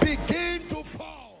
begin to fall.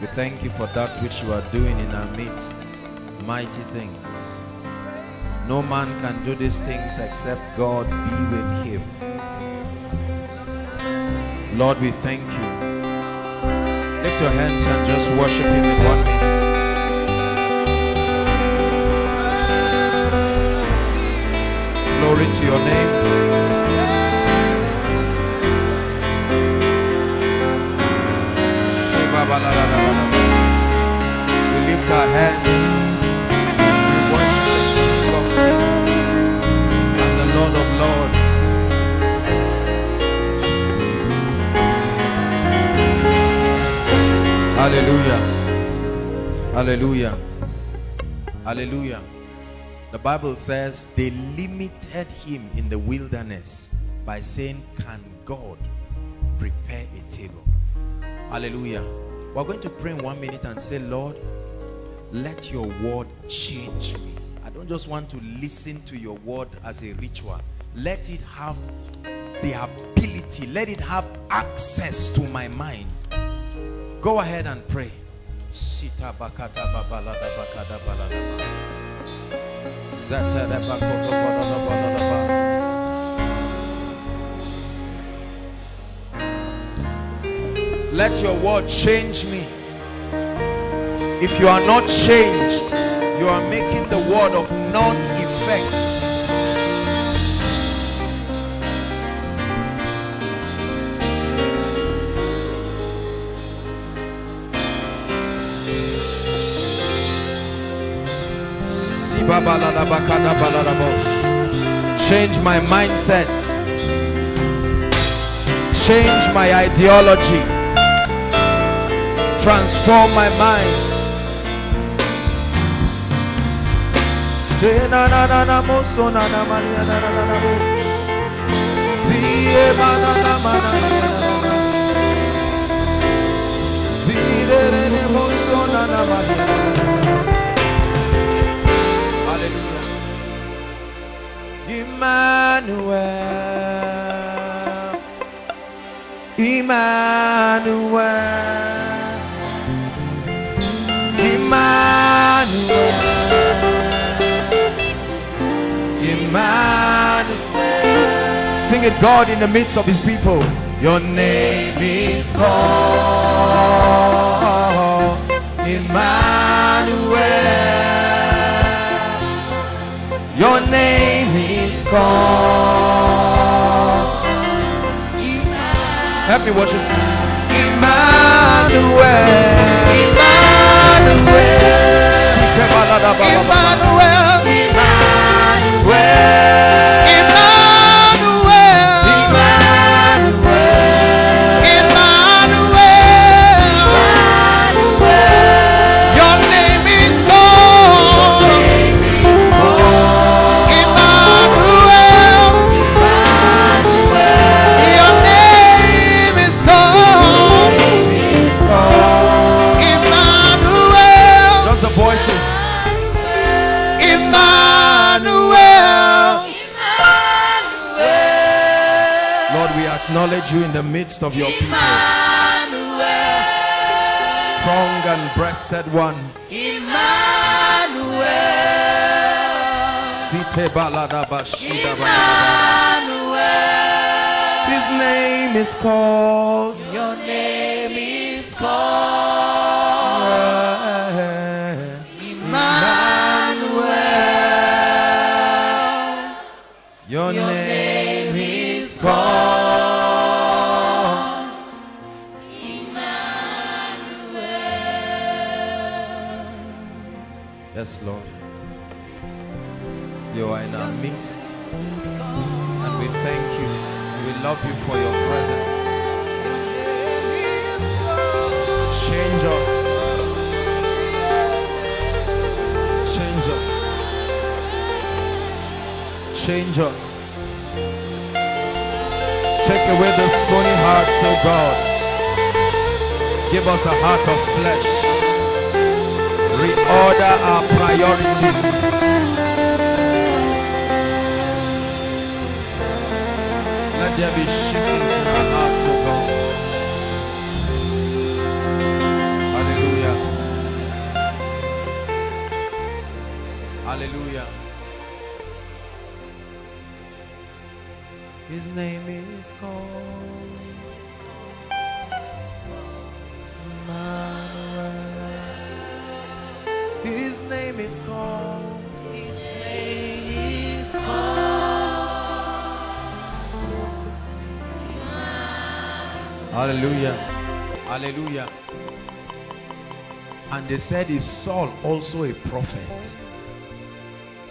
We thank you for that which you are doing in our midst. Mighty things. No man can do these things except God be with him. Lord, we thank you. Lift your hands and just worship him in 1 minute. Glory to your name. We lift our hands, we worship the King of Kings and the Lord of Lords. Hallelujah, hallelujah, hallelujah. The Bible says they limited him in the wilderness by saying, can God prepare a table? Hallelujah. We're going to pray in 1 minute and say, Lord, let your word change me. I don't just want to listen to your word as a ritual. Let it have the ability. Let it have access to my mind. Go ahead and pray. Let your word change me. If you are not changed, you are making the word of none effect. Change my mindset. Change my ideology. Transform my mind. Hallelujah. Emmanuel, Emmanuel, Emmanuel, Emmanuel. Sing it, God in the midst of his people. Your name is called Emmanuel. Your name is called Emmanuel. Help me worship Emmanuel, Emmanuel. Emmanuel, Emmanuel, Emmanuel, Emmanuel, your name is God. Emmanuel, your name is God. Emmanuel. Those are voices. Acknowledge you in the midst of your people. Emmanuel. Strong and breasted one. Emmanuel. Emmanuel. His name is called. Your name is called. Emmanuel. Yes, Lord. You are in our midst. And we thank you. We love you for your presence. Change us. Change us. Change us. Take away the stony hearts, oh God. Give us a heart of flesh. Reorder our priorities. Let there be shiftings in our hearts, O God. Hallelujah. Hallelujah. His name is called. His name is called. His name is called. His name is called. Hallelujah. Hallelujah. And they said, is Saul also a prophet?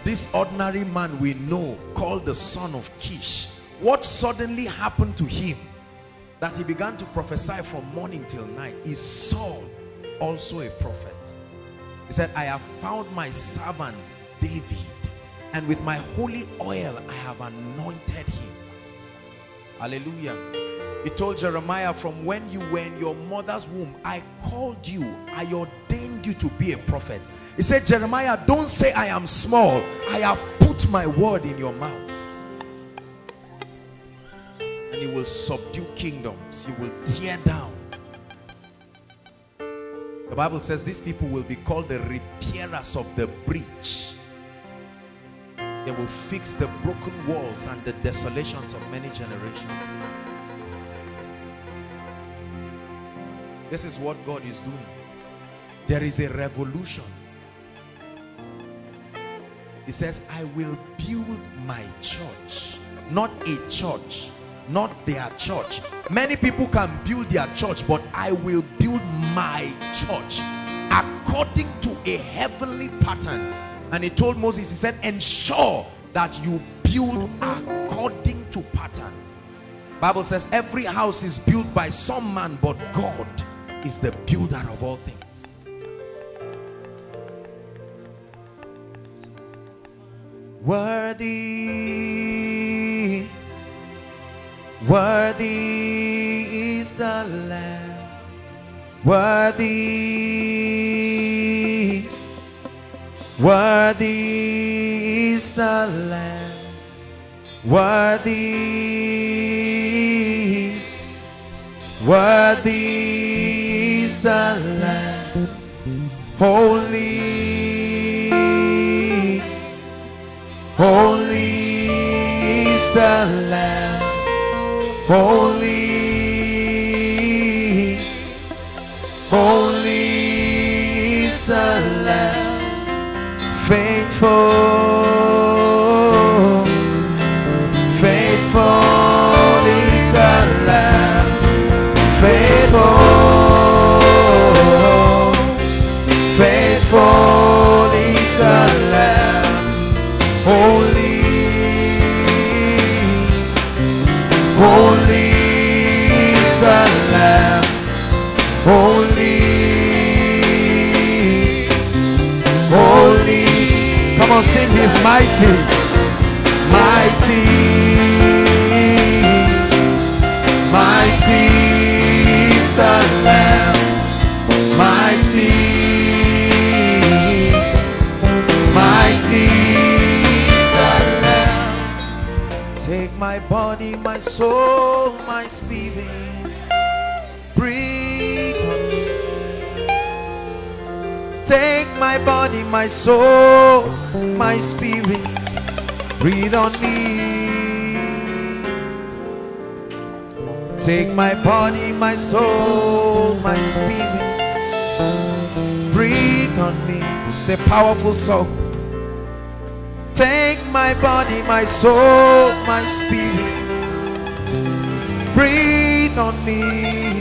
This ordinary man we know, called the son of Kish. What suddenly happened to him that he began to prophesy from morning till night? Is Saul also a prophet? He said, I have found my servant David, and with my holy oil I have anointed him. Hallelujah. He told Jeremiah, from when you were in your mother's womb, I called you, I ordained you to be a prophet. He said, Jeremiah, don't say I am small. I have put my word in your mouth. And you will subdue kingdoms. You will tear down. The Bible says these people will be called the repairers of the breach. They will fix the broken walls and the desolations of many generations. This is what God is doing. There is a revolution. He says, I will build my church. Not a church. Not their church. Many people can build their church, but I will build my church according to a heavenly pattern. And he told Moses, he said, ensure that you build according to pattern. Bible says every house is built by some man, but God is the builder of all things. Worthy, worthy is the Lamb, worthy, worthy is the Lamb, worthy, worthy is the Lamb, holy, holy is the Lamb. Holy, holy is the Lamb, faithful, faithful is the Lamb, faithful, faithful is the Lamb, holy. Holy is the Lamb, holy, holy. Come on, sing, He's mighty, mighty, mighty is the Lamb, mighty, mighty. Take my body, my soul, my spirit, breathe on me. Take my body, my soul, my spirit, breathe on me. Take my body, my soul, my spirit, breathe on me. It's a powerful song. Take my body, my soul, my spirit, breathe on me,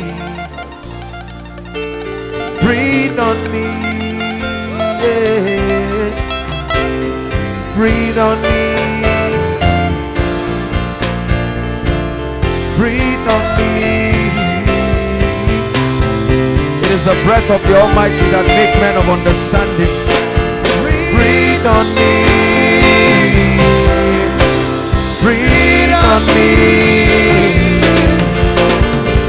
breathe on me, yeah. breathe on me. Breathe on me. It is the breath of the Almighty that make men of understanding. Breathe on me. Breathe on me.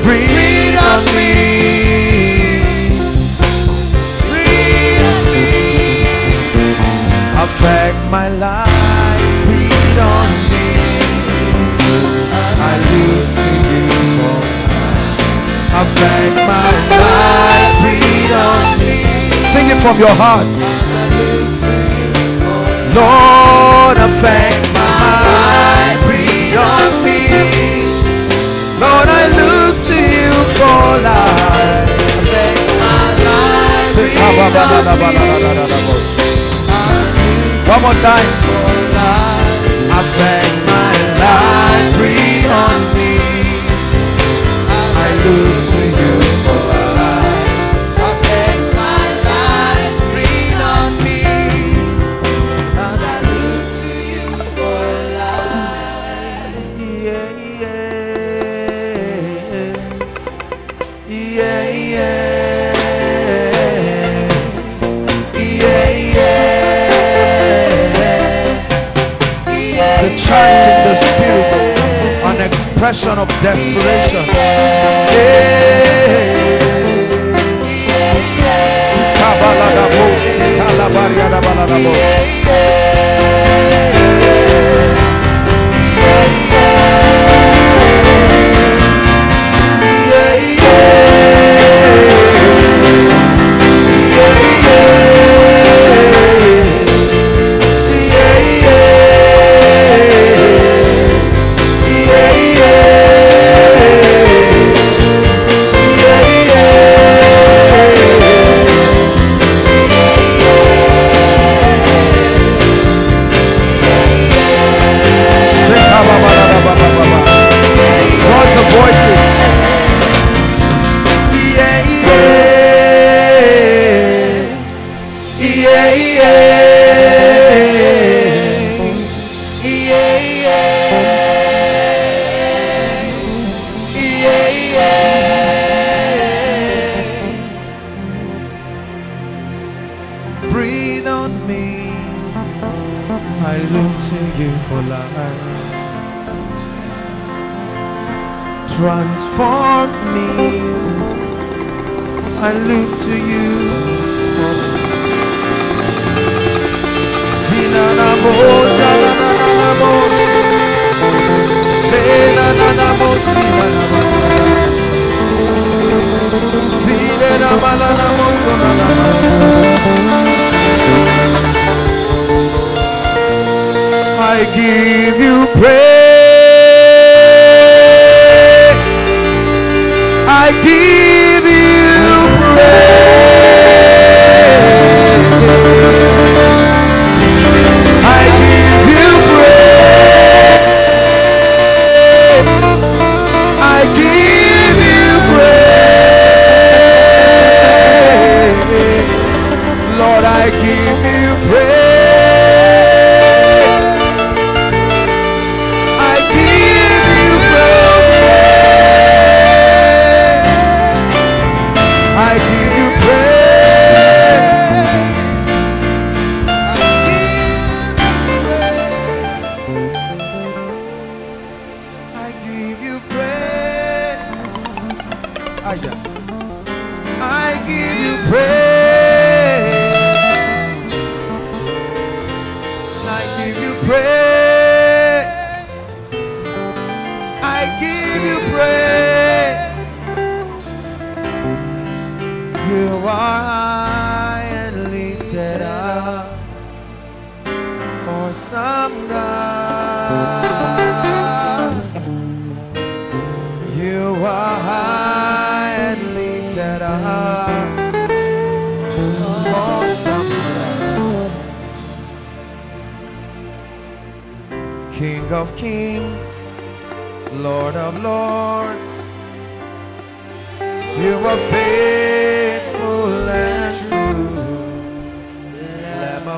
Breathe on me. Breathe on me. Affect my life. Breathe on me. I live to you for life. Affect my life. Breathe on me. Sing it from your heart. Lord, affect my life, breathe on me. Lord, I look to you for life. Affect my life, breathe on me. One more time. Affect my life, breathe on me. I look to you for life. Affect my life, breathe on me. As I look to you for life. Yeah, yeah. Yeah, yeah. Yeah, yeah. It's a chant in the spirit, an expression of desperation. Of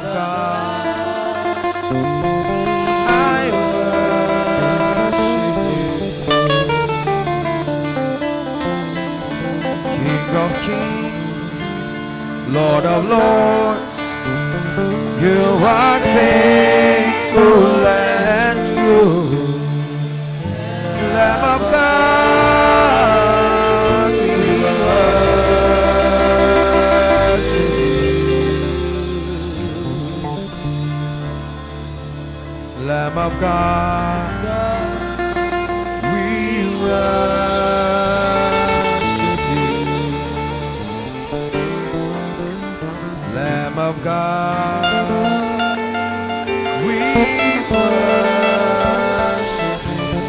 God, Lamb of God, we worship you. Lamb of God, we worship you.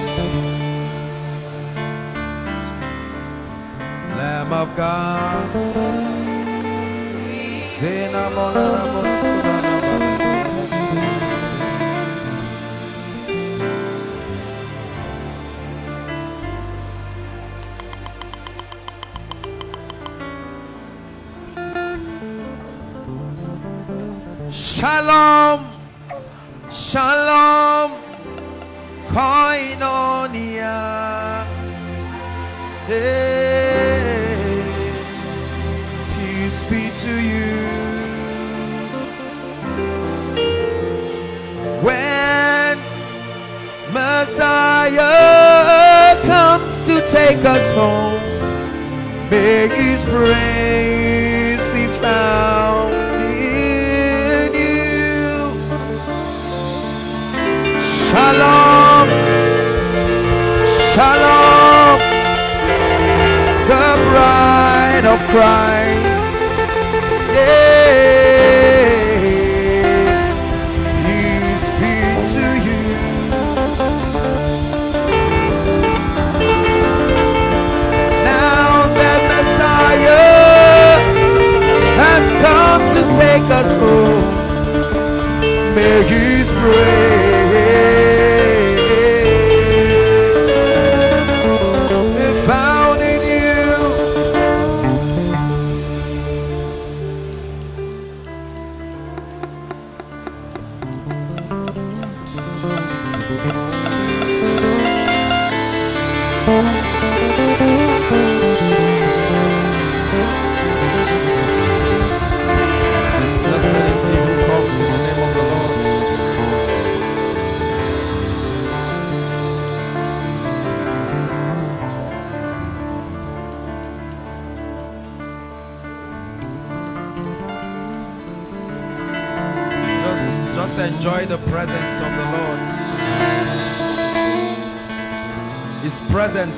Lamb of God, say no more. Shalom, shalom, Koinonia, hey, peace be to you. When Messiah comes to take us home, may his praise be found. Shalom, shalom, the bride of Christ, yeah. Peace be to you. Now that Messiah has come to take us home, may his praise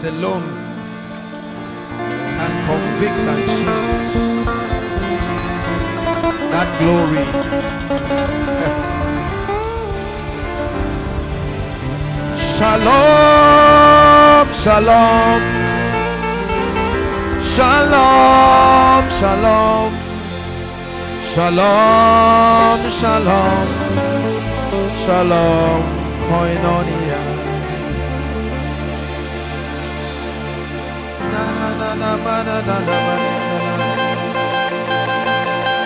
alone can convict and shield that glory. Shalom, shalom, shalom, shalom, shalom, shalom, shalom, Koinonia.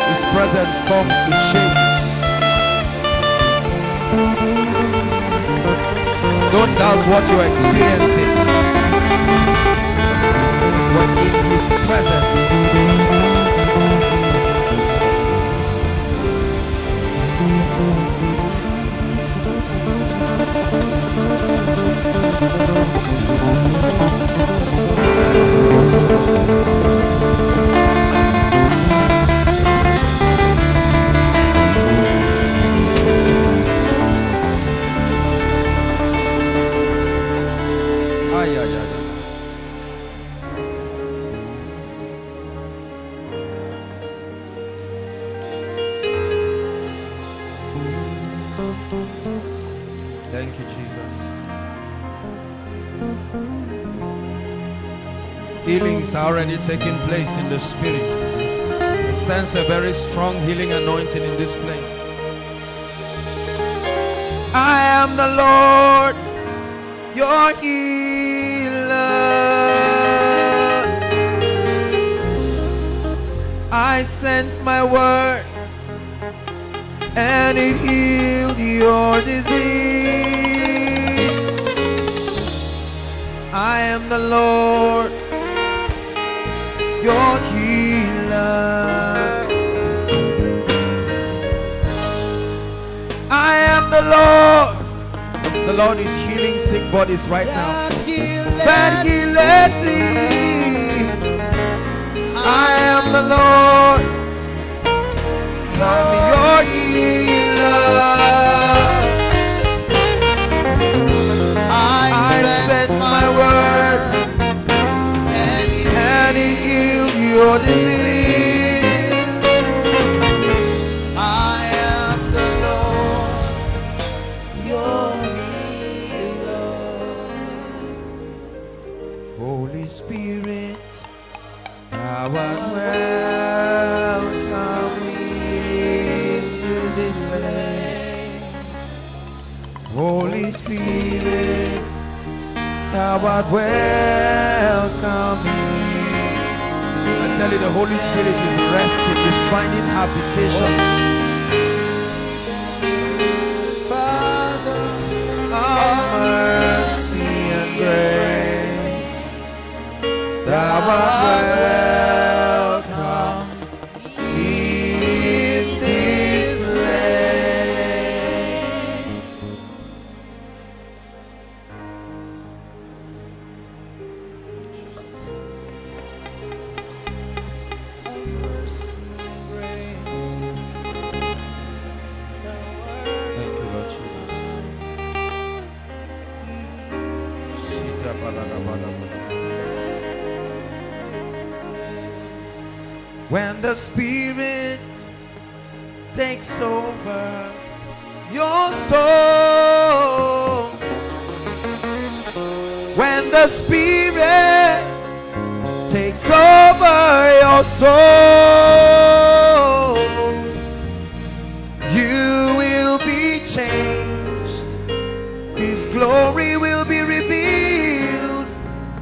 His presence comes to change. Don't doubt what you're experiencing, but in his presence. Thank you, Jesus. Healings are already taking place in the spirit. I sense a very strong healing anointing in this place. I am the Lord, your healer. I sent my word and it healed your disease. I am the Lord, your healer. I am the Lord. The Lord is healing sick bodies right now. That healeth thee. I am the Lord. I'm your healer. this place. Holy Spirit, thou art welcome here. I tell you, the Holy Spirit is resting, is finding habitation. Mercy and grace, thou art welcome in this place. Mercy and grace, thank you, Lord Jesus. When the Spirit takes over your soul, when the Spirit takes over your soul, you will be changed. His glory will be revealed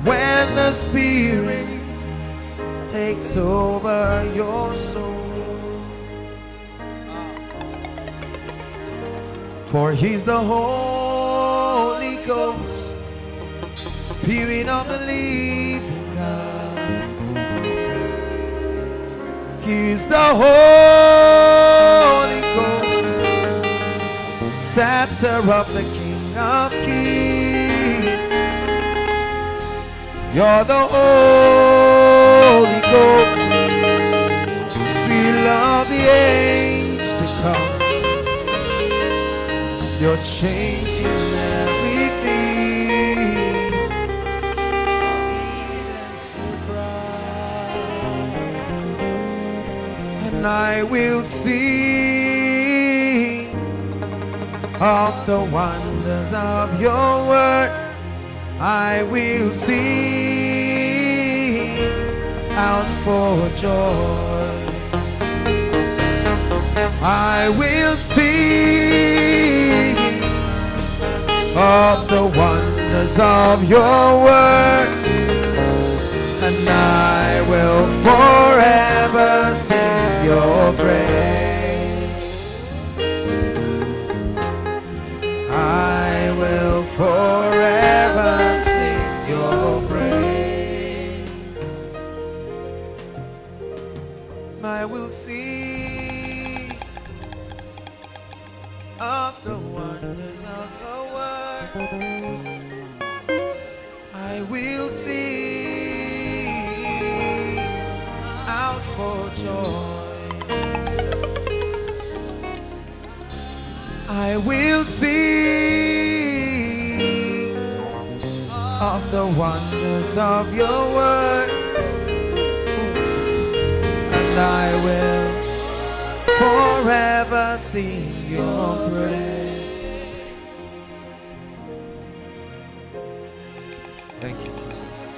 when the Spirit takes over your soul. For he's the Holy Ghost, Spirit of the living God. He's the Holy Ghost, scepter of the King of Kings. You're the Holy Ghost, seal of the age to come. You're changing everything. And I will sing of the wonders of your word. I will sing out for joy. I will sing of the wonders of your word, and I will forever sing your praise. I will forever sing your praise. I will sing of the wonders of your word. I will sing out for joy. I will sing of the wonders of your word. I will forever sing your praise. Thank you, Jesus.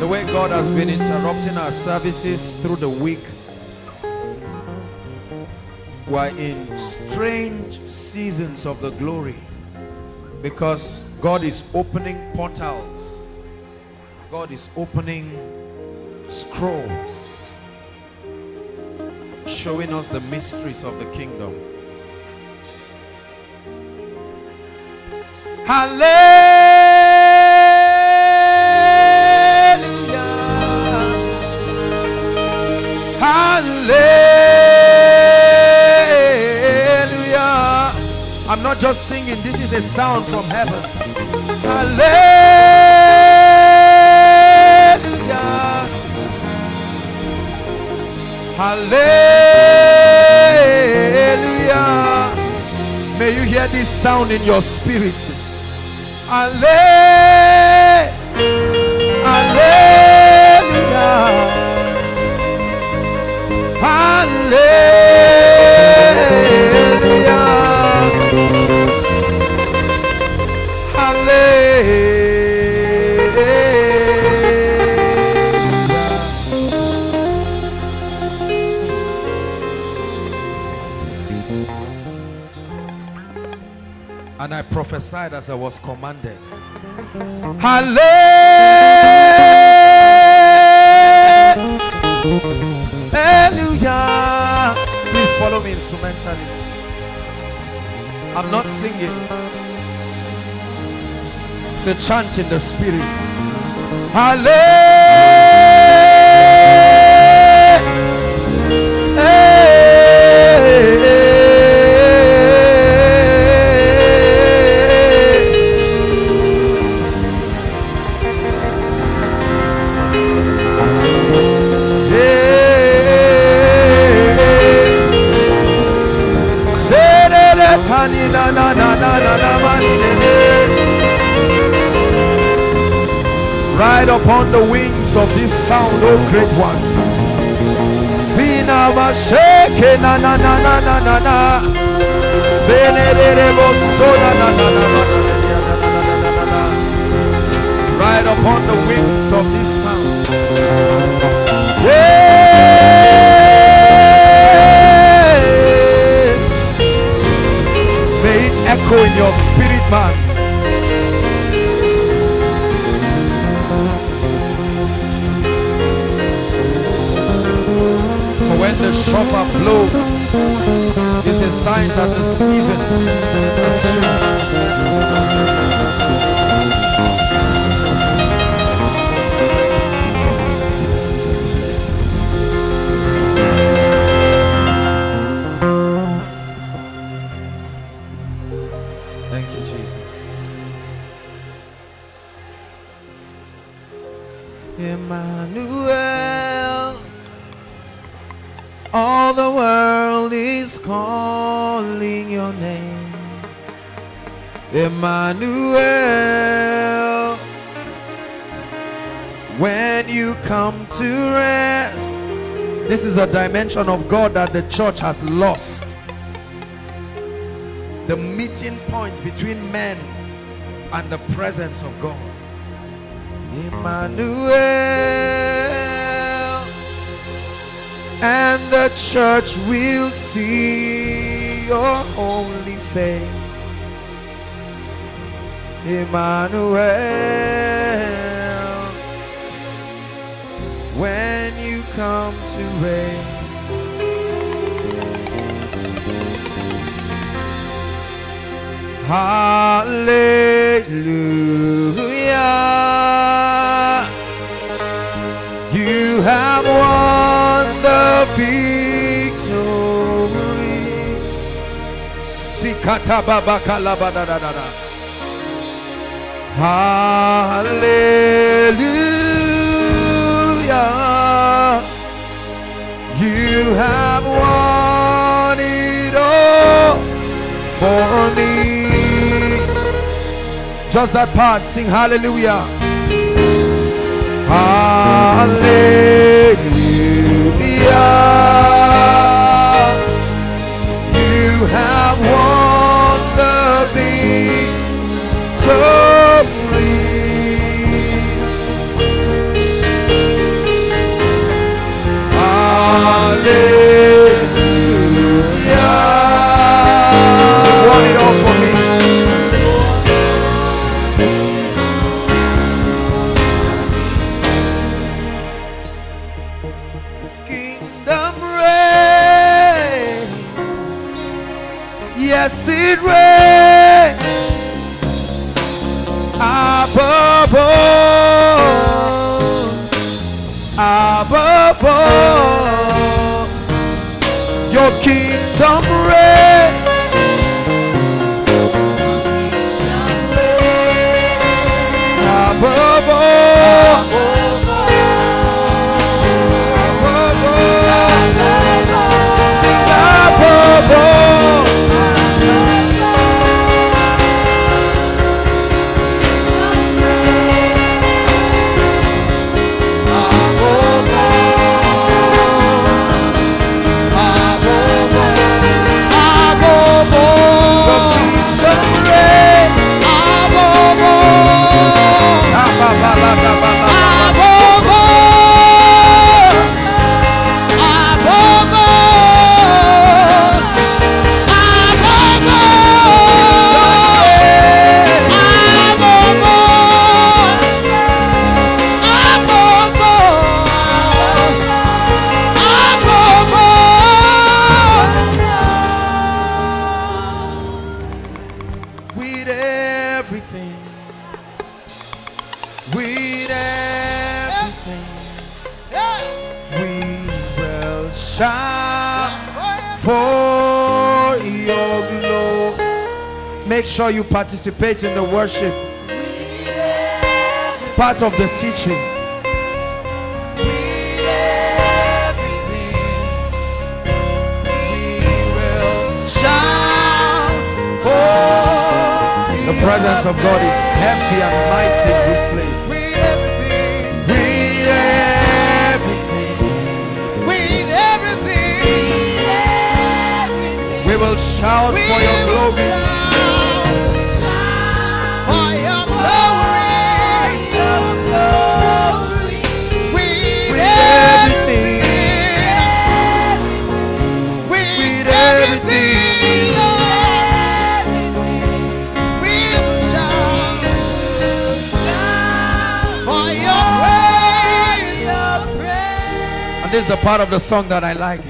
The way God has been interrupting our services through the week, we are in strange seasons of the glory, because God is opening portals. God is opening scrolls, showing us the mysteries of the kingdom. Hallelujah! Hallelujah! I'm not just singing, this is a sound from heaven. Hallelujah. Hallelujah. May you hear this sound in your spirit. Hallelujah. Hallelujah. Hallelujah. Hallelujah. prophesied as I was commanded. Hallelujah. Please follow me instrumentally. I'm not singing. It's a chant in the spirit. Hallelujah. Ride upon the wings of this sound, O great one. Sinava shake na na na na na na na. Senerebo so na na na na na. Ride upon the wings of this sound. Yeah. Echo in your spirit, man. For when the shofar blows, it's a sign that the season has changed. Emmanuel, all the world is calling your name. Emmanuel, when you come to rest, this is a dimension of God that the church has lost. The meeting point between men and the presence of God. Emmanuel, and the church will see your holy face. Emmanuel, when you come to reign. Hallelujah. You have won the victory. Sikata baba kalabadadadada. Hallelujah. You have won it all for me. Just that part, sing hallelujah. Hallelujah. You have won the victory. Hallelujah. You won it all for me. Yes, it reigns above all, above all. Your kingdom reigns. Above all, above all. Sing above all. shine for your glory. Make sure you participate in the worship. It's part of the teaching. The presence of God is heavy and mighty in this place. With everything. We will shout for your glory. For your glory. With everything. With everything. This is the part of the song that I like.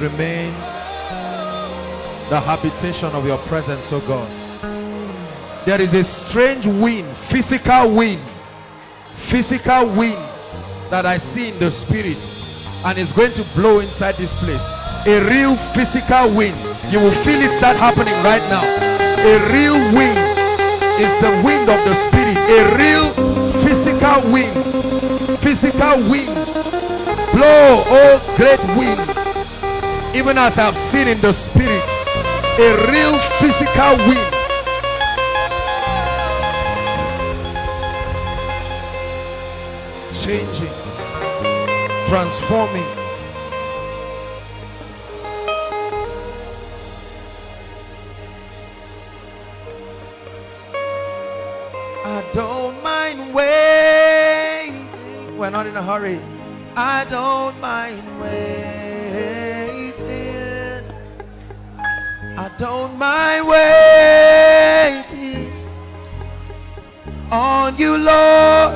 Remain the habitation of your presence, oh God. There is a strange wind, physical wind that I see in the spirit, and it's going to blow inside this place. A real physical wind. You will feel it start happening right now. A real wind is the wind of the spirit. A real physical wind. Blow, oh great wind, even as I've seen in the spirit, a real physical wind. Changing, transforming. I don't mind waiting. We're not in a hurry. I don't mind waiting. I don't mind waiting on you, Lord.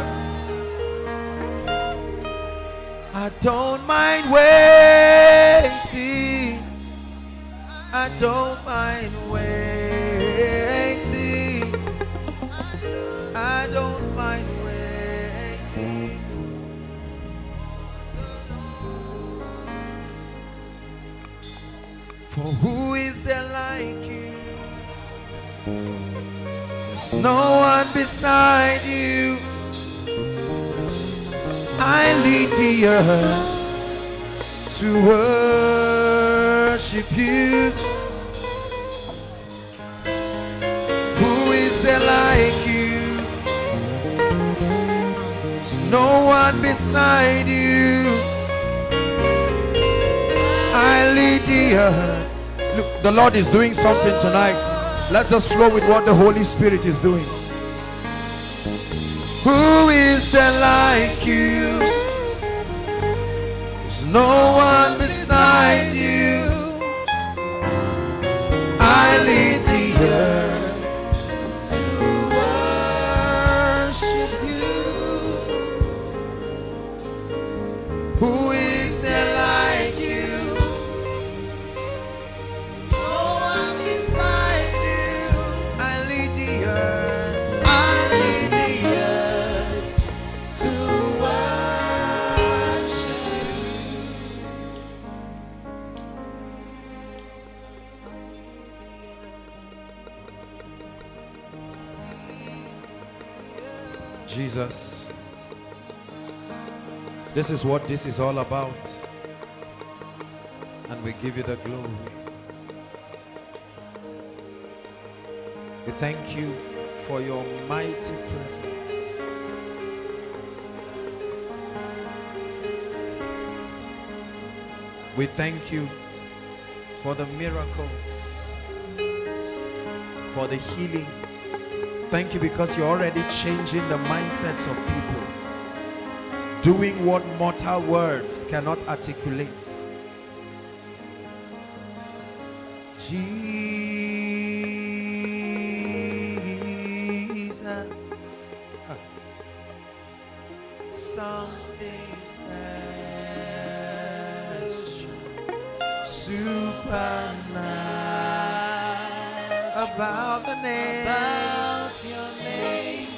I don't mind waiting. I don't mind waiting. I don't mind waiting. For who is there like you? There's no one beside you. I lead the earth to worship you. Who is there like you? There's no one beside you. I lead the earth. Look, the Lord is doing something tonight. Let's just flow with what the Holy Spirit is doing. Who is there like you? There's no one beside you. I lead the earth to worship you. Who is there like you? Jesus. This is what this is all about. And we give you the glory. We thank you for your mighty presence. We thank you for the miracles, for the healings. Thank you because you're already changing the mindsets of people, doing what mortal words cannot articulate. Jesus, something special, supernatural about the name, about your name,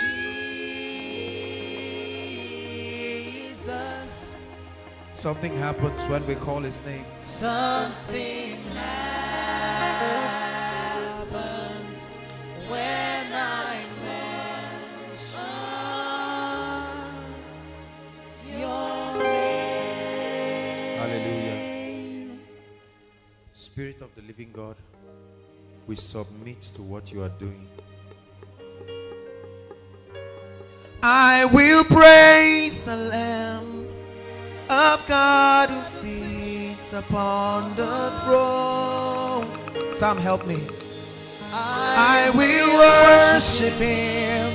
Jesus. Something happens when we call his name. Something happens when I mention your name. Hallelujah. Spirit of the living God, we submit to what you are doing. I will praise the Lamb of God who sits upon the throne. Some help me. I will worship him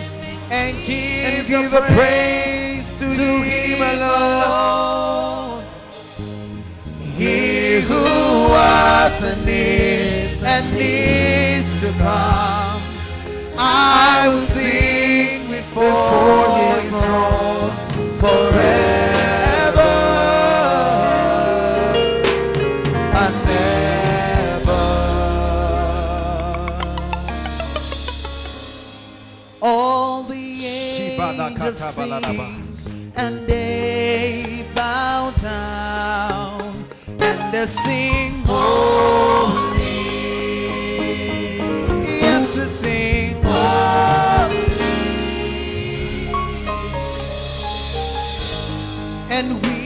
and give a praise to him alone. He who was and is to come, I will sing before his throne forever. And they bow down and they sing holy. Yes, we sing holy. And we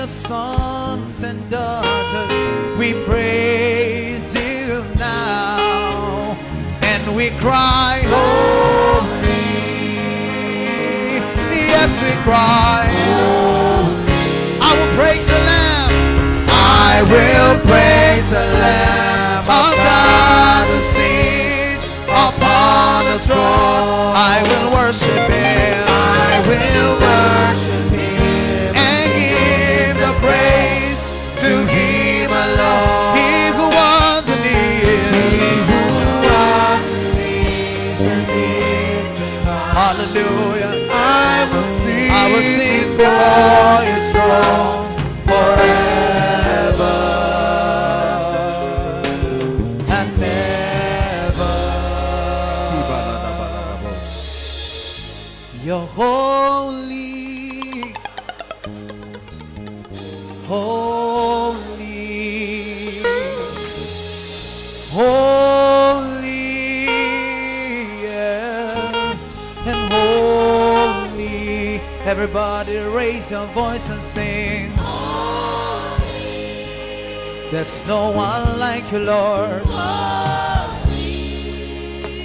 are sons and daughters. We praise you now and we cry holy. Yes, we cry. I will praise the Lamb. I will praise the Lamb of God who sits upon the throne. I will worship him. I will worship him and give the praise to him alone. He who was and is and is to come. Hallelujah. I will sing before his throne forever and ever. You're holy, holy, holy. Everybody raise your voice and sing. Holy. There's no one like you, Lord. Holy.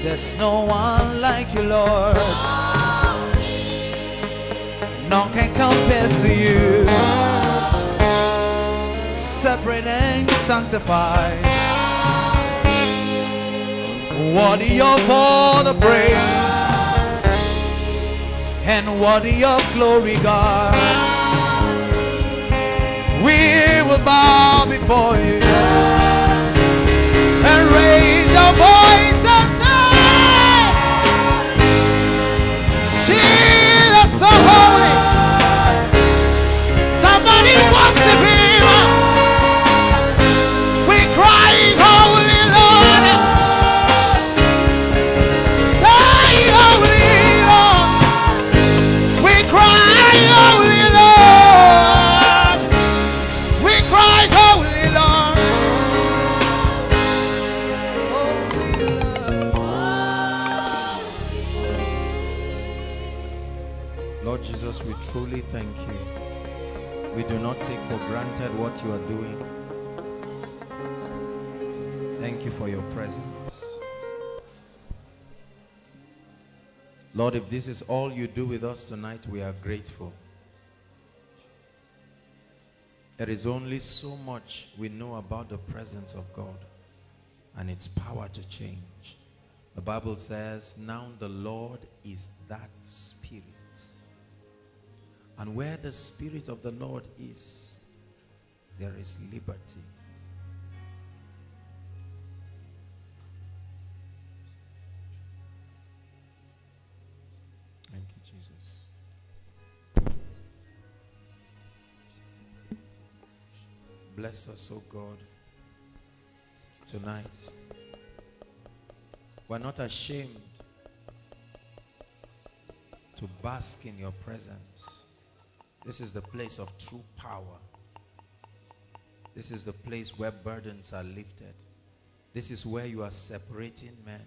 There's no one like you, Lord. Holy. None can compare to you. Holy. Separate and sanctified. Worthy of all the praise and worthy of glory, God. We will bow before you and raise our voice and say, Jesus is so holy. Somebody worship him. We're crying holy, Lord. Holy Lord, We do not take for granted what you are doing. Thank you for your presence. Lord, if this is all you do with us tonight, we are grateful. There is only so much we know about the presence of God and its power to change. The Bible says, now the Lord is that Spirit. And where the Spirit of the Lord is, there is liberty. Thank you, Jesus. Bless us, O God, tonight. We're not ashamed to bask in your presence. This is the place of true power. This is the place where burdens are lifted. This is where you are separating men.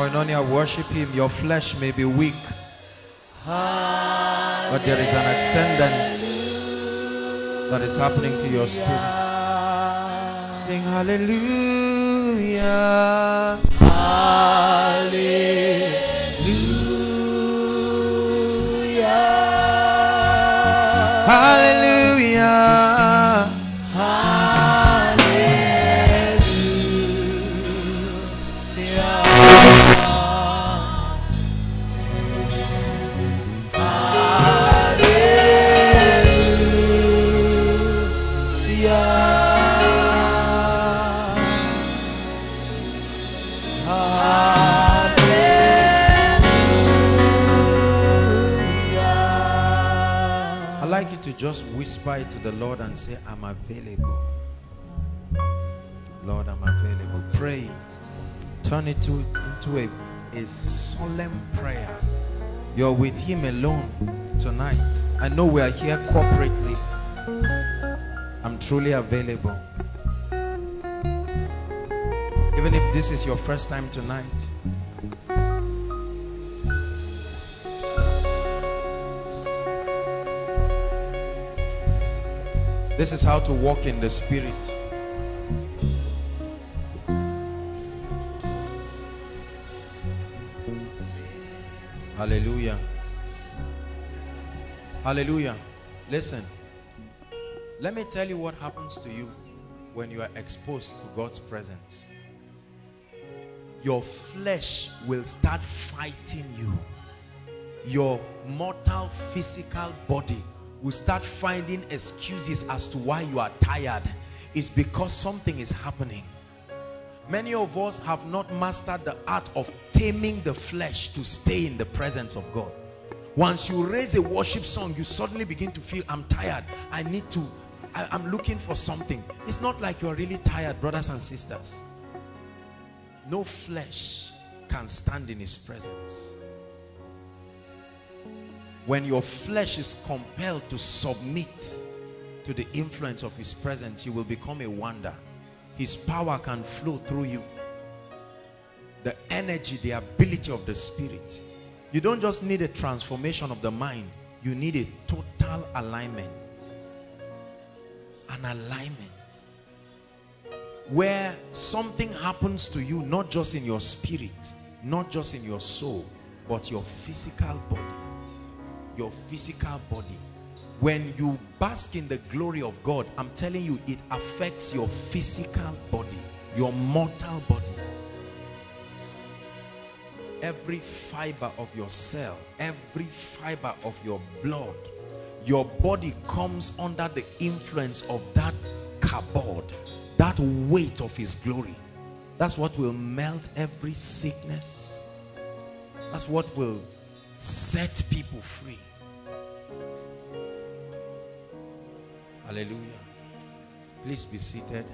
Koinonia, worship him. Your flesh may be weak, but there is an ascendance that is happening to your spirit. Sing hallelujah. Hallelujah. Hallelujah. Just whisper it to the Lord and say, I'm available. Lord, I'm available. Pray it. Turn it into a solemn prayer. You're with him alone tonight. I know we are here corporately. I'm truly available. Even if this is your first time tonight, this is how to walk in the Spirit. Hallelujah. Hallelujah. Listen. Let me tell you what happens to you when you are exposed to God's presence. Your flesh will start fighting you. Your mortal physical body will start finding excuses as to why you are tired. It's because something is happening. Many of us have not mastered the art of taming the flesh to stay in the presence of God. Once you raise a worship song, you suddenly begin to feel, I'm tired. I need to, I'm looking for something. It's not like you're really tired, brothers and sisters. No flesh can stand in his presence. When your flesh is compelled to submit to the influence of his presence, you will become a wonder. His power can flow through you. The energy, the ability of the Spirit. You don't just need a transformation of the mind. You need a total alignment. An alignment. Where something happens to you, not just in your spirit, not just in your soul, but your physical body. Your physical body. When you bask in the glory of God, I'm telling you, it affects your physical body, your mortal body. Every fiber of your cell, every fiber of your blood, your body comes under the influence of that kabod, that weight of his glory. That's what will melt every sickness. That's what will set people free. Hallelujah. Please be seated.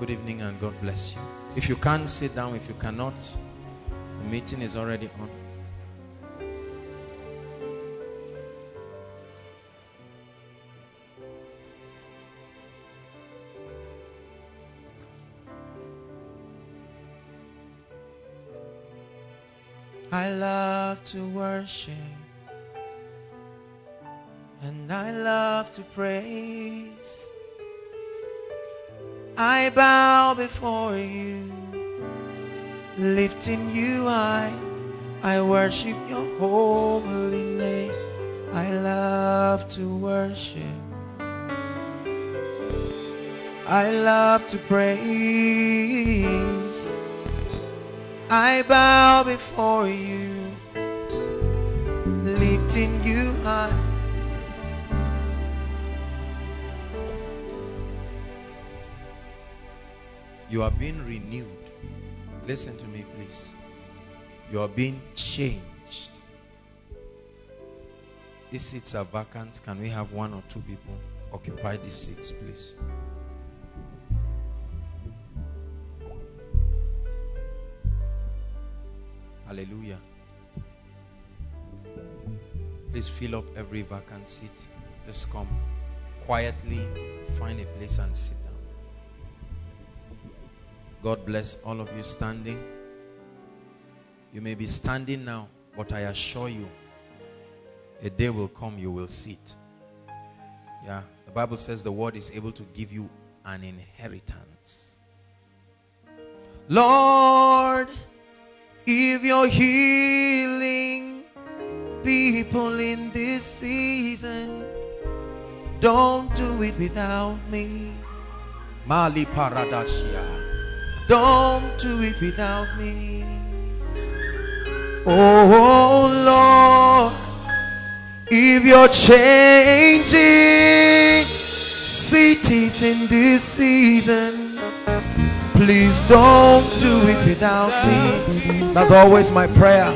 Good evening and God bless you. If you can't sit down, if you cannot, the meeting is already on. I love to worship and I love to praise. I bow before you, lifting you high. I worship your holy name. I love to worship, I love to praise. I bow before you, lifting you high. You are being renewed. Listen to me, please. You are being changed. These seats are vacant. Can we have one or two people occupy these seats, please? Hallelujah. Please fill up every vacant seat. Just come quietly, find a place and sit down. God bless all of you standing. You may be standing now, but I assure you, a day will come you will sit. Yeah, the Bible says the word is able to give you an inheritance. Lord, if you're healing people in this season, don't do it without me. Mali Paradashia, don't do it without me. Oh Lord, if you're changing cities in this season, please don't do it without me. That's always my prayer.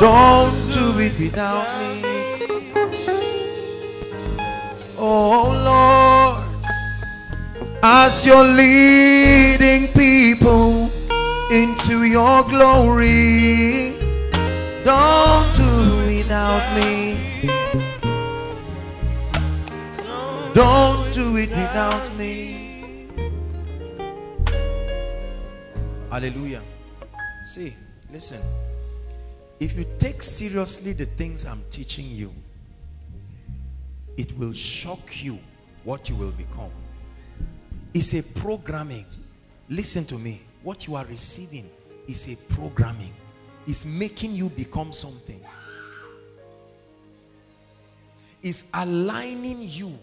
Don't do it without me. Oh Lord, as you're leading people into your glory, don't do it without me. Don't do it without me. Hallelujah. See, listen. If you take seriously the things I'm teaching you, it will shock you what you will become. It's a programming. Listen to me. What you are receiving is a programming. It's making you become something. It's aligning you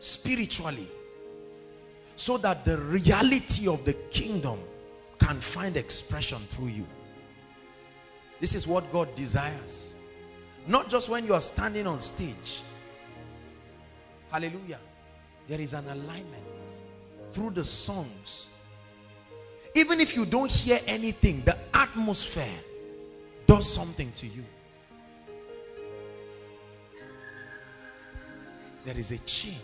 spiritually so that the reality of the kingdom can find expression through you. This is what God desires. Not just when you are standing on stage. Hallelujah. There is an alignment through the songs. Even if you don't hear anything, the atmosphere does something to you. There is a change.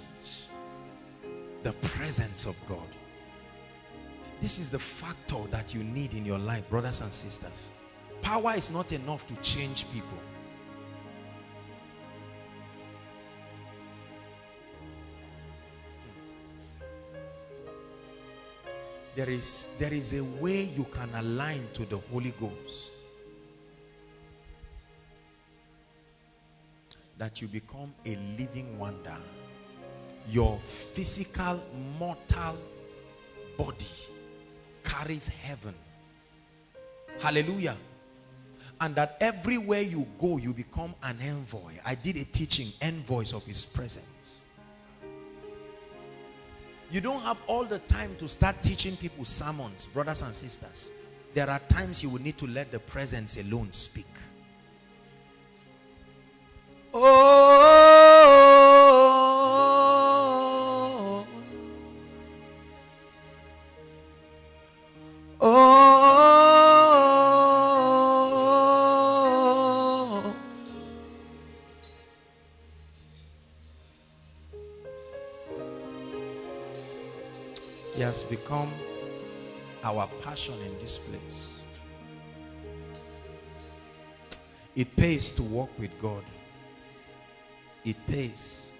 The presence of God. This is the factor that you need in your life, brothers and sisters. Power is not enough to change people. There is a way you can align to the Holy Ghost that you become a living wonder. Your physical mortal body carries heaven. Hallelujah. And that everywhere you go, you become an envoy. I did a teaching, envoys of his presence. You don't have all the time to start teaching people sermons, brothers and sisters. There are times you will need to let the presence alone speak. He has become our passion in this place. It pays to walk with God. It pays.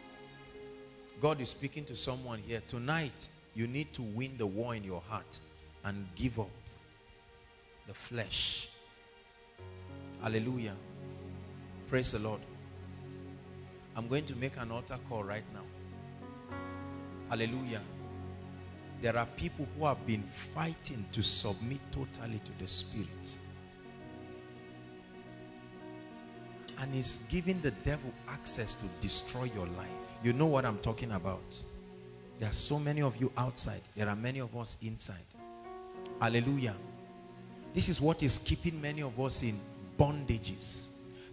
God is speaking to someone here. Tonight, you need to win the war in your heart and give up the flesh. Hallelujah. Praise the Lord. I'm going to make an altar call right now. Hallelujah. There are people who have been fighting to submit totally to the Spirit. And it's giving the devil access to destroy your life. You know what I'm talking about. There are so many of you outside. There are many of us inside. Hallelujah. This is what is keeping many of us in bondages.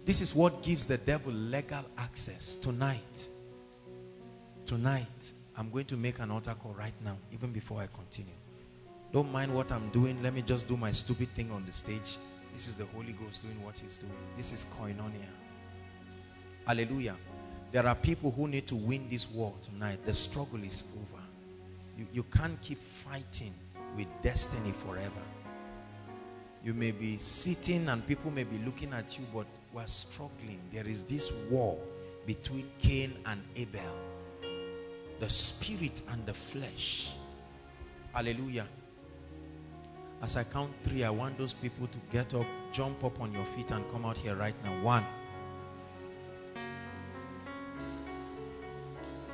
This is what gives the devil legal access. Tonight, I'm going to make an altar call right now, even before I continue. Don't mind what I'm doing. Let me just do my stupid thing on the stage. This is the Holy Ghost doing what he's doing. This is Koinonia. Hallelujah. There are people who need to win this war tonight. The struggle is over. You can't keep fighting with destiny forever. You may be sitting and people may be looking at you, but we're struggling. There is this war between Cain and Abel. The spirit and the flesh. Hallelujah. As I count three, I want those people to get up, jump up on your feet and come out here right now. 1.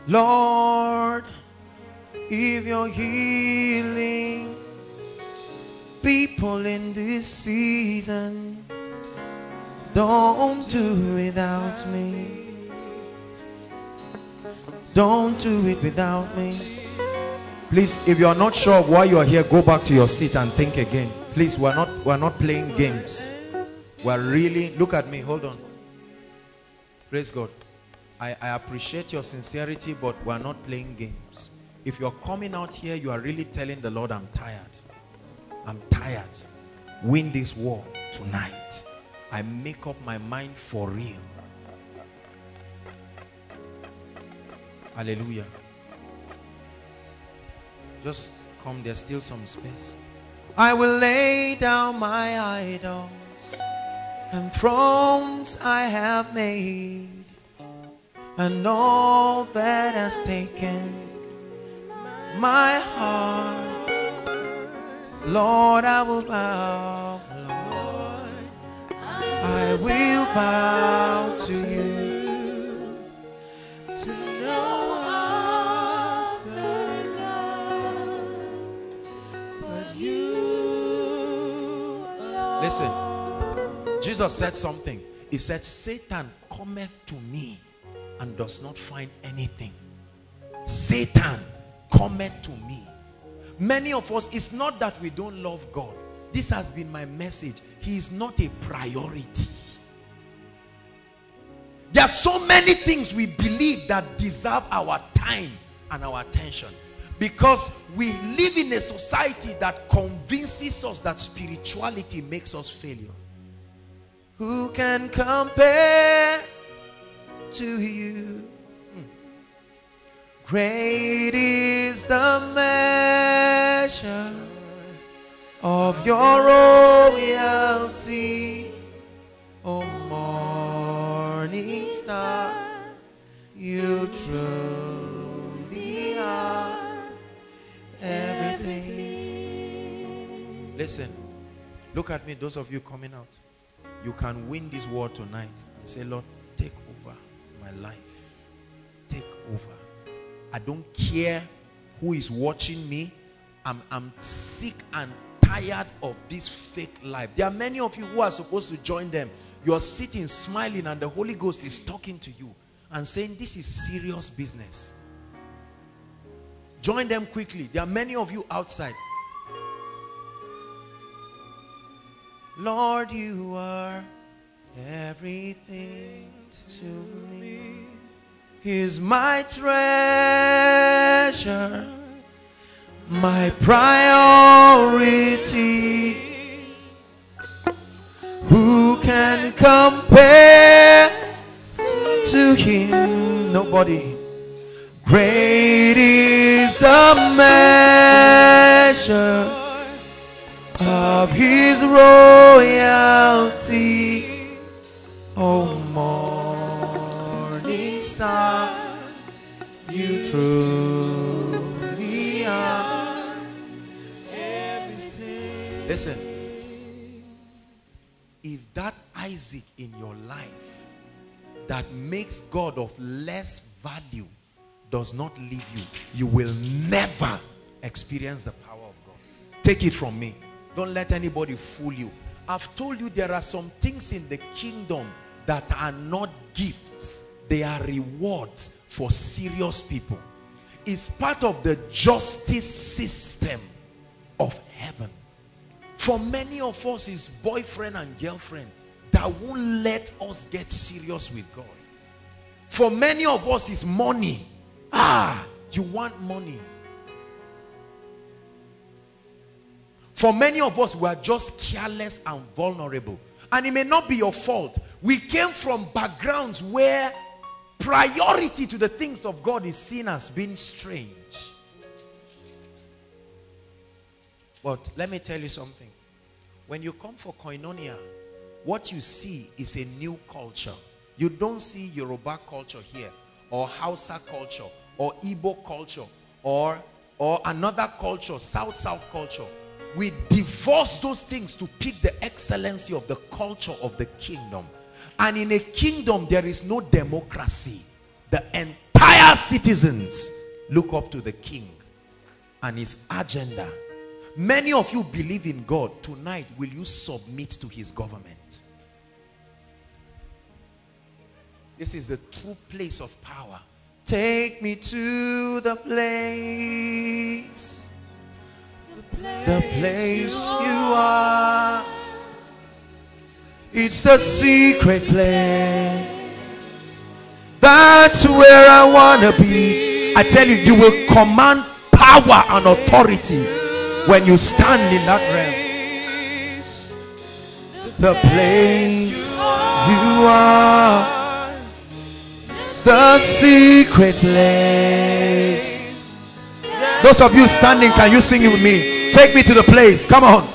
Lord, if you're healing people in this season, don't do it without me. Don't do it without me. Please, if you are not sure of why you are here, go back to your seat and think again. Please, we're not playing games. We're really, look at me, hold on. Praise God. I appreciate your sincerity, but we're not playing games. If you're coming out here, you are really telling the Lord, I'm tired. I'm tired. Win this war tonight. I make up my mind for real. Hallelujah. Just come, there's still some space. I will lay down my idols and thrones I have made, and all that has taken my heart. Lord, I will bow. Lord, I will bow to you. To no other God but you alone. Listen, Jesus said something. He said, Satan cometh to me and does not find anything. Satan cometh to me. Many of us, it's not that we don't love God. This has been my message. He is not a priority. There are so many things we believe that deserve our time and our attention, because we live in a society that convinces us that spirituality makes us failure. Who can compare to you? Great is the measure of your royalty, O morning star. You truly are everything. Listen, look at me, those of you coming out. You can win this war tonight and say, Lord, take over my life. Take over. I don't care who is watching me. I'm sick and tired of this fake life. There are many of you who are supposed to join them. You're sitting smiling and the Holy Ghost is talking to you and saying, this is serious business. Join them quickly. There are many of you outside. Lord, you are everything to me. Is my treasure, my priority. Who can compare to him? Nobody. Great is is the measure of his royalty. O morning star, you truly are everything. Listen, if that Isaac in your life that makes God of less value does not leave you, you will never experience the power of God. Take it from me. Don't let anybody fool you. I've told you there are some things in the kingdom that are not gifts. They are rewards for serious people. It's part of the justice system of heaven. For many of us, it's boyfriend and girlfriend that won't let us get serious with God. For many of us, it's money. You want money. For many of us, we are just careless and vulnerable. And it may not be your fault. We came from backgrounds where priority to the things of God is seen as being strange. But let me tell you something. When you come for Koinonia, what you see is a new culture. You don't see Yoruba culture here, or Hausa culture, or Igbo culture, or another culture, South-South culture. We divorce those things to pick the excellency of the culture of the kingdom. And in a kingdom, there is no democracy. The entire citizens look up to the king and his agenda. Many of you believe in God. Tonight, will you submit to his government? This is the true place of power. Take me to the place, the place you are. It's the secret place. That's where I want to be. I tell you, you will command power and authority when you stand in that realm. The place you are. The secret place. Those of you standing, can you sing it with me? Take me to the place. Come on.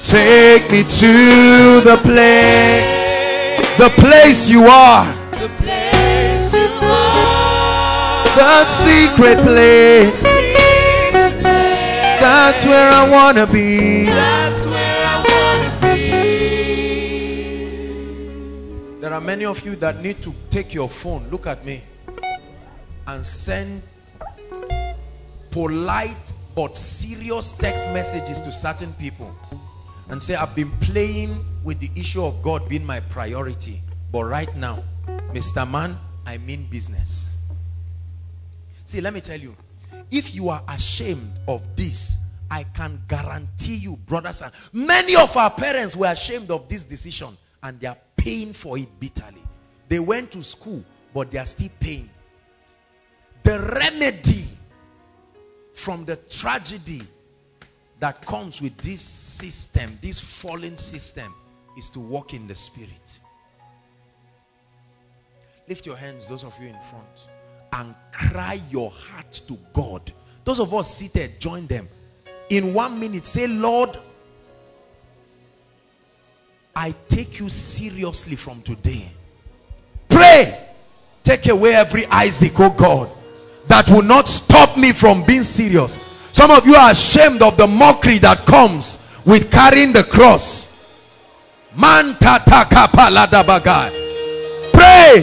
Take me to the place. The place you are. The place you are. The secret place. That's where I want to be. That's where I want to be. There are many of you that need to take your phone, look at me, and send polite but serious text messages to certain people and say, I've been playing with the issue of God being my priority, but right now, Mr. Man, I mean business. See, let me tell you, if you are ashamed of this, I can guarantee you, brothers, and many of our parents were ashamed of this decision and they are paying for it bitterly. They went to school, but they are still paying. The remedy from the tragedy that comes with this system, this fallen system, is to walk in the Spirit. Lift your hands, those of you in front, and cry your heart to God. Those of us seated, join them. In 1 minute, say, Lord, I take you seriously from today. Pray, take away every Isaac, oh God, that will not stop me from being serious. Some of you are ashamed of the mockery that comes with carrying the cross. Pray,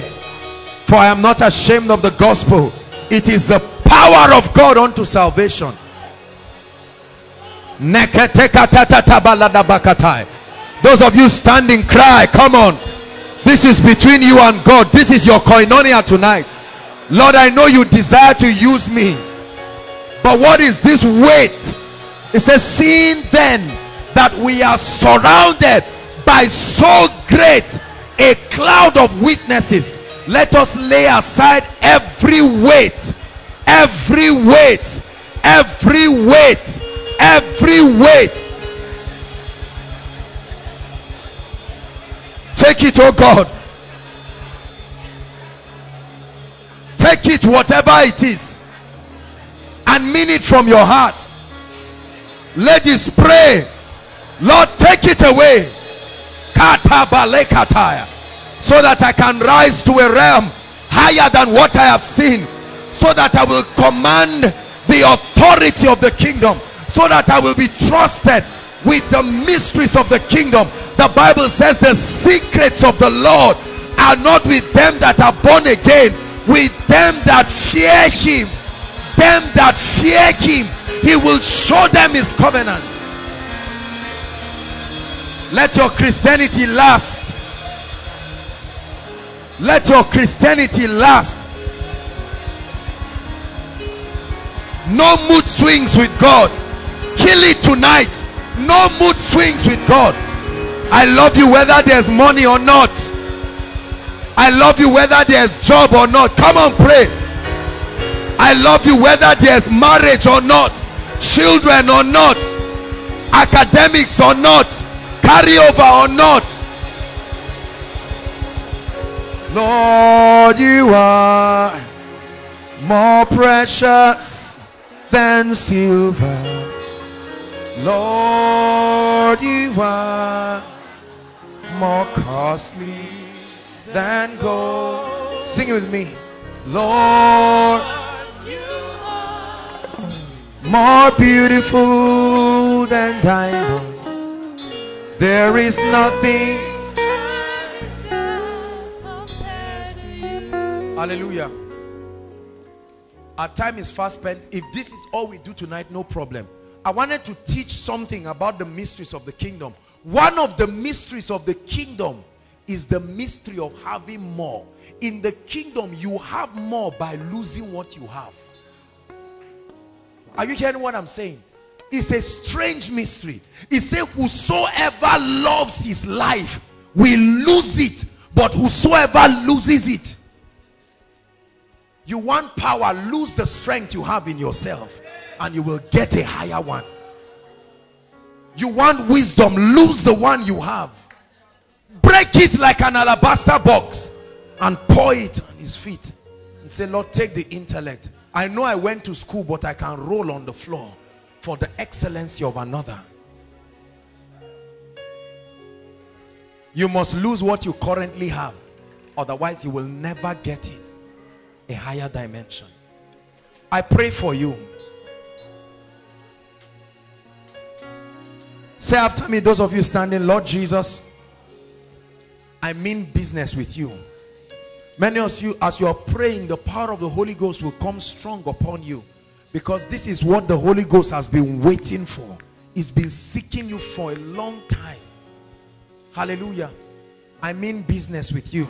for I am not ashamed of the gospel. It is the power of God unto salvation. Those of you standing, cry, come on. This is between you and God. This is your koinonia tonight. Lord, I know you desire to use me, but what is this weight? It says, seeing then that we are surrounded by so great a cloud of witnesses, let us lay aside every weight, every weight, every weight, every weight. Take it, oh God. Take it, whatever it is. and mean it from your heart. Ladies, pray, Lord, take it away, so that I can rise to a realm higher than what I have seen, so that I will command the authority of the kingdom, so that I will be trusted with the mysteries of the kingdom. The Bible says the secrets of the Lord are not with them that are born again, with them that fear him. Them that fear him, he will show them his covenants. Let your Christianity last. Let your Christianity last. No mood swings with God. Kill it tonight. No mood swings with God. I love you whether there's money or not. I love you whether there's job or not. Come on, pray. I love you whether there's marriage or not, children or not, academics or not, carryover or not. Lord, you are more precious than silver. Lord, you are more costly than gold. Sing it with me. Lord, you are more beautiful than diamond. There is nothing. Hallelujah. Our time is fast spent. If this is all we do tonight, no problem. I wanted to teach something about the mysteries of the kingdom. One of the mysteries of the kingdom is the mystery of having more. In the kingdom, you have more by losing what you have. Are you hearing what I'm saying? It's a strange mystery. It says, whosoever loves his life will lose it, but whosoever loses it. You want power, lose the strength you have in yourself and you will get a higher one. You want wisdom, lose the one you have. Break it like an alabaster box and pour it on his feet and say, Lord, take the intellect. I know I went to school, but I can roll on the floor for the excellency of another. You must lose what you currently have, otherwise you will never get it. A higher dimension. I pray for you. Say after me, those of you standing, Lord Jesus, I mean business with you. Many of you, as you are praying, the power of the Holy Ghost will come strong upon you, because this is what the Holy Ghost has been waiting for. It's been seeking you for a long time. Hallelujah. I mean business with you.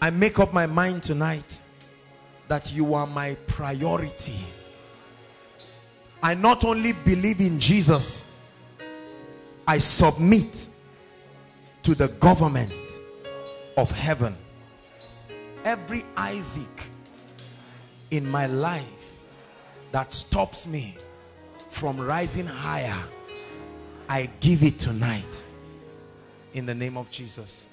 I make up my mind tonight that you are my priority. I not only believe in Jesus, I submit to the government of heaven. Every Isaac in my life that stops me from rising higher, I give it tonight in the name of Jesus.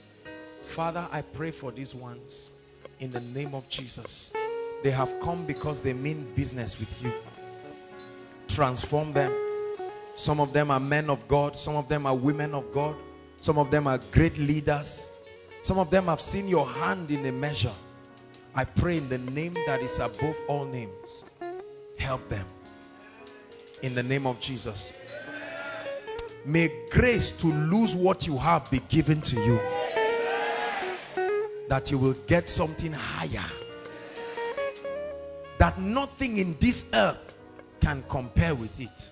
Father, I pray for these ones in the name of Jesus. They have come because they mean business with you. Transform them. Some of them are men of God. Some of them are women of God. Some of them are great leaders. Some of them have seen your hand in a measure. I pray in the name that is above all names. Help them. In the name of Jesus. May grace to lose what you have be given to you, that you will get something higher, that nothing in this earth can compare with it.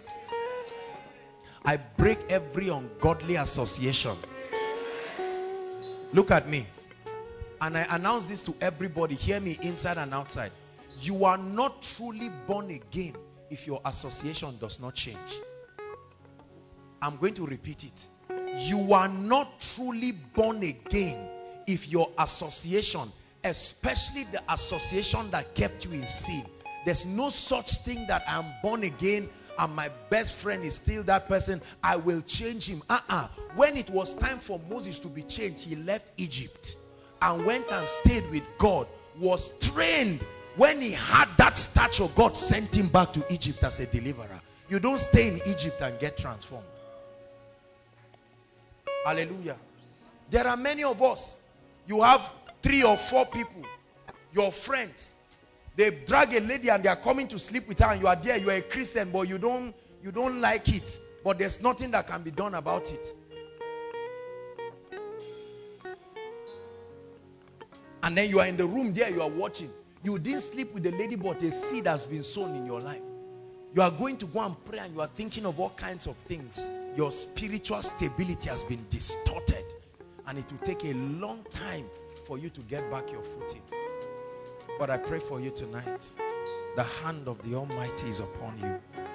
I break every ungodly association. Look at me. And I announce this to everybody. Hear me inside and outside. You are not truly born again if your association does not change. I'm going to repeat it. You are not truly born again if your association, especially the association that kept you in sin. There's no such thing that I'm born again and my best friend is still that person. I will change him. When it was time for Moses to be changed, he left Egypt and went and stayed with God, was trained When he had that stature, God sent him back to Egypt as a deliverer. You don't stay in Egypt and get transformed. Hallelujah. There are many of us. You have 3 or 4 people, your friends. They drag a lady and they are coming to sleep with her, and you are there. You are a Christian, but you don't like it. But there's nothing that can be done about it. And then you are in the room there, you are watching. You didn't sleep with the lady, but a seed has been sown in your life. You are going to go and pray and you are thinking of all kinds of things. Your spiritual stability has been distorted. And it will take a long time for you to get back your footing. But I pray for you tonight. The hand of the Almighty is upon you.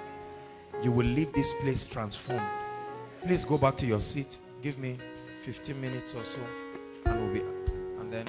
You will leave this place transformed. Please go back to your seat. Give me 15 minutes or so. And we'll be up. And then...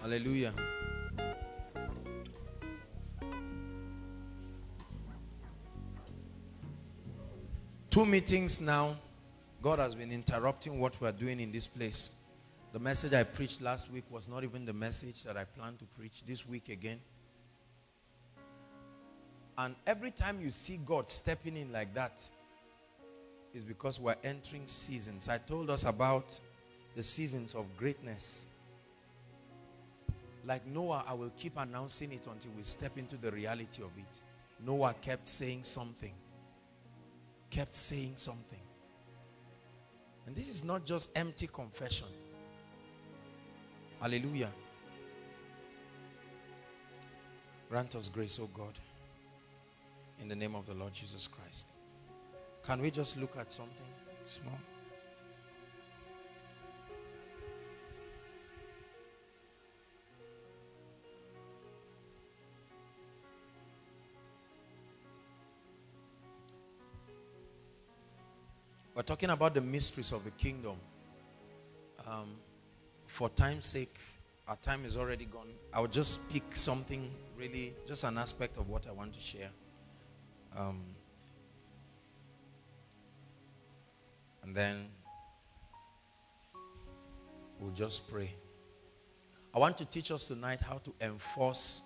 Hallelujah. Two meetings now. God has been interrupting what we are doing in this place. The message I preached last week was not even the message that I planned to preach this week again. And every time you see God stepping in like that, it's because we're entering seasons. I told us about the seasons of greatness. Like Noah, I will keep announcing it until we step into the reality of it. Noah kept saying something. Kept saying something. And this is not just empty confession. Hallelujah. Grant us grace, O God. In the name of the Lord Jesus Christ. Can we just look at something small? We're talking about the mysteries of the kingdom. For time's sake, our time is already gone. I'll just pick something really, just an aspect of what I want to share. And then we'll just pray. I want to teach us tonight how to enforce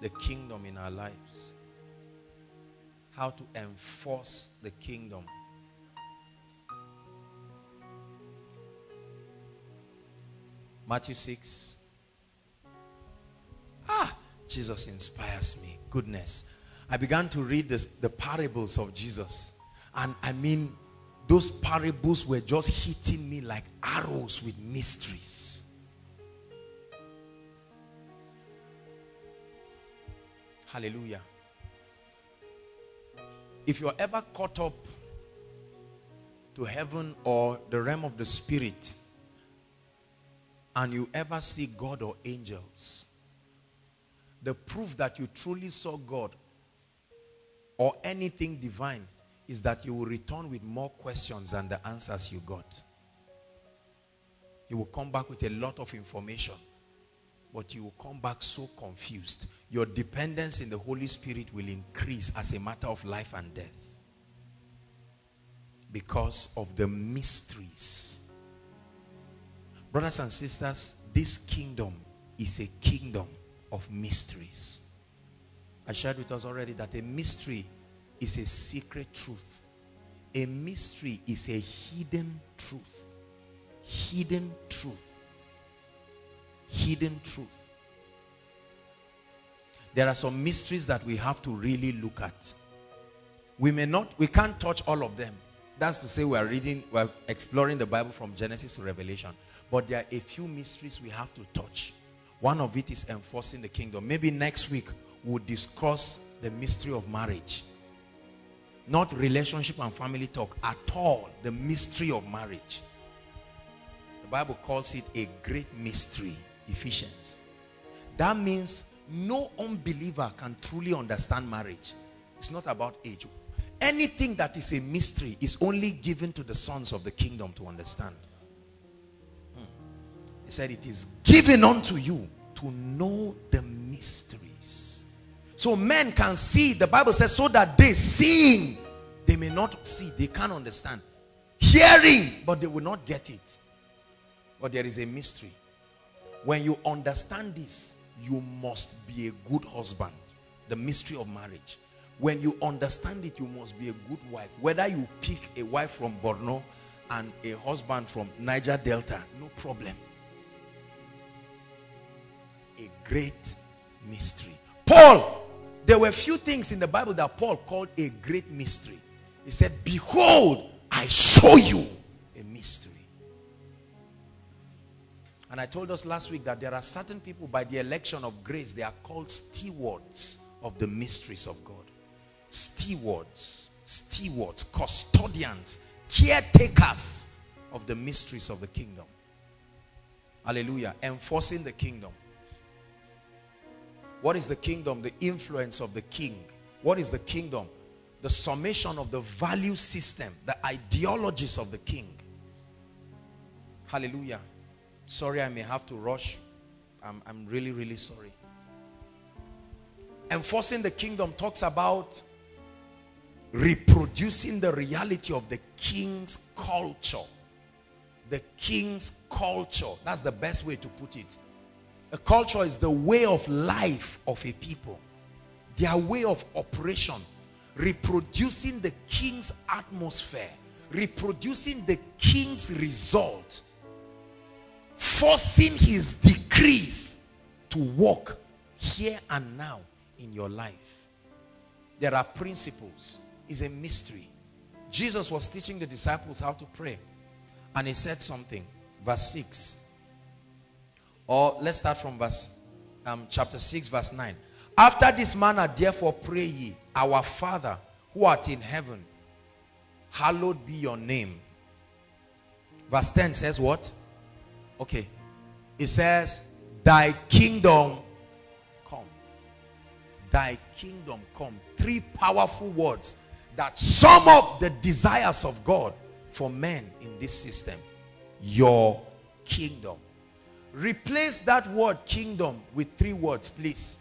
the kingdom in our lives. How to enforce the kingdom. Matthew 6. Jesus inspires me. Goodness. I began to read the parables of Jesus. And I mean, those parables were just hitting me like arrows with mysteries. Hallelujah. If you're ever caught up to heaven or the realm of the spirit, and you ever see God or angels, the proof that you truly saw God or anything divine is that you will return with more questions than the answers you got. You will come back with a lot of information, but you will come back so confused. Your dependence in the Holy Spirit will increase as a matter of life and death because of the mysteries. Brothers and sisters, this kingdom is a kingdom of mysteries. I shared with us already that a mystery is a secret truth. A mystery is a hidden truth. Hidden truth. Hidden truth. There are some mysteries that we have to really look at. We can't touch all of them. That's to say we're exploring the Bible from Genesis to Revelation. But there are a few mysteries we have to touch. One of it is enforcing the kingdom. Maybe next week we'll discuss the mystery of marriage. Not relationship and family talk at all. The mystery of marriage. The Bible calls it a great mystery. Ephesians. That means no unbeliever can truly understand marriage. It's not about age. Anything that is a mystery is only given to the sons of the kingdom to understand. He said it is given unto you to know the mysteries. So men can see. The Bible says, so that they seeing, they may not see, they can't understand. Hearing, but they will not get it. But there is a mystery. When you understand this, you must be a good husband. The mystery of marriage. When you understand it, you must be a good wife. Whether you pick a wife from Borno and a husband from Niger Delta, no problem. A great mystery. Paul, there were few things in the Bible that Paul called a great mystery. He said, behold, I show you a mystery. And I told us last week that there are certain people, by the election of grace, they are called stewards of the mysteries of God. Stewards, custodians, caretakers of the mysteries of the kingdom. Hallelujah. Enforcing the kingdom. What is the kingdom? The influence of the king. What is the kingdom? The summation of the value system, the ideologies of the king. Hallelujah. Sorry, I may have to rush. I'm really, really sorry. Enforcing the kingdom talks about reproducing the reality of the king's culture. The king's culture. That's the best way to put it. A culture is the way of life of a people. Their way of operation. Reproducing the king's atmosphere. Reproducing the king's result. Forcing his decrees to work here and now in your life. There are principles. It's a mystery. Jesus was teaching the disciples how to pray, and he said something. Verse 6, or let's start from verse chapter 6 verse 9. After this manner therefore pray ye, our Father who art in heaven, hallowed be your name. Verse 10 says what? Okay, it says, thy kingdom come. Thy kingdom come. Three powerful words that sum up the desires of God for men in this system. Your kingdom. Replace that word kingdom with three words, please.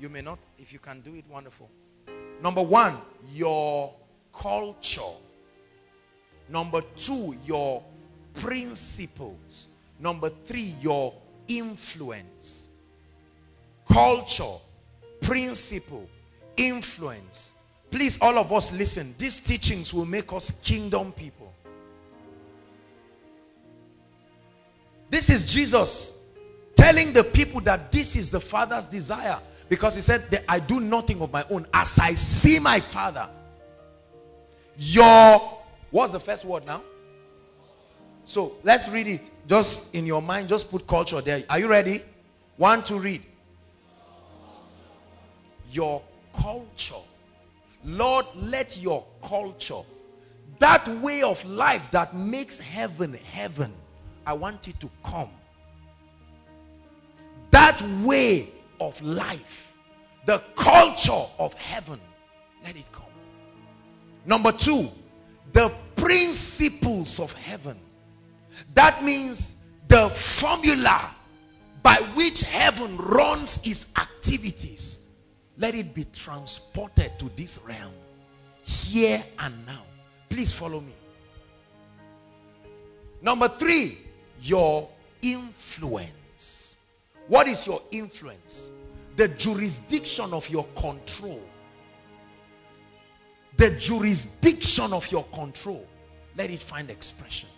You may not, if you can do it, wonderful. Number 1, your culture. Number 2, your principles. Number 3, your influence. Culture, principle, influence. Please, all of us, listen. These teachings will make us kingdom people. This is Jesus telling the people that this is the Father's desire, because he said that I do nothing of my own as I see my Father. Your, what's the first word now? So let's read it. Just in your mind, just put culture there. Are you ready? 1, 2, read. Your culture. Lord, let your culture, that way of life that makes heaven heaven, I want it to come. That way of life, the culture of heaven, let it come. Number 2, the principles of heaven. That means the formula by which heaven runs its activities. Let it be transported to this realm, here and now. Please follow me. Number 3, your influence. What is your influence? The jurisdiction of your control. The jurisdiction of your control. Let it find expression.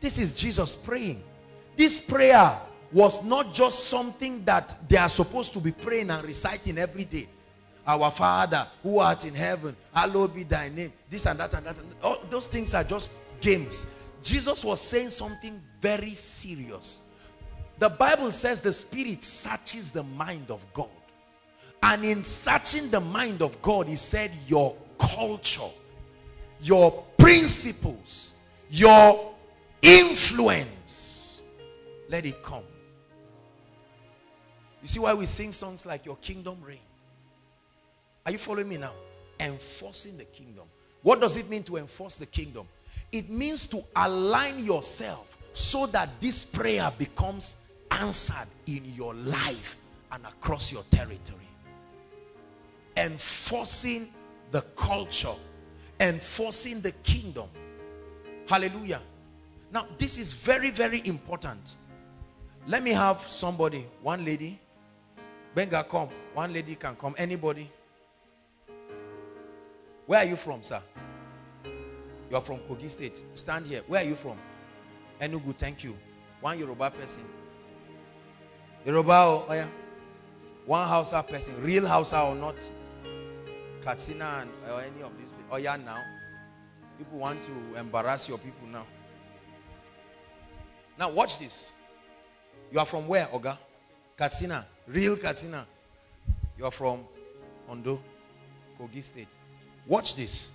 This is Jesus praying. This prayer was not just something that they are supposed to be praying and reciting every day. Our Father who art in heaven, hallowed be thy name. This and that and that. And that. All those things are just games. Jesus was saying something very serious. The Bible says the Spirit searches the mind of God. And in searching the mind of God, he said your culture, your principles, your influence, let it come. You see why we sing songs like Your Kingdom Reign? Are you following me now? enforcing the kingdom. What does it mean to enforce the kingdom? It means to align yourself so that this prayer becomes answered in your life and across your territory. Enforcing the culture, enforcing the kingdom. Hallelujah. Now, this is very, very important. Let me have somebody, one lady. Benga, come. One lady can come. Anybody? Where are you from, sir? You are from Kogi State. Stand here. Where are you from? Enugu, thank you. One Yoruba person. Yoruba, oh yeah. One Hausa person. Real Hausa or not. Katsina and, or any of these people. Oh yeah, now. People want to embarrass your people now. Now watch this. You are from where, Oga? Katsina. Real Katsina. You are from Ondo, Kogi State. Watch this.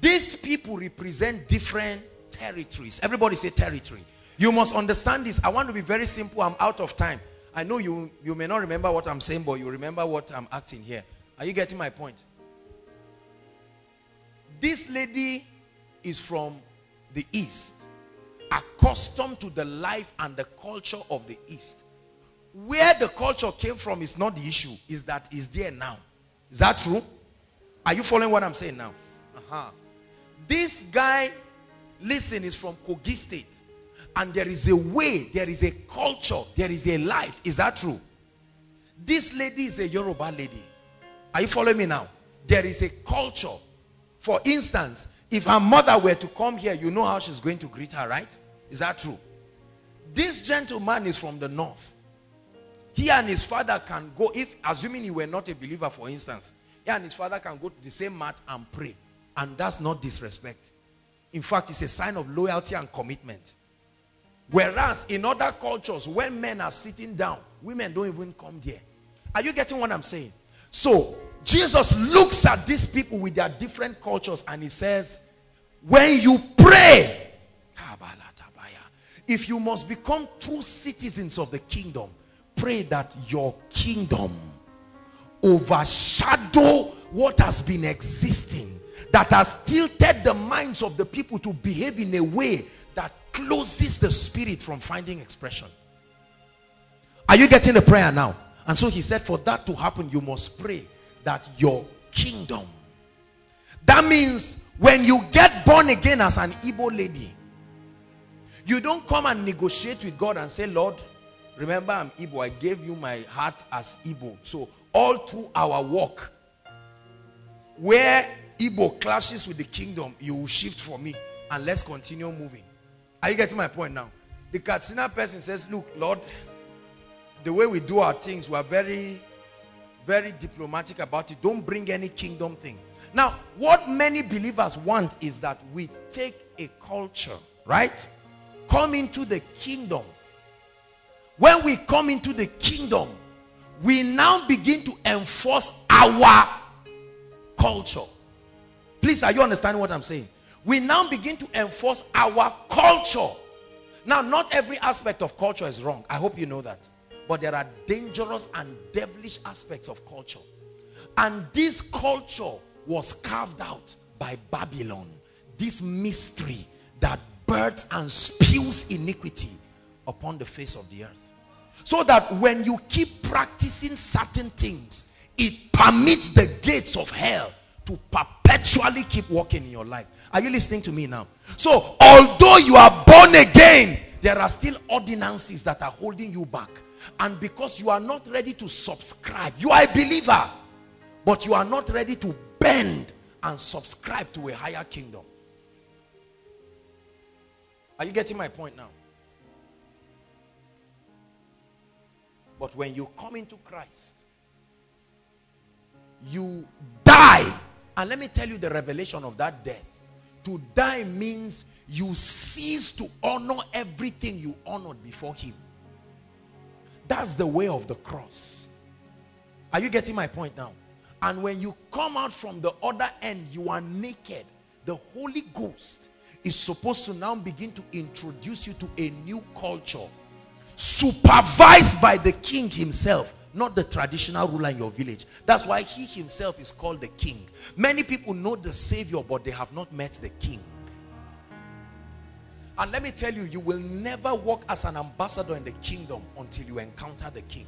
These people represent different territories. Everybody say territory. You must understand this. I want to be very simple. I'm out of time. I know you may not remember what I'm saying, but you remember what I'm acting here. Are you getting my point? This lady is from the East, accustomed to the life and the culture of the East. Where the culture came from is not the issue, is that it's there now. Is that true? Are you following what I'm saying now? This guy, listen, is from Kogi State, and there is a way, there is a culture, there is a life. Is that true? This lady is a Yoruba lady. Are you following me now? There is a culture. For instance, if her mother were to come here, you know how she's going to greet her, right? Is that true? This gentleman is from the north. He and his father can go, if assuming he were not a believer, for instance, he and his father can go to the same mat and pray. And that's not disrespect. In fact, it's a sign of loyalty and commitment. Whereas in other cultures, when men are sitting down, women don't even come there. Are you getting what I'm saying? So Jesus looks at these people with their different cultures and he says, when you pray, if you must become true citizens of the kingdom, pray that your kingdom overshadow what has been existing, that has tilted the minds of the people to behave in a way that closes the spirit from finding expression. Are you getting the prayer now? And so he said, for that to happen, you must pray that your kingdom. That means when you get born again as an Igbo lady, you don't come and negotiate with God and say, Lord, remember I'm Igbo. I gave you my heart as Igbo. So all through our walk, where Igbo clashes with the kingdom, you will shift for me and let's continue moving. Are you getting my point now? The Katsina person says, look, Lord, the way we do our things, we are very, very diplomatic about it. Don't bring any kingdom thing. Now, what many believers want is that we take a culture, right? Come into the kingdom. When we come into the kingdom, we now begin to enforce our culture. Please, are you understanding what I'm saying? We now begin to enforce our culture. Now, not every aspect of culture is wrong. I hope you know that. But there are dangerous and devilish aspects of culture. And this culture was carved out by Babylon. This mystery that births and spews iniquity upon the face of the earth. So that when you keep practicing certain things, it permits the gates of hell to perpetually keep working in your life. Are you listening to me now? So, although you are born again, there are still ordinances that are holding you back. And because you are not ready to subscribe, you are a believer, but you are not ready to bend and subscribe to a higher kingdom. Are you getting my point now? But when you come into Christ, you die. And let me tell you the revelation of that death. To die means you cease to honor everything you honored before him. That's the way of the cross. Are you getting my point now? And when you come out from the other end, you are naked. The Holy Ghost is supposed to now begin to introduce you to a new culture, supervised by the King himself, not the traditional ruler in your village. That's why he himself is called the king. Many people know the Savior, but they have not met the king. And let me tell you, you will never walk as an ambassador in the kingdom until you encounter the king.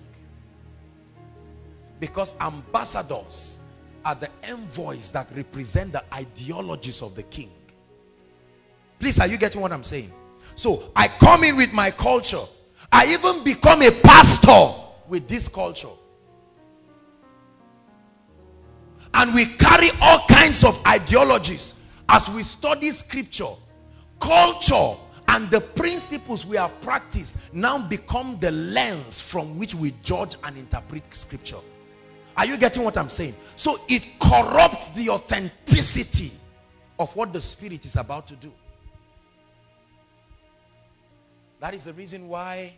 Because ambassadors are the envoys that represent the ideologies of the king. Please, are you getting what I'm saying? So, I come in with my culture. I even become a pastor with this culture. And we carry all kinds of ideologies as we study scripture. Culture and the principles we have practiced now become the lens from which we judge and interpret scripture. Are you getting what I'm saying? So it corrupts the authenticity of what the Spirit is about to do. That is the reason why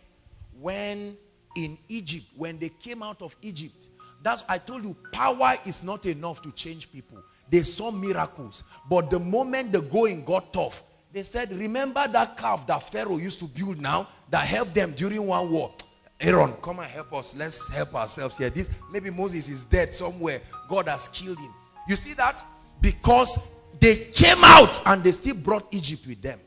when in Egypt, when they came out of Egypt, that's, I told you, power is not enough to change people. They saw miracles, but the moment the going got tough, they said, remember that calf that Pharaoh used to build now that helped them during one war? Aaron, come and help us. Let's help ourselves here. This, maybe Moses is dead somewhere. God has killed him. You see that? Because they came out and they still brought Egypt with them.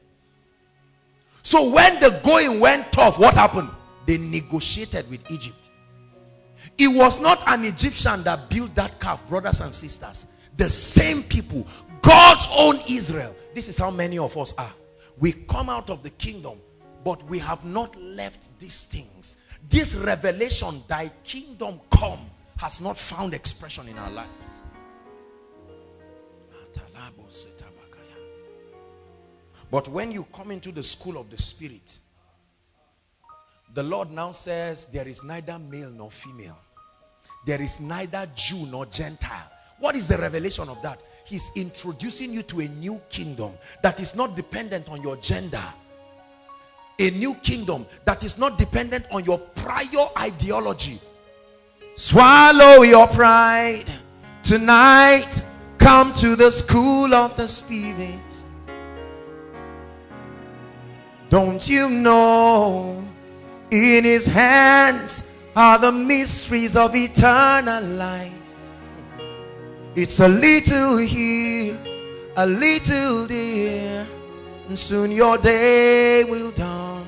So when the going went tough, what happened? They negotiated with Egypt. It was not an Egyptian that built that calf, brothers and sisters. The same people, God's own Israel. This is how many of us are. We come out of the kingdom, but we have not left these things. This revelation, thy kingdom come, has not found expression in our lives. But when you come into the school of the Spirit, the Lord now says, there is neither male nor female. There is neither Jew nor Gentile. What is the revelation of that? He's introducing you to a new kingdom that is not dependent on your gender. A new kingdom that is not dependent on your prior ideology. Swallow your pride. Tonight, come to the school of the Spirit. Don't you know, in his hands are the mysteries of eternal life. It's a little here, a little there, and soon your day will dawn.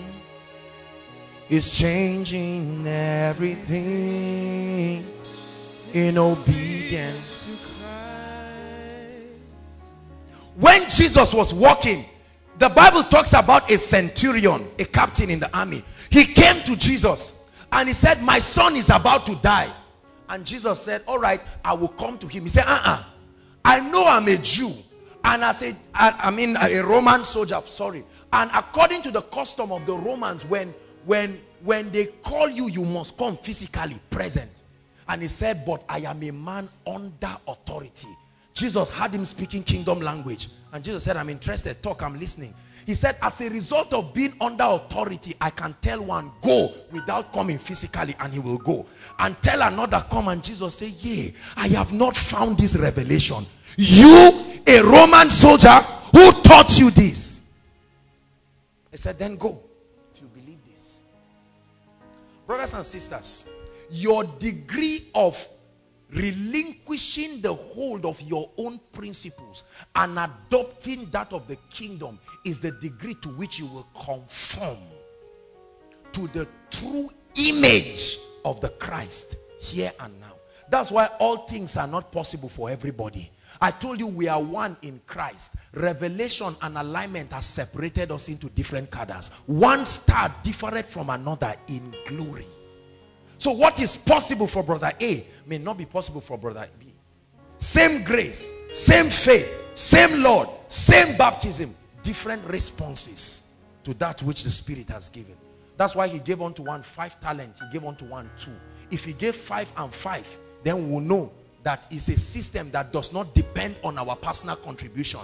It's changing everything in obedience to Christ. When Jesus was walking, the Bible talks about a centurion, a captain in the army. He came to Jesus and he said, my son is about to die. And Jesus said, all right, I will come to him. He said, I know I'm a Jew. And I said, I mean a Roman soldier, sorry. And according to the custom of the Romans, when they call you, you must come physically present. And he said, but I am a man under authority. Jesus had him speaking kingdom language. And Jesus said, I'm interested. Talk, I'm listening. He said, as a result of being under authority, I can tell one, go, without coming physically, and he will go. And tell another, come, and Jesus said, yea, I have not found this revelation. You, a Roman soldier, who taught you this? He said, then go, if you believe this. Brothers and sisters, your degree of relinquishing the hold of your own principles and adopting that of the kingdom is the degree to which you will conform to the true image of the Christ here and now. That's why all things are not possible for everybody. I told you we are one in Christ. Revelation and alignment has separated us into different cadres. One star different from another in glory. So what is possible for brother A may not be possible for brother B. Same grace, same faith, same Lord, same baptism, different responses to that which the Spirit has given. That's why he gave unto one 5 talents, he gave unto one 2. If he gave 5 and 5, then we'll know that it's a system that does not depend on our personal contribution.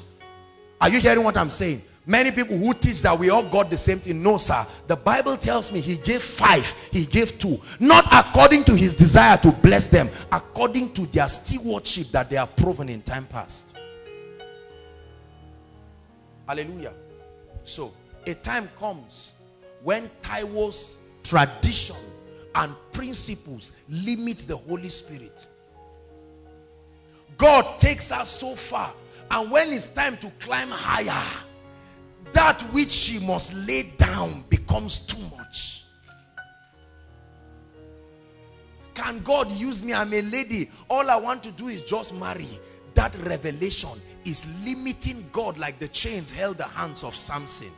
Are you hearing what I'm saying? Many people who teach that we all got the same thing. No, sir. The Bible tells me he gave 5, he gave 2. Not according to his desire to bless them, according to their stewardship that they have proven in time past. Hallelujah. So, a time comes when Taiwo's tradition and principles limit the Holy Spirit. God takes us so far, and when it's time to climb higher, that which she must lay down becomes too much. Can God use me? I'm a lady. All I want to do is just marry. That revelation is limiting God, like the chains held the hands of Samson.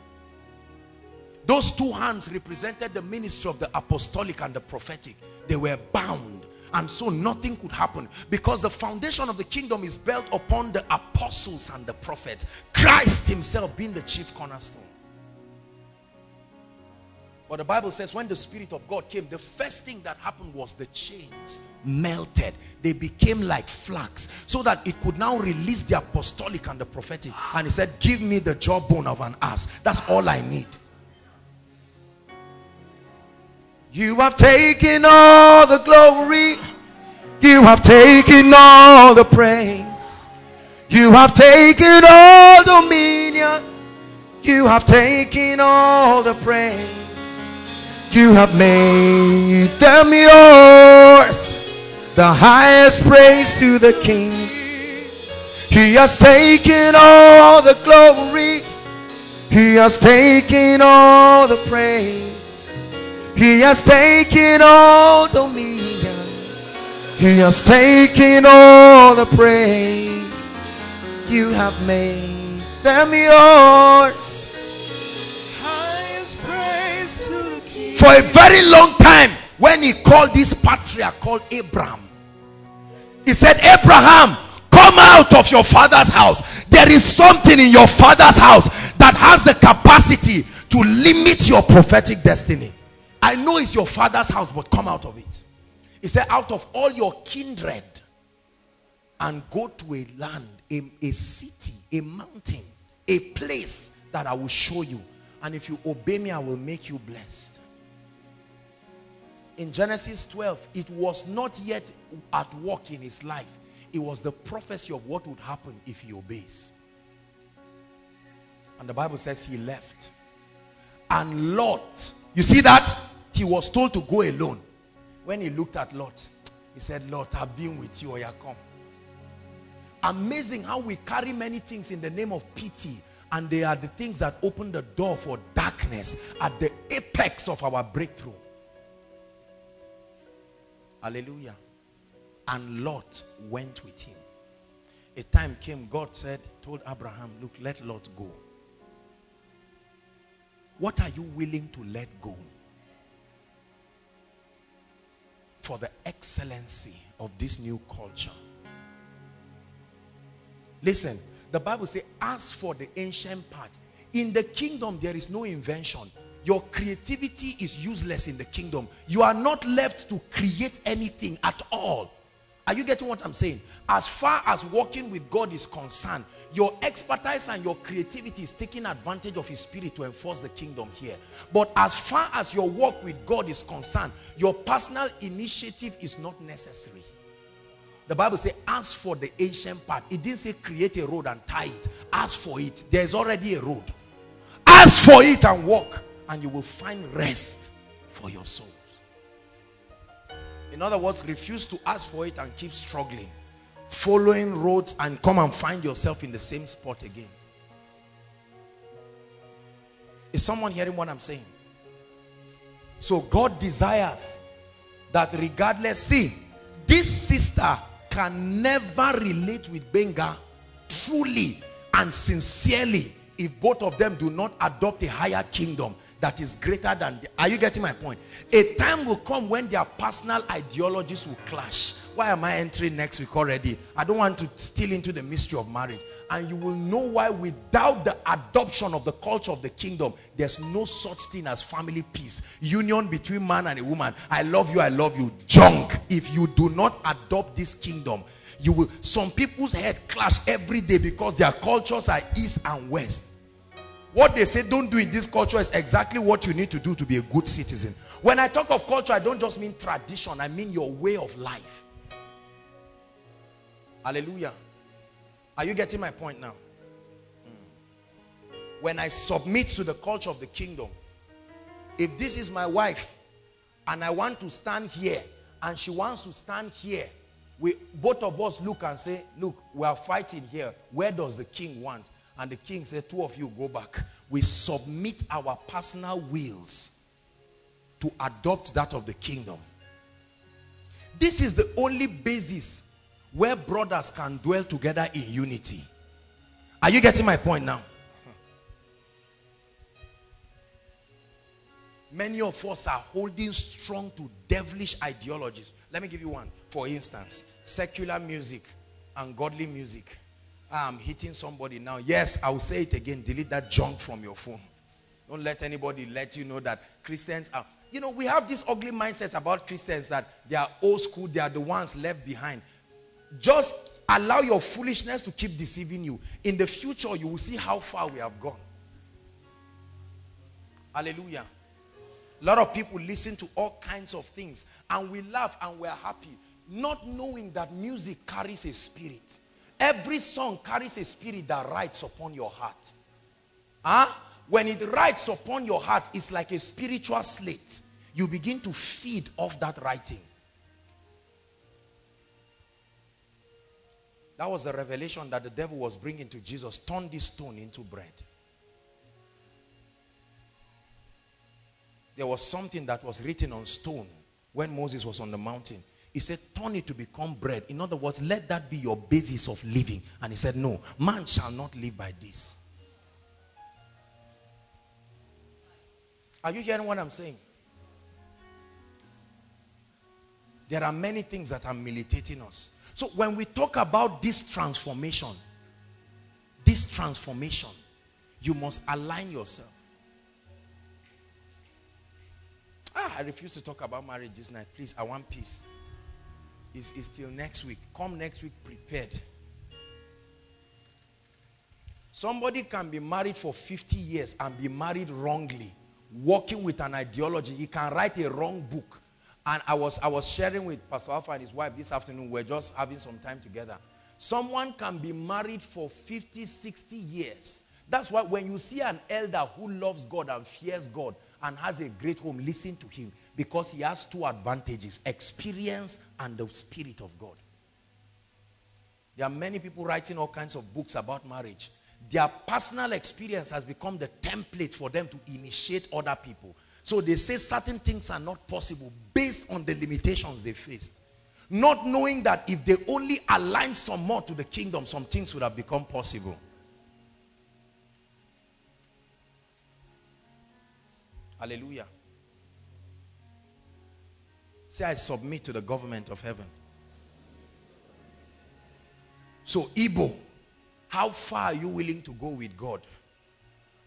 Those two hands represented the ministry of the apostolic and the prophetic. They were bound, and so nothing could happen, because the foundation of the kingdom is built upon the apostles and the prophets, Christ himself being the chief cornerstone. But the Bible says when the Spirit of God came, the first thing that happened was the chains melted. They became like flax, so that it could now release the apostolic and the prophetic. And he said, give me the jawbone of an ass. That's all I need. You have taken all the glory. You have taken all the praise. You have taken all dominion. You have taken all the praise. You have made them yours, the highest praise to the King. He has taken all the glory. He has taken all the praise. He has taken all dominion. He has taken all the praise. You have made them yours. For a very long time, when he called this patriarch called Abraham, he said, Abraham, come out of your father's house. There is something in your father's house that has the capacity to limit your prophetic destiny. I know it's your father's house, but come out of it. He said, out of all your kindred, and go to a land, a city, a mountain, a place that I will show you. And if you obey me, I will make you blessed. In Genesis 12, it was not yet at work in his life. It was the prophecy of what would happen if he obeys. And the Bible says he left. And Lot, you see that? He was told to go alone. When he looked at Lot, he said, Lot, I've been with you, I come. Amazing how we carry many things in the name of pity. And they are the things that open the door for darkness at the apex of our breakthrough. Hallelujah. And Lot went with him. A time came, God said, told Abraham, look, let Lot go. What are you willing to let go? For the excellency of this new culture. Listen, the Bible says, as for the ancient part, in the kingdom there is no invention. Your creativity is useless in the kingdom. You are not left to create anything at all. Are you getting what I'm saying? As far as walking with God is concerned, your expertise and your creativity is taking advantage of his Spirit to enforce the kingdom here. But as far as your walk with God is concerned, your personal initiative is not necessary. The Bible says, as for the ancient path, it didn't say create a road and tie it. As for it, there is already a road. As for it and walk, and you will find rest for your souls. In other words, refuse to ask for it and keep struggling, following roads, and come and find yourself in the same spot again. Is someone hearing what I'm saying? So God desires that regardless, see, this sister can never relate with Benga truly and sincerely if both of them do not adopt a higher kingdom that is greater than... Are you getting my point? A time will come when their personal ideologies will clash. Why am I entering next week already? I don't want to steal into the mystery of marriage. And you will know why without the adoption of the culture of the kingdom, there's no such thing as family peace. Union between man and a woman. I love you, junk. If you do not adopt this kingdom, you will... Some people's head clash every day because their cultures are east and west. What they say don't do in this culture is exactly what you need to do to be a good citizen. When I talk of culture, I don't just mean tradition. I mean your way of life. Hallelujah. Are you getting my point now? When I submit to the culture of the kingdom, if this is my wife, and I want to stand here and she wants to stand here, we both of us look and say, look, we are fighting here. Where does the king want? And the king said, two of you go back. We submit our personal wills to adopt that of the kingdom. This is the only basis where brothers can dwell together in unity. Are you getting my point now? Many of us are holding strong to devilish ideologies. Let me give you one. For instance, secular music and godly music. I'm hitting somebody now. Yes, I'll say it again. Delete that junk from your phone. Don't let anybody let you know that Christians are... You know, we have these ugly mindsets about Christians that they are old school. They are the ones left behind. Just allow your foolishness to keep deceiving you. In the future, you will see how far we have gone. Hallelujah. A lot of people listen to all kinds of things and we laugh and we're happy, not knowing that music carries a spirit. Every song carries a spirit that writes upon your heart. When it writes upon your heart, it's like a spiritual slate. You begin to feed off that writing. That was the revelation that the devil was bringing to Jesus. Turn this stone into bread. There was something that was written on stone when Moses was on the mountain. He said, turn it to become bread. In other words, let that be your basis of living. And he said, no, man shall not live by this. Are you hearing what I'm saying? There are many things that are militating us. So when we talk about this transformation, you must align yourself. I refuse to talk about marriage this night. Please, I want peace. It's till next week. Come next week prepared. Somebody can be married for 50 years and be married wrongly, working with an ideology. He can write a wrong book. And I was sharing with Pastor Alpha and his wife this afternoon. We're just having some time together. Someone can be married for 50, 60 years. That's why when you see an elder who loves God and fears God and has a great home, listen to him, because he has two advantages: experience and the Spirit of God. There are many people writing all kinds of books about marriage. Their personal experience has become the template for them to initiate other people. So they say certain things are not possible based on the limitations they faced, not knowing that if they only aligned some more to the kingdom, some things would have become possible. Hallelujah. Say, I submit to the government of heaven. So, Igbo, how far are you willing to go with God?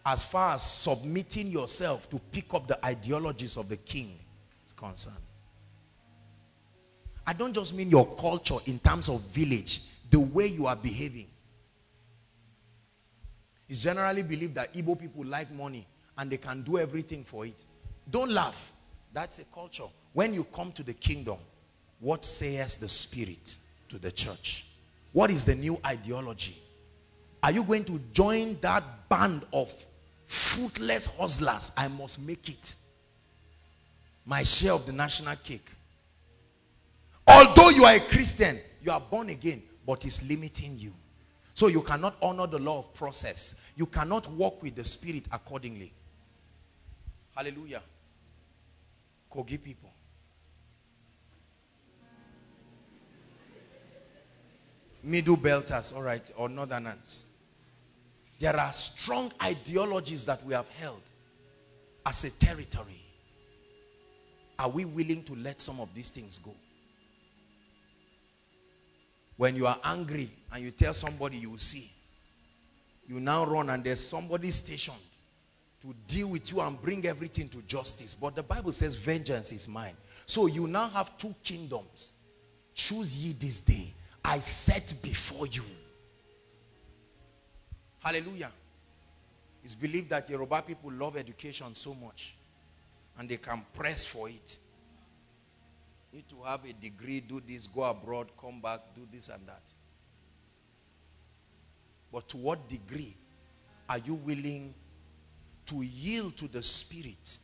As far as submitting yourself to pick up the ideologies of the king is concerned. I don't just mean your culture in terms of village, the way you are behaving. It's generally believed that Igbo people like money, and they can do everything for it. Don't laugh. That's a culture. When you come to the kingdom, what says the Spirit to the church? What is the new ideology? Are you going to join that band of fruitless hustlers? I must make it. My share of the national cake. Although you are a Christian, you are born again, but it's limiting you. So you cannot honor the law of process. You cannot walk with the Spirit accordingly. Hallelujah. Kogi people. Middle belters, all right, or northerners. There are strong ideologies that we have held as a territory. Are we willing to let some of these things go? When you are angry and you tell somebody, you will see. You now run and there's somebody stationed to deal with you and bring everything to justice. But the Bible says vengeance is mine. So you now have two kingdoms. Choose ye this day. I set before you. Hallelujah. It's believed that Yoruba people love education so much and they can press for it. Need to have a degree, do this, go abroad, come back, do this and that. But to what degree are you willing to yield to the Spirit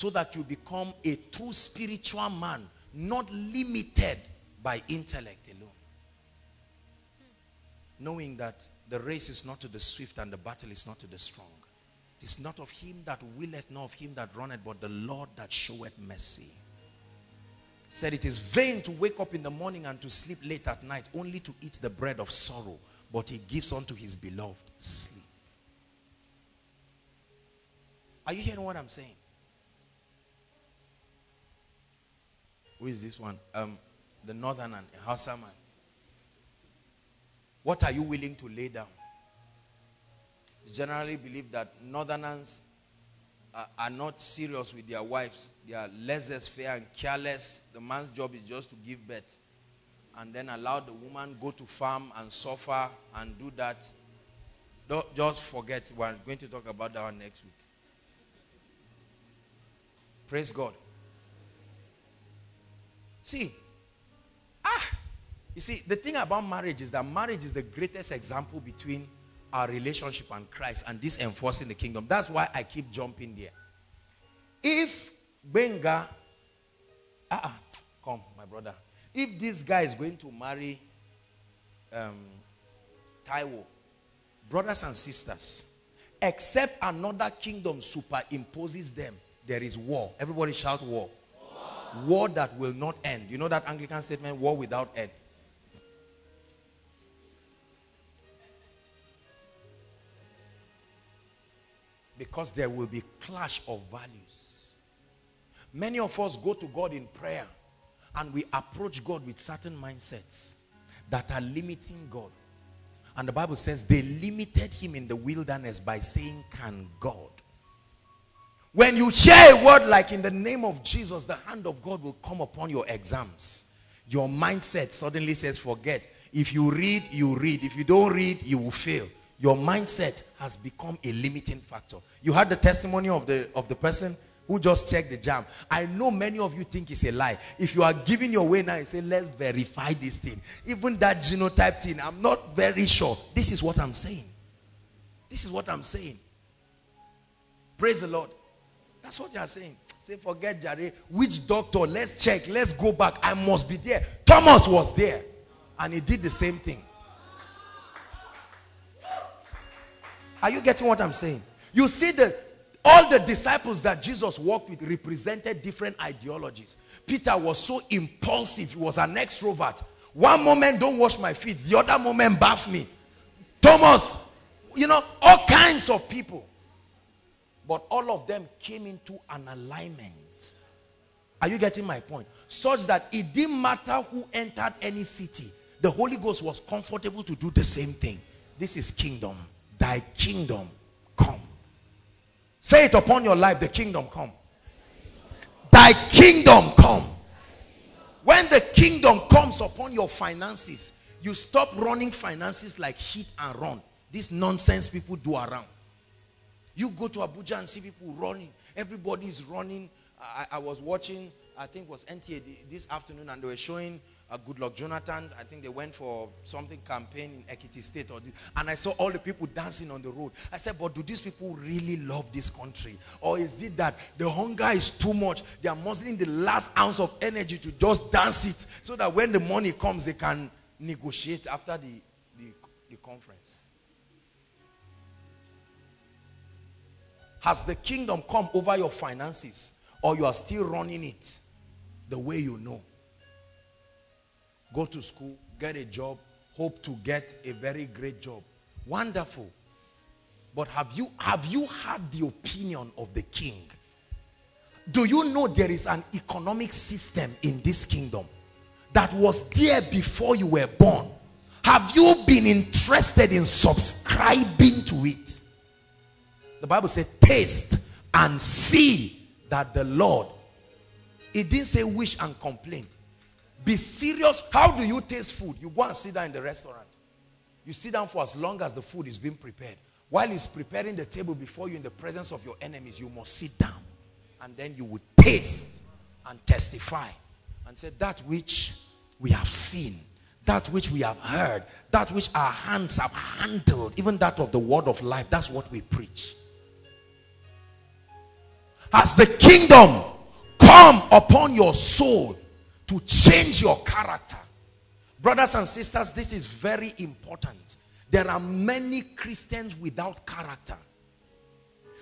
so that you become a true spiritual man, not limited by intellect alone. Knowing that the race is not to the swift and the battle is not to the strong. It is not of him that willeth, nor of him that runneth, but the Lord that showeth mercy. Said it is vain to wake up in the morning and to sleep late at night, only to eat the bread of sorrow, but he gives unto his beloved sleep. Are you hearing what I'm saying? Who is this one? The northern and Hausa man. What are you willing to lay down? It's generally believed that northerners are not serious with their wives. They are laissez-faire and careless. The man's job is just to give birth and then allow the woman go to farm and suffer and do that. Don't just forget, we're going to talk about that next week. Praise God. See, you see, the thing about marriage is that marriage is the greatest example between our relationship and Christ and this enforcing the kingdom. That's why I keep jumping there. If Benga, come, my brother. If this guy is going to marry Taiwo, brothers and sisters, except another kingdom superimposes them, there is war. Everybody shout war. War. War that will not end. You know that Anglican statement, war without end. Because there will be clash of values. Many of us go to God in prayer and we approach God with certain mindsets that are limiting God. And the Bible says they limited him in the wilderness by saying, can God? When you hear a word like in the name of Jesus, the hand of God will come upon your exams. Your mindset suddenly says, forget. If you read, you read. If you don't read, you will fail. Your mindset has become a limiting factor. You had the testimony of the person who just checked the jam. I know many of you think it's a lie. If you are giving your way now, you say, let's verify this thing. Even that genotype thing, I'm not very sure. This is what I'm saying. This is what I'm saying. Praise the Lord. That's what you are saying. Say, forget Jare. Which doctor? Let's check. Let's go back. I must be there. Thomas was there. And he did the same thing. Are you getting what I'm saying? You see that all the disciples that Jesus walked with represented different ideologies. Peter was so impulsive. He was an extrovert. One moment, don't wash my feet. The other moment, bath me. Thomas, you know, all kinds of people. But all of them came into an alignment. Are you getting my point? Such that it didn't matter who entered any city. The Holy Ghost was comfortable to do the same thing. This is kingdom. Thy kingdom come. Say it upon your life, the kingdom come. Thy kingdom come. When the kingdom comes upon your finances, you stop running finances like hit and run. This nonsense people do around. You go to Abuja and see people running. Everybody is running. I was watching, I think it was NTA this afternoon, and they were showing Good Luck Jonathan. I think they went for something campaign in Ekiti State. And I saw all the people dancing on the road. I said, but do these people really love this country? Or is it that the hunger is too much? They are muzzling the last ounce of energy to just dance it so that when the money comes, they can negotiate after the conference. Has the kingdom come over your finances, or you are still running it the way you know? Go to school, get a job, hope to get a very great job. Wonderful. But have you had the opinion of the king? Do you know there is an economic system in this kingdom that was there before you were born? Have you been interested in subscribing to it? The Bible said, taste and see that the Lord. It didn't say wish and complain. Be serious. How do you taste food? You go and sit down in the restaurant. You sit down for as long as the food is being prepared. While he's preparing the table before you in the presence of your enemies, you must sit down. And then you will taste and testify. And say, that which we have seen, that which we have heard, that which our hands have handled, even that of the word of life, that's what we preach. Has the kingdom come upon your soul to change your character? Brothers and sisters, this is very important. There are many Christians without character.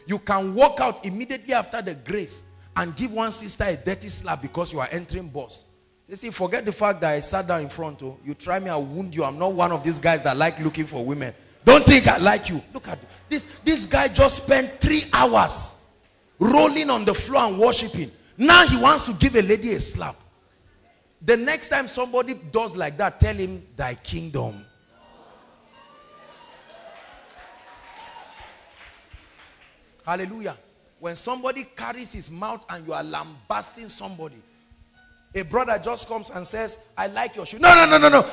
You can walk out immediately after the grace and give one sister a dirty slap because you are entering bus. They say, forget the fact that I sat down in front. Oh, you try me, I'll wound you. I'm not one of these guys that like looking for women. Don't think I like you. Look at this. This guy just spent 3 hours rolling on the floor and worshiping. Now he wants to give a lady a slap. The next time somebody does like that, tell him, thy kingdom. Hallelujah. When somebody carries his mouth and you are lambasting somebody, a brother just comes and says, I like your shoe. No.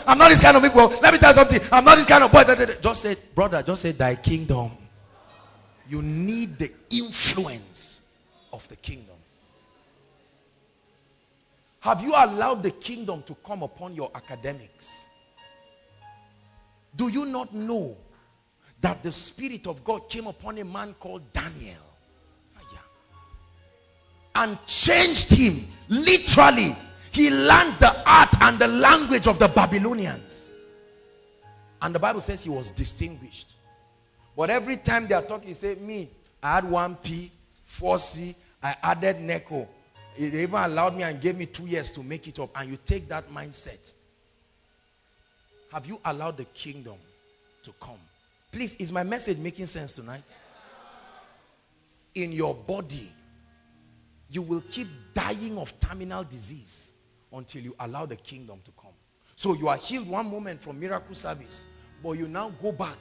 I'm not this kind of people. Let me tell you something. I'm not this kind of boy. Just say, brother, just say thy kingdom. You need the influence of the kingdom. Have you allowed the kingdom to come upon your academics? Do you not know that the Spirit of God came upon a man called Daniel and changed him? Literally, he learned the art and the language of the Babylonians. And the Bible says he was distinguished. But every time they are talking, he said, me, I had 1P, 4C, I added Neko. It even allowed me and gave me 2 years to make it up. And you take that mindset. Have you allowed the kingdom to come? Please, is my message making sense tonight? In your body, you will keep dying of terminal disease until you allow the kingdom to come. So you are healed one moment from miracle service, but you now go back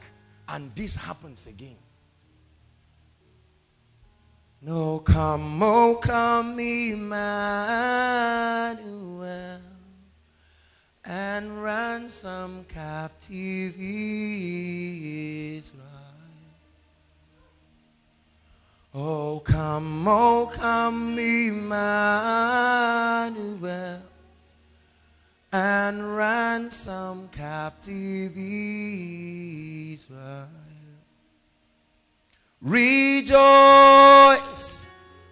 and this happens again. No, come, oh, come, Emmanuel, and ransom captive Israel. Oh, come, Emmanuel, and ransom captive Israel. Rejoice,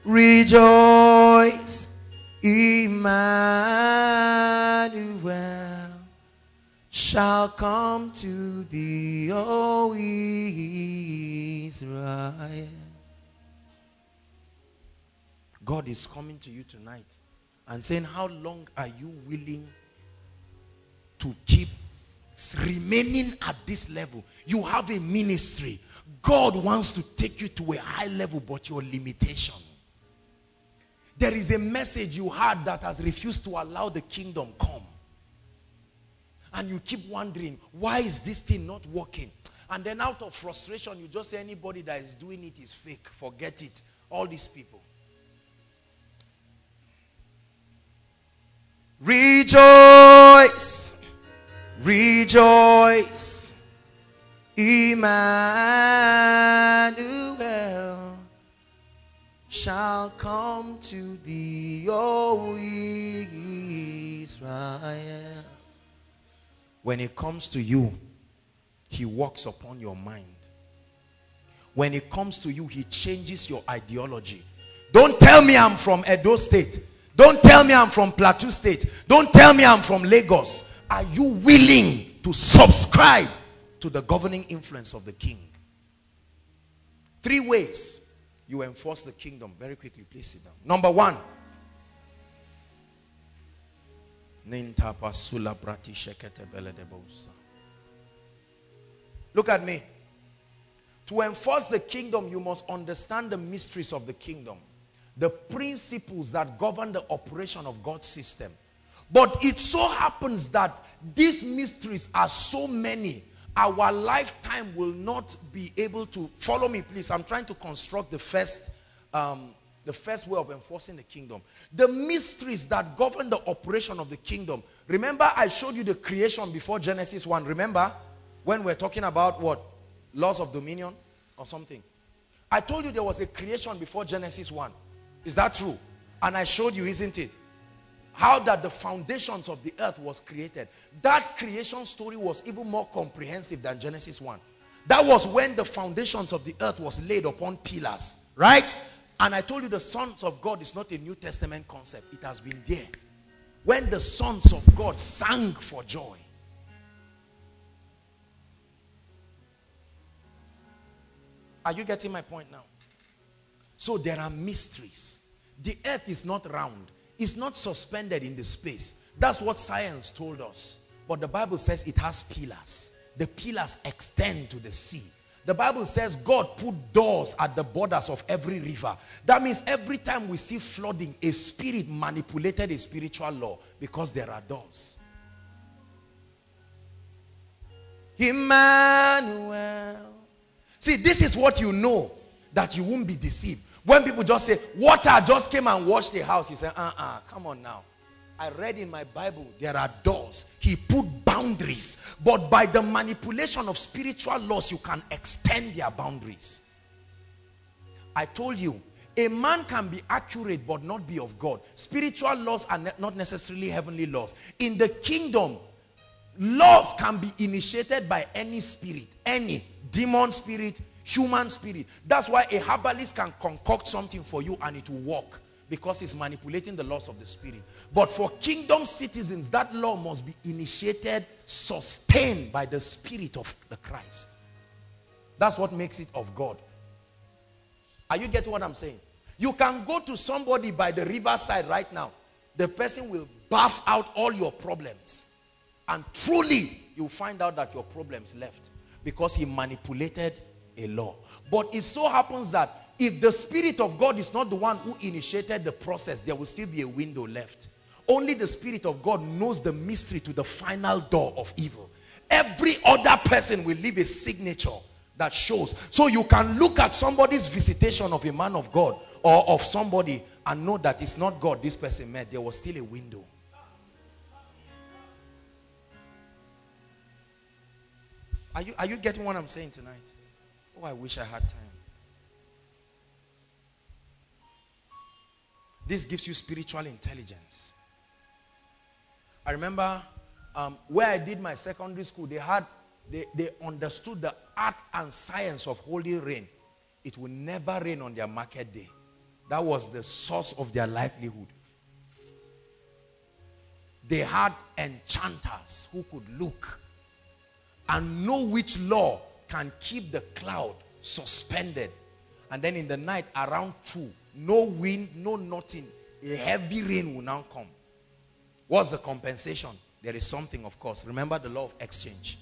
rejoice, Emmanuel shall come to thee, O Israel. God is coming to you tonight and saying, how long are you willing to keep remaining at this level? You have a ministry. God wants to take you to a high level, but your limitation. There is a message you had that has refused to allow the kingdom come. And you keep wondering, why is this thing not working? And then out of frustration, you just say, anybody that is doing it is fake. Forget it. All these people. Rejoice, rejoice, Emmanuel shall come to thee, O Israel. When it comes to you, he walks upon your mind. When it comes to you, he changes your ideology. Don't tell me I'm from Edo State. Don't tell me I'm from Plateau State. Don't tell me I'm from Lagos. Are you willing to subscribe to the governing influence of the king? 3 ways you enforce the kingdom. Very quickly, please sit down. Number 1. Look at me. To enforce the kingdom, you must understand the mysteries of the kingdom. The principles that govern the operation of God's system. But it so happens that these mysteries are so many, our lifetime will not be able to follow me, please. I'm trying to construct the first way of enforcing the kingdom. The mysteries that govern the operation of the kingdom. Remember, I showed you the creation before Genesis 1. Remember when we're talking about what? Laws of dominion or something. I told you there was a creation before Genesis 1. Is that true? And I showed you, isn't it? How that the foundations of the earth was created. That creation story was even more comprehensive than Genesis 1. That was when the foundations of the earth was laid upon pillars. Right? And I told you the sons of God is not a New Testament concept. It has been there. When the sons of God sang for joy. Are you getting my point now? So there are mysteries. The earth is not round. It's not suspended in the space. That's what science told us. But the Bible says it has pillars. The pillars extend to the sea. The Bible says God put doors at the borders of every river. That means every time we see flooding, a spirit manipulated a spiritual law because there are doors. Emmanuel. See, this is what you know, that you won't be deceived. When people just say, water just came and washed the house, you say, come on now. I read in my Bible, there are doors. He put boundaries. But by the manipulation of spiritual laws, you can extend their boundaries. I told you, a man can be accurate but not be of God. Spiritual laws are not necessarily heavenly laws. In the kingdom, laws can be initiated by any spirit. Any demon spirit, human spirit. That's why a herbalist can concoct something for you and it will work, because it's manipulating the laws of the spirit. But for kingdom citizens, that law must be initiated, sustained by the spirit of the Christ. That's what makes it of God. Are you getting what I'm saying? You can go to somebody by the riverside right now. The person will buff out all your problems. And truly, you'll find out that your problems left, because he manipulated a law. But it so happens that if the Spirit of God is not the one who initiated the process, there will still be a window left. Only the Spirit of God knows the mystery to the final door of evil. Every other person will leave a signature that shows. So you can look at somebody's visitation of a man of God or of somebody and know that it's not God this person met. There was still a window. Are you getting what I'm saying tonight? Oh, I wish I had time. This gives you spiritual intelligence. I remember where I did my secondary school, they understood the art and science of holding rain. It will never rain on their market day. That was the source of their livelihood. They had enchanters who could look and know which law can keep the cloud suspended. And then in the night around 2, no wind, no nothing, a heavy rain will now come. What's the compensation? There is something, of course. Remember the law of exchange.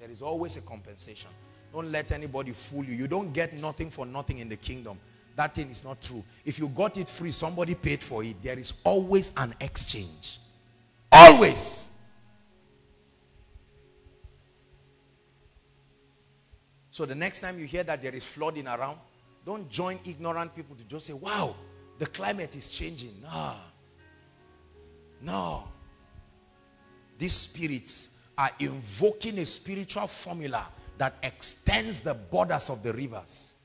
There is always a compensation. Don't let anybody fool you. You don't get nothing for nothing in the kingdom. That thing is not true. If you got it free, somebody paid for it. There is always an exchange. Always. So the next time you hear that there is flooding around, don't join ignorant people to just say, wow, the climate is changing. No. These spirits are invoking a spiritual formula that extends the borders of the rivers.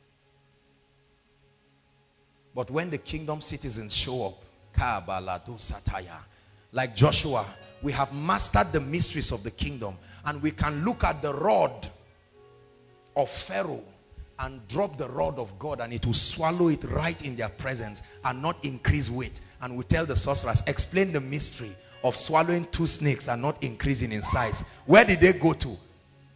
But when the kingdom citizens show up, like Joshua, we have mastered the mysteries of the kingdom, and we can look at the rod of Pharaoh and drop the rod of God, and it will swallow it right in their presence and not increase weight. And we tell the sorcerers, explain the mystery of swallowing 2 snakes and not increasing in size. Where did they go to?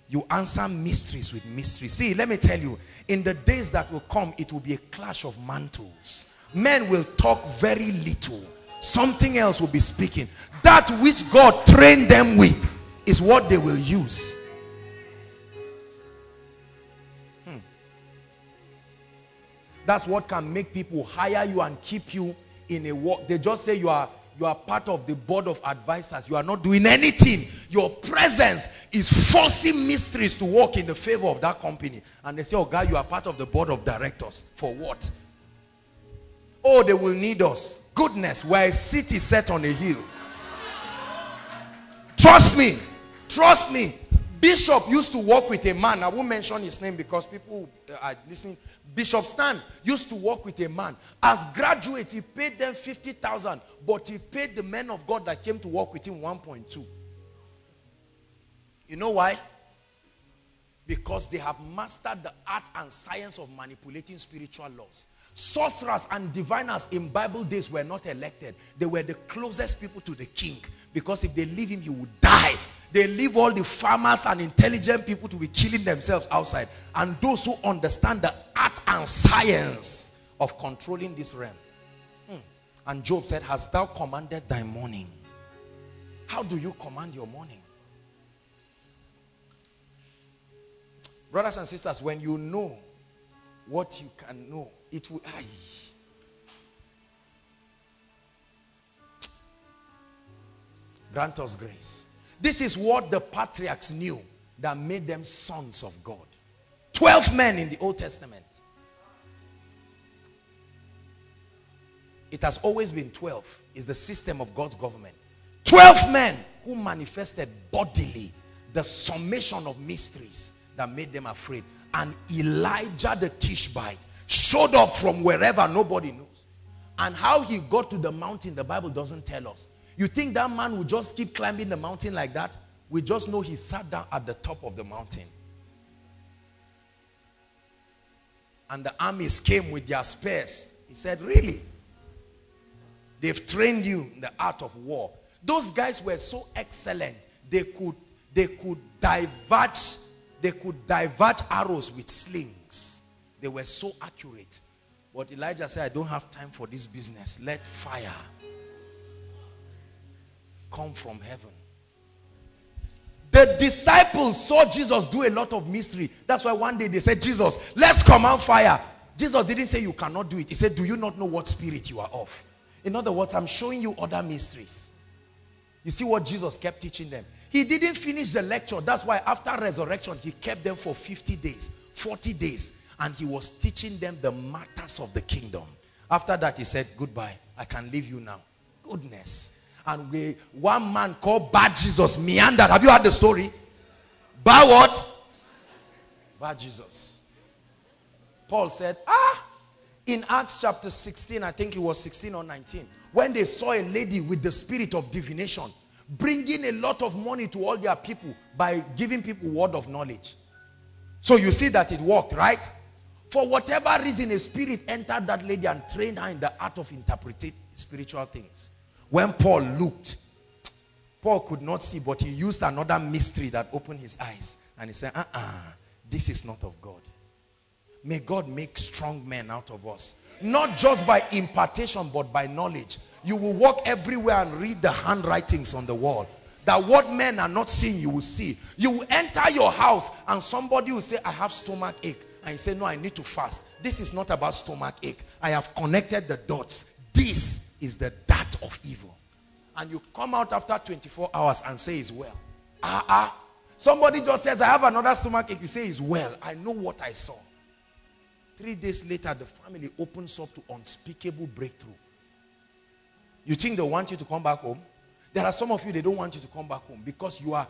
You answer mysteries with mysteries. See, let me tell you, in the days that will come, it will be a clash of mantles. Men will talk very little. Something else will be speaking. That which God trained them with is what they will use. That's what can make people hire you and keep you in a work. They just say you are part of the board of advisors. You are not doing anything. Your presence is forcing mysteries to work in the favor of that company. And they say, oh, God, you are part of the board of directors. For what? Oh, they will need us. Goodness, we're a city set on a hill. Trust me. Trust me. Bishop used to work with a man. I won't mention his name because people are listening. Bishop Stan used to work with a man. As graduates, he paid them 50,000, but he paid the men of God that came to work with him 1.2. You know why? because they have mastered the art and science of manipulating spiritual laws. Sorcerers and diviners in Bible days were not elected. They were the closest people to the king, because if they leave him, he would die. They leave all the farmers and intelligent people to be killing themselves outside. And those who understand the art and science of controlling this realm. And Job said, "Hast thou commanded thy morning?" How do you command your morning? Brothers and sisters, when you know what you can know, it will... Grant us grace. This is what the patriarchs knew that made them sons of God. 12 men in the Old Testament. It has always been 12. It's the system of God's government. 12 men who manifested bodily the summation of mysteries that made them afraid. And Elijah the Tishbite showed up from wherever, nobody knows. And how he got to the mountain, the Bible doesn't tell us. You think that man will just keep climbing the mountain like that? We just know he sat down at the top of the mountain. And the armies came with their spears. He said, really? They've trained you in the art of war. Those guys were so excellent. They could diverge arrows with slings. They were so accurate. But Elijah said, I don't have time for this business. Let fire come from heaven. The disciples saw Jesus do a lot of mystery. That's why one day they said, Jesus, let's command fire. Jesus didn't say you cannot do it. He said, do you not know what spirit you are of? In other words, I'm showing you other mysteries. You see what Jesus kept teaching them. He didn't finish the lecture. That's why after resurrection, he kept them for 50 days, 40 days. And he was teaching them the matters of the kingdom. After that, he said, goodbye. I can leave you now. Goodness. And one man called Bad Jesus meandered. Have you heard the story? Bad what? Bad Jesus. Paul said, in Acts chapter 16, I think it was 16 or 19, when they saw a lady with the spirit of divination bringing a lot of money to all their people by giving people word of knowledge. So you see that it worked, right? For whatever reason, a spirit entered that lady and trained her in the art of interpreting spiritual things. When Paul looked, Paul could not see, but he used another mystery that opened his eyes. And he said, this is not of God. May God make strong men out of us. Not just by impartation, but by knowledge. You will walk everywhere and read the handwritings on the wall. That what men are not seeing, you will see. You will enter your house and somebody will say, I have stomach ache. And you say, no, I need to fast. This is not about stomach ache. I have connected the dots. This is the dart of evil. And you come out after 24 hours and say it's well. Somebody just says, I have another stomach ache. You say it's well. I know what I saw. 3 days later, the family opens up to unspeakable breakthrough. You think they want you to come back home? There are some of you, they don't want you to come back home because you are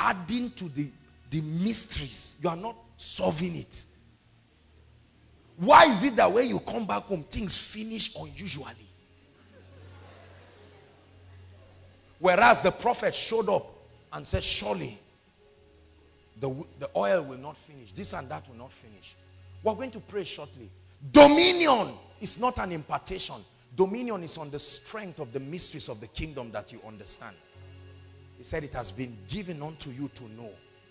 adding to the mysteries. You are not solving it. Why is it that when you come back home, things finish unusually? Whereas the prophet showed up and said, surely the oil will not finish. This and that will not finish. We're going to pray shortly. Dominion is not an impartation. Dominion is on the strength of the mysteries of the kingdom that you understand. He said it has been given unto you to know.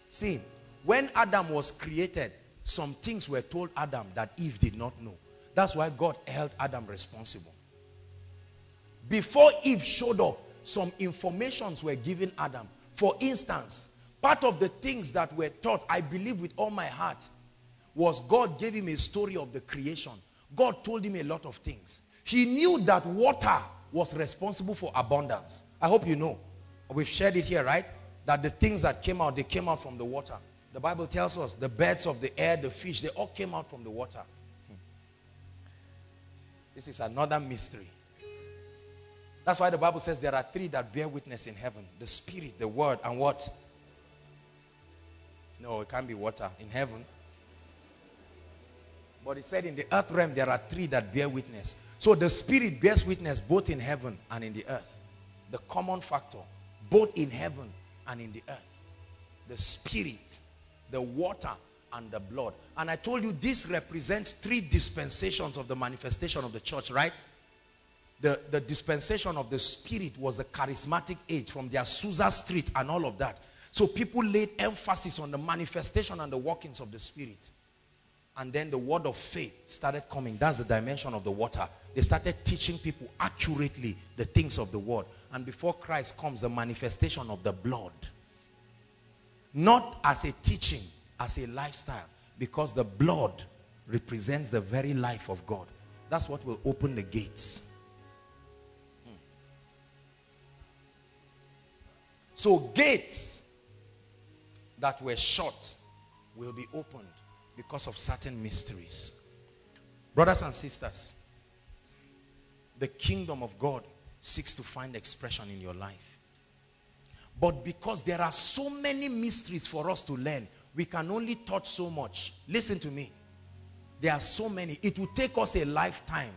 See, when Adam was created, some things were told Adam that Eve did not know. That's why God held Adam responsible. Before Eve showed up, some informations were given Adam. For instance, part of the things that were taught, I believe with all my heart, was God gave him a story of the creation. God told him a lot of things. He knew that water was responsible for abundance. I hope you know. We've shared it here, right? That the things that came out, they came out from the water. The Bible tells us the birds of the air, the fish, they all came out from the water. This is another mystery. That's why the Bible says there are three that bear witness in heaven. The Spirit, the Word, and what? No, it can't be water in heaven. But it said in the earth realm there are three that bear witness. So the Spirit bears witness both in heaven and in the earth. The common factor, both in heaven and in the earth. The Spirit the water and the blood. And I told you this represents three dispensations of the manifestation of the church, right? The dispensation of the Spirit was the charismatic age, from the Azusa Street and all of that. So people laid emphasis on the manifestation and the workings of the Spirit. And then the word of faith started coming. That's the dimension of the water. They started teaching people accurately the things of the word. And before Christ comes, the manifestation of the blood. Not as a teaching, as a lifestyle. Because the blood represents the very life of God. That's what will open the gates. So gates that were shut will be opened because of certain mysteries. Brothers and sisters, the kingdom of God seeks to find expression in your life. But because there are so many mysteries for us to learn, we can only touch so much. Listen to me. There are so many. It will take us a lifetime.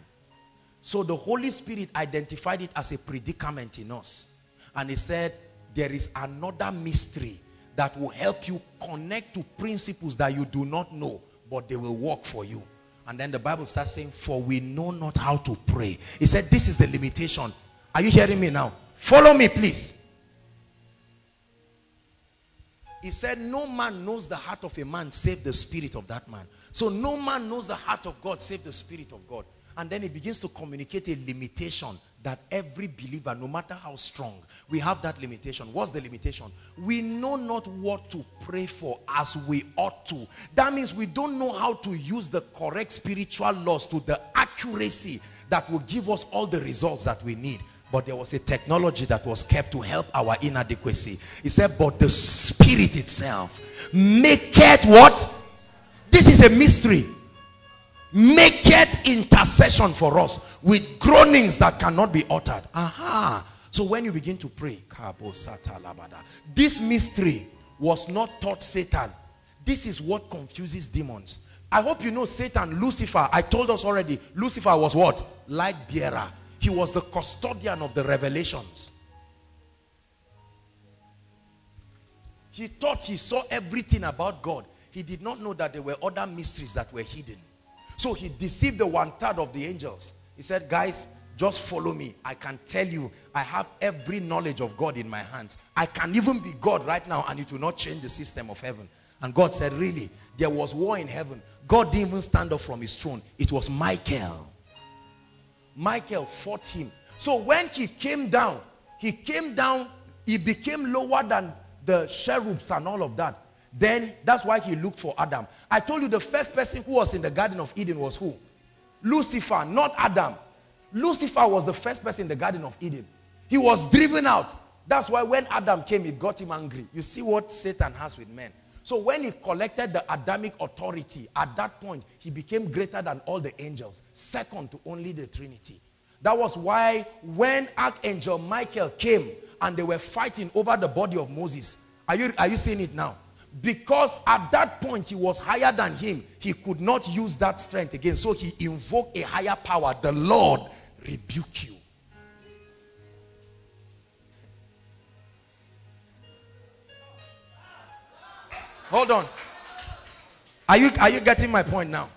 So the Holy Spirit identified it as a predicament in us. And he said, there is another mystery that will help you connect to principles that you do not know, but they will work for you. And then the Bible starts saying, for we know not how to pray. He said, this is the limitation. Are you hearing me now? Follow me, please. He said, no man knows the heart of a man save the spirit of that man. So no man knows the heart of God save the Spirit of God. And then he begins to communicate a limitation that every believer, no matter how strong, we have that limitation. What's the limitation? We know not what to pray for as we ought to. That means we don't know how to use the correct spiritual laws to the accuracy that will give us all the results that we need. But there was a technology that was kept to help our inadequacy. He said, but the Spirit itself maketh what? This is a mystery. Maketh intercession for us with groanings that cannot be uttered. Aha. So when you begin to pray, this mystery was not taught Satan. This is what confuses demons. I hope you know Satan, Lucifer, I told us already, Lucifer was what? Light bearer. He was the custodian of the revelations. He thought he saw everything about God. He did not know that there were other mysteries that were hidden. So he deceived the 1/3 of the angels. He said, guys, just follow me. I can tell you, I have every knowledge of God in my hands. I can even be God right now and it will not change the system of heaven. And God said, really? There was war in heaven. God didn't even stand up from his throne. It was Michael. Michael fought him. So when he came down, he became lower than the cherubs and all of that. Then that's why he looked for Adam. I told you the first person who was in the Garden of Eden was who? Lucifer, not Adam. Lucifer was the first person in the Garden of Eden. He was driven out. That's why when Adam came, it got him angry. You see what Satan has with men. So when he collected the Adamic authority, at that point, he became greater than all the angels, second to only the Trinity. That was why when Archangel Michael came and they were fighting over the body of Moses, are you seeing it now? Because at that point he was higher than him, he could not use that strength again. So he invoked a higher power. The Lord rebuke you. Hold on. Are you getting my point now?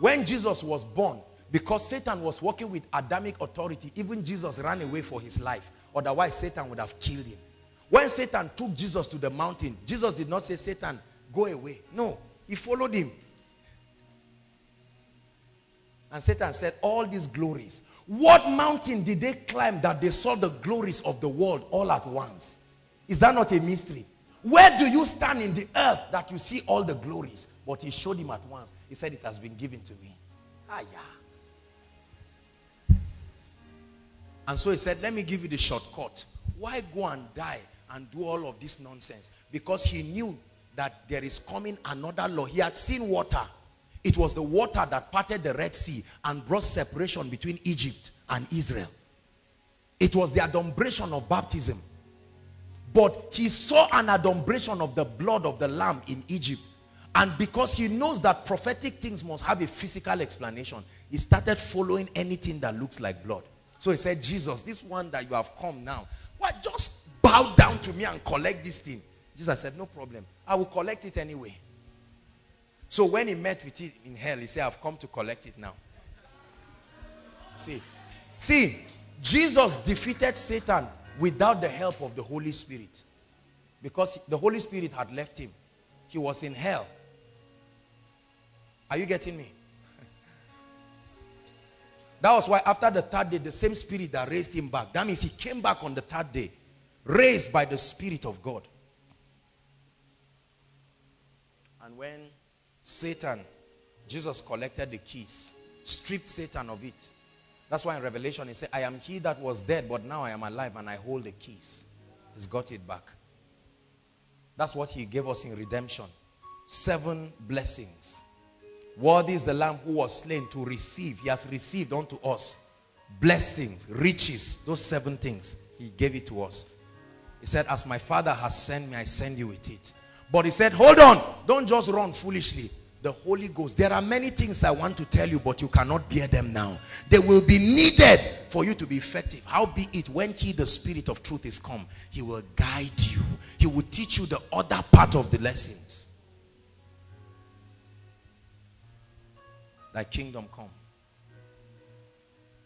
When Jesus was born, because Satan was working with Adamic authority, even Jesus ran away for his life. Otherwise, Satan would have killed him. When Satan took Jesus to the mountain, Jesus did not say, Satan, go away. No, he followed him. And Satan said, all these glories. What mountain did they climb that they saw the glories of the world all at once? Is that not a mystery? Where do you stand in the earth that you see all the glories? But he showed him at once. He said, it has been given to me. Ah, yeah. And so he said, let me give you the shortcut. Why go and die and do all of this nonsense? Because he knew that there is coming another law. He had seen water. It was the water that parted the Red Sea and brought separation between Egypt and Israel. It was the adumbration of baptism. But he saw an adumbration of the blood of the lamb in Egypt. And because he knows that prophetic things must have a physical explanation, he started following anything that looks like blood. So he said, Jesus, this one that you have come now, why just bow down to me and collect this thing? Jesus said, no problem. I will collect it anyway. So when he met with it in hell, he said, I've come to collect it now. See, Jesus defeated Satan without the help of the Holy Spirit. Because the Holy Spirit had left him. He was in hell. Are you getting me? That was why after the third day, the same spirit that raised him back. That means he came back on the third day, raised by the Spirit of God. And when Satan, Jesus collected the keys, stripped Satan of it. That's why in Revelation he said, I am he that was dead, but now I am alive and I hold the keys. He's got it back. That's what he gave us in redemption. 7 blessings. Worthy is the Lamb who was slain to receive. He has received unto us blessings, riches, those 7 things. He gave it to us. He said, as my Father has sent me, I send you with it. But he said, hold on. Don't just run foolishly. The Holy Ghost. There are many things I want to tell you, but you cannot bear them now. They will be needed for you to be effective. Howbeit, when he, the Spirit of truth, is come, he will guide you. He will teach you the other part of the lessons. Thy kingdom come.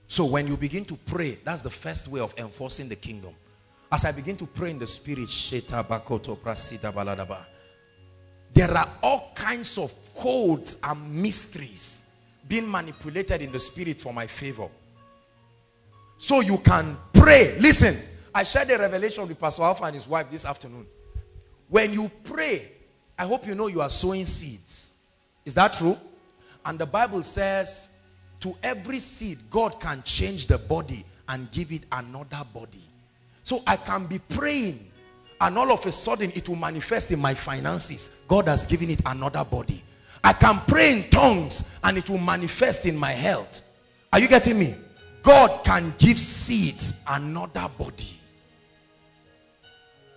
So when you begin to pray, that's the first way of enforcing the kingdom. As I begin to pray in the Spirit, there are all kinds of codes and mysteries being manipulated in the Spirit for my favor. So you can pray. Listen, I shared a revelation with Pastor Alpha and his wife this afternoon. When you pray, I hope you know you are sowing seeds. Is that true? And the Bible says, to every seed, God can change the body and give it another body. So I can be praying, and all of a sudden, it will manifest in my finances. God has given it another body. I can pray in tongues and it will manifest in my health. Are you getting me? God can give seeds another body.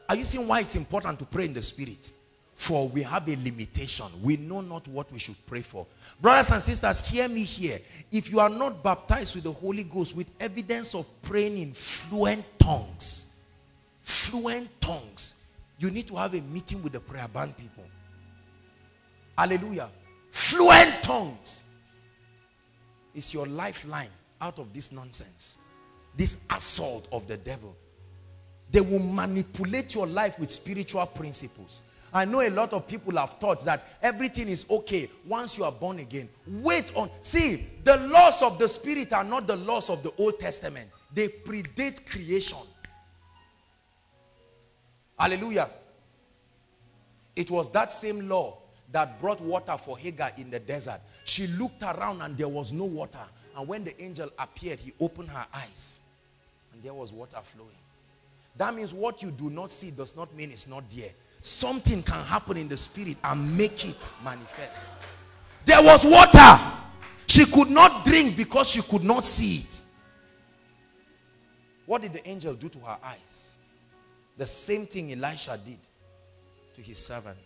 Are you seeing why it's important to pray in the Spirit? For we have a limitation. We know not what we should pray for. Brothers and sisters, hear me here. If you are not baptized with the Holy Ghost, with evidence of praying in fluent tongues, you need to have a meeting with the prayer band people. Hallelujah. Fluent tongues is your lifeline out of this nonsense, this assault of the devil. They will manipulate your life with spiritual principles. I know a lot of people have taught that everything is okay once you are born again. Wait on. See, the laws of the Spirit are not the laws of the Old Testament. They predate creation. Hallelujah. It was that same law that brought water for Hagar in the desert. She looked around and there was no water. And when the angel appeared, he opened her eyes and there was water flowing. That means what you do not see does not mean it's not there. Something can happen in the Spirit and make it manifest. There was water. She could not drink because she could not see it. What did the angel do to her eyes? The same thing Elisha did to his servant.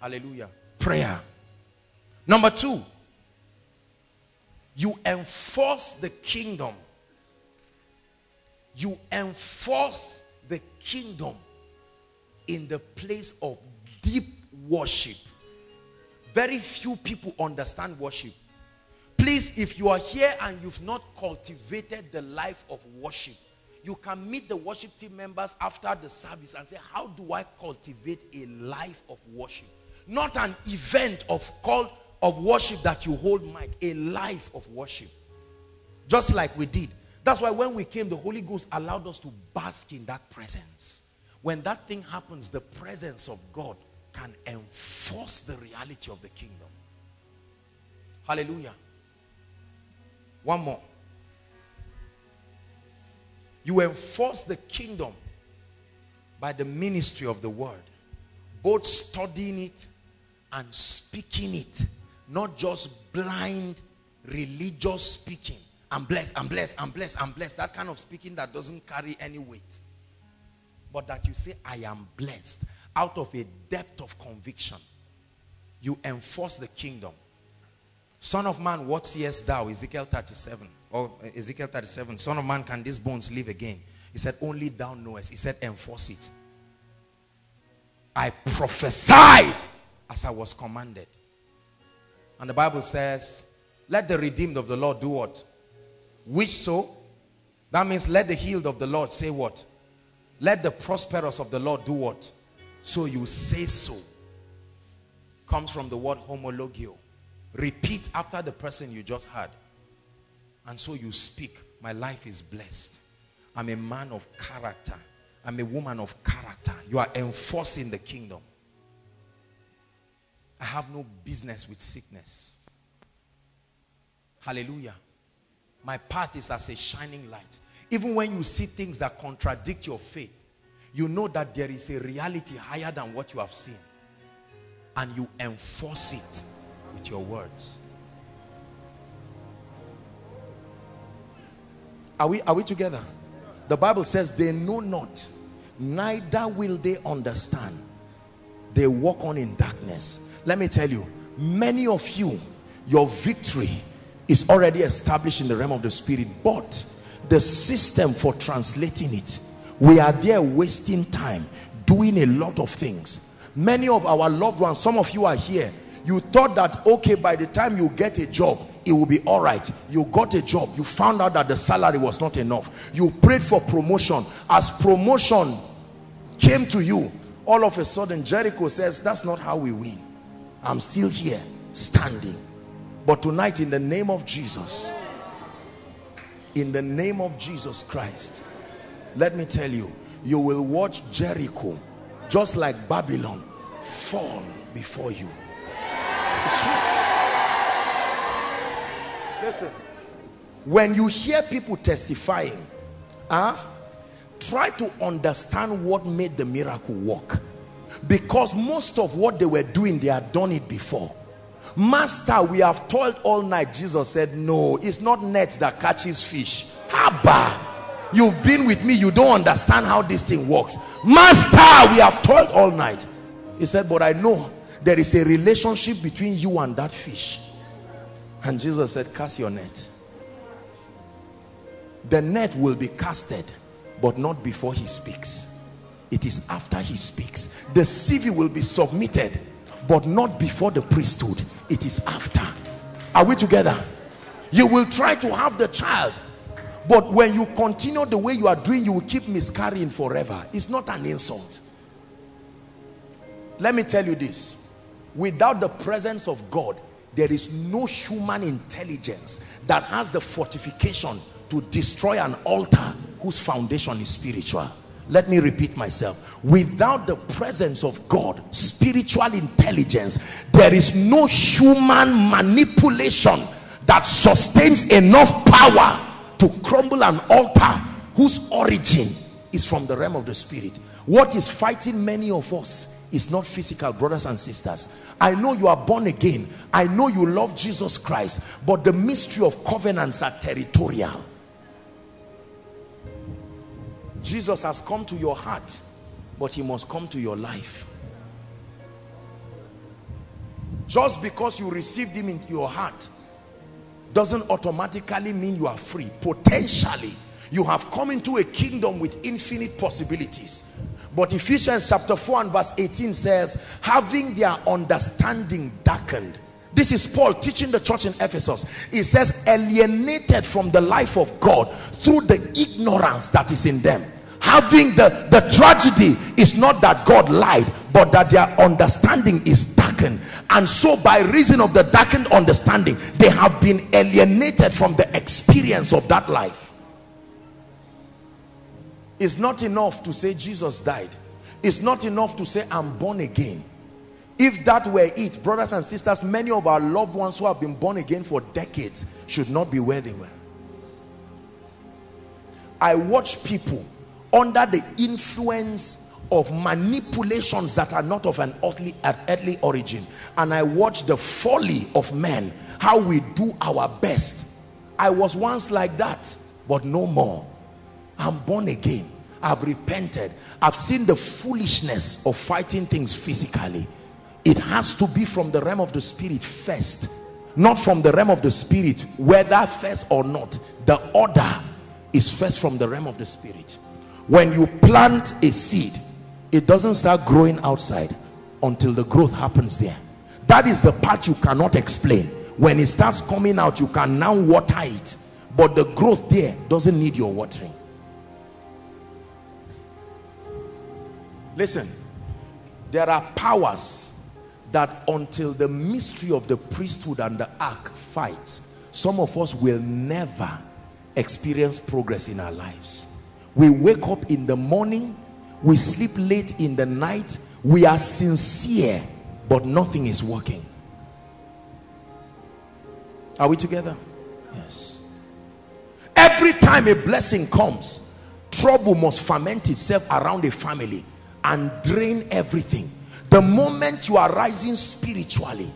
Hallelujah. Prayer. Number 2, you enforce the kingdom. You enforce the kingdom in the place of deep worship. Very few people understand worship. Please, if you are here and you've not cultivated the life of worship, you can meet the worship team members after the service and say, how do I cultivate a life of worship? Not an event of cult of worship that you hold mic, a life of worship. Just like we did. That's why when we came, the Holy Ghost allowed us to bask in that presence. When that thing happens, the presence of God can enforce the reality of the kingdom. Hallelujah. One more. You enforce the kingdom by the ministry of the word. Both studying it and speaking it. Not just blind religious speaking. I'm blessed, I'm blessed, I'm blessed, I'm blessed. That kind of speaking that doesn't carry any weight. But that you say, I am blessed. Out of a depth of conviction. You enforce the kingdom. Son of man, what seest thou? Ezekiel 37. Son of man, can these bones live again? He said, only thou knowest. He said, enforce it. I prophesied as I was commanded. And the Bible says, let the redeemed of the Lord do what? Which so? That means let the healed of the Lord say what? Let the prosperous of the Lord do what? So you say so. Comes from the word homologio. Repeat after the person you just heard. And so you speak, my life is blessed. I'm a man of character. I'm a woman of character. You are enforcing the kingdom. I have no business with sickness. Hallelujah. My path is as a shining light. Even when you see things that contradict your faith, you know that there is a reality higher than what you have seen. And you enforce it with your words. Are we together? The Bible says they know not, neither will they understand. They walk on in darkness. Let me tell you, many of you, your victory is already established in the realm of the spirit, but the system for translating it, we are there wasting time doing a lot of things. Many of our loved ones, some of you are here, you thought that, okay, by the time you get a job, it will be all right. You got a job, you found out that the salary was not enough. You prayed for promotion. As promotion came to you, all of a sudden Jericho says, that's not how we win. I'm still here, standing. But tonight, in the name of Jesus, in the name of Jesus Christ, let me tell you, you will watch Jericho, just like Babylon, fall before you. It's true. Listen, when you hear people testifying, try to understand what made the miracle work, because most of what they were doing, they had done it before. Master, we have toiled all night. Jesus said, no, it's not net that catches fish. Haba, you've been with me, you don't understand how this thing works. Master, we have toiled all night. He said, but I know there is a relationship between you and that fish. And Jesus said, cast your net. The net will be casted, but not before he speaks. It is after he speaks. The CV will be submitted, but not before the priesthood. It is after. Are we together? You will try to have the child, but when you continue the way you are doing, you will keep miscarrying forever. It's not an insult. Let me tell you this. Without the presence of God, there is no human intelligence that has the fortification to destroy an altar whose foundation is spiritual. Let me repeat myself. Without the presence of God, spiritual intelligence, there is no human manipulation that sustains enough power to crumble an altar whose origin is from the realm of the spirit. What is fighting many of us? It's not physical, brothers and sisters. I know you are born again. I know you love Jesus Christ. But the mystery of covenants are territorial. Jesus has come to your heart, but he must come to your life. Just because you received him into your heart doesn't automatically mean you are free. Potentially, you have come into a kingdom with infinite possibilities. But Ephesians chapter 4 and verse 18 says, having their understanding darkened. This is Paul teaching the church in Ephesus. He says, alienated from the life of God through the ignorance that is in them. Having the tragedy is not that God lied, but that their understanding is darkened. And so by reason of the darkened understanding, they have been alienated from the experience of that life. It's not enough to say Jesus died. It's not enough to say I'm born again. If that were it, brothers and sisters, many of our loved ones who have been born again for decades should not be where they were. I watch people under the influence of manipulations that are not of an earthly origin. And I watch the folly of men, how we do our best. I was once like that, but no more. I'm born again. I've repented. I've seen the foolishness of fighting things physically. It has to be from the realm of the spirit first, not from the realm of the spirit, whether first or not. The order is first from the realm of the spirit. When you plant a seed, it doesn't start growing outside until the growth happens there. That is the part you cannot explain. When it starts coming out, you can now water it, but the growth there doesn't need your watering. Listen, there are powers that until the mystery of the priesthood and the ark fights, some of us will never experience progress in our lives. We wake up in the morning, we sleep late in the night, we are sincere, but nothing is working. Are we together? Yes. Every time a blessing comes, trouble must ferment itself around a family and drain everything. The moment you are rising spiritually,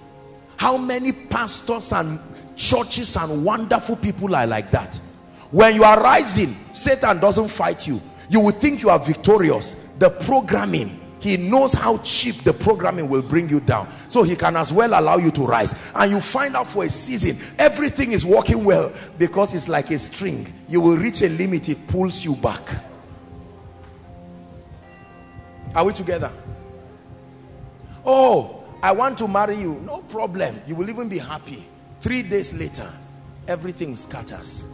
how many pastors and churches and wonderful people are like that? When you are rising, Satan doesn't fight you. You will think you are victorious. The programming, he knows how cheap the programming will bring you down, so he can as well allow you to rise. And you find out for a season everything is working well, because it's like a string. You will reach a limit, it pulls you back. Are we together? Oh, I want to marry you. No problem. You will even be happy. 3 days later, everything scatters.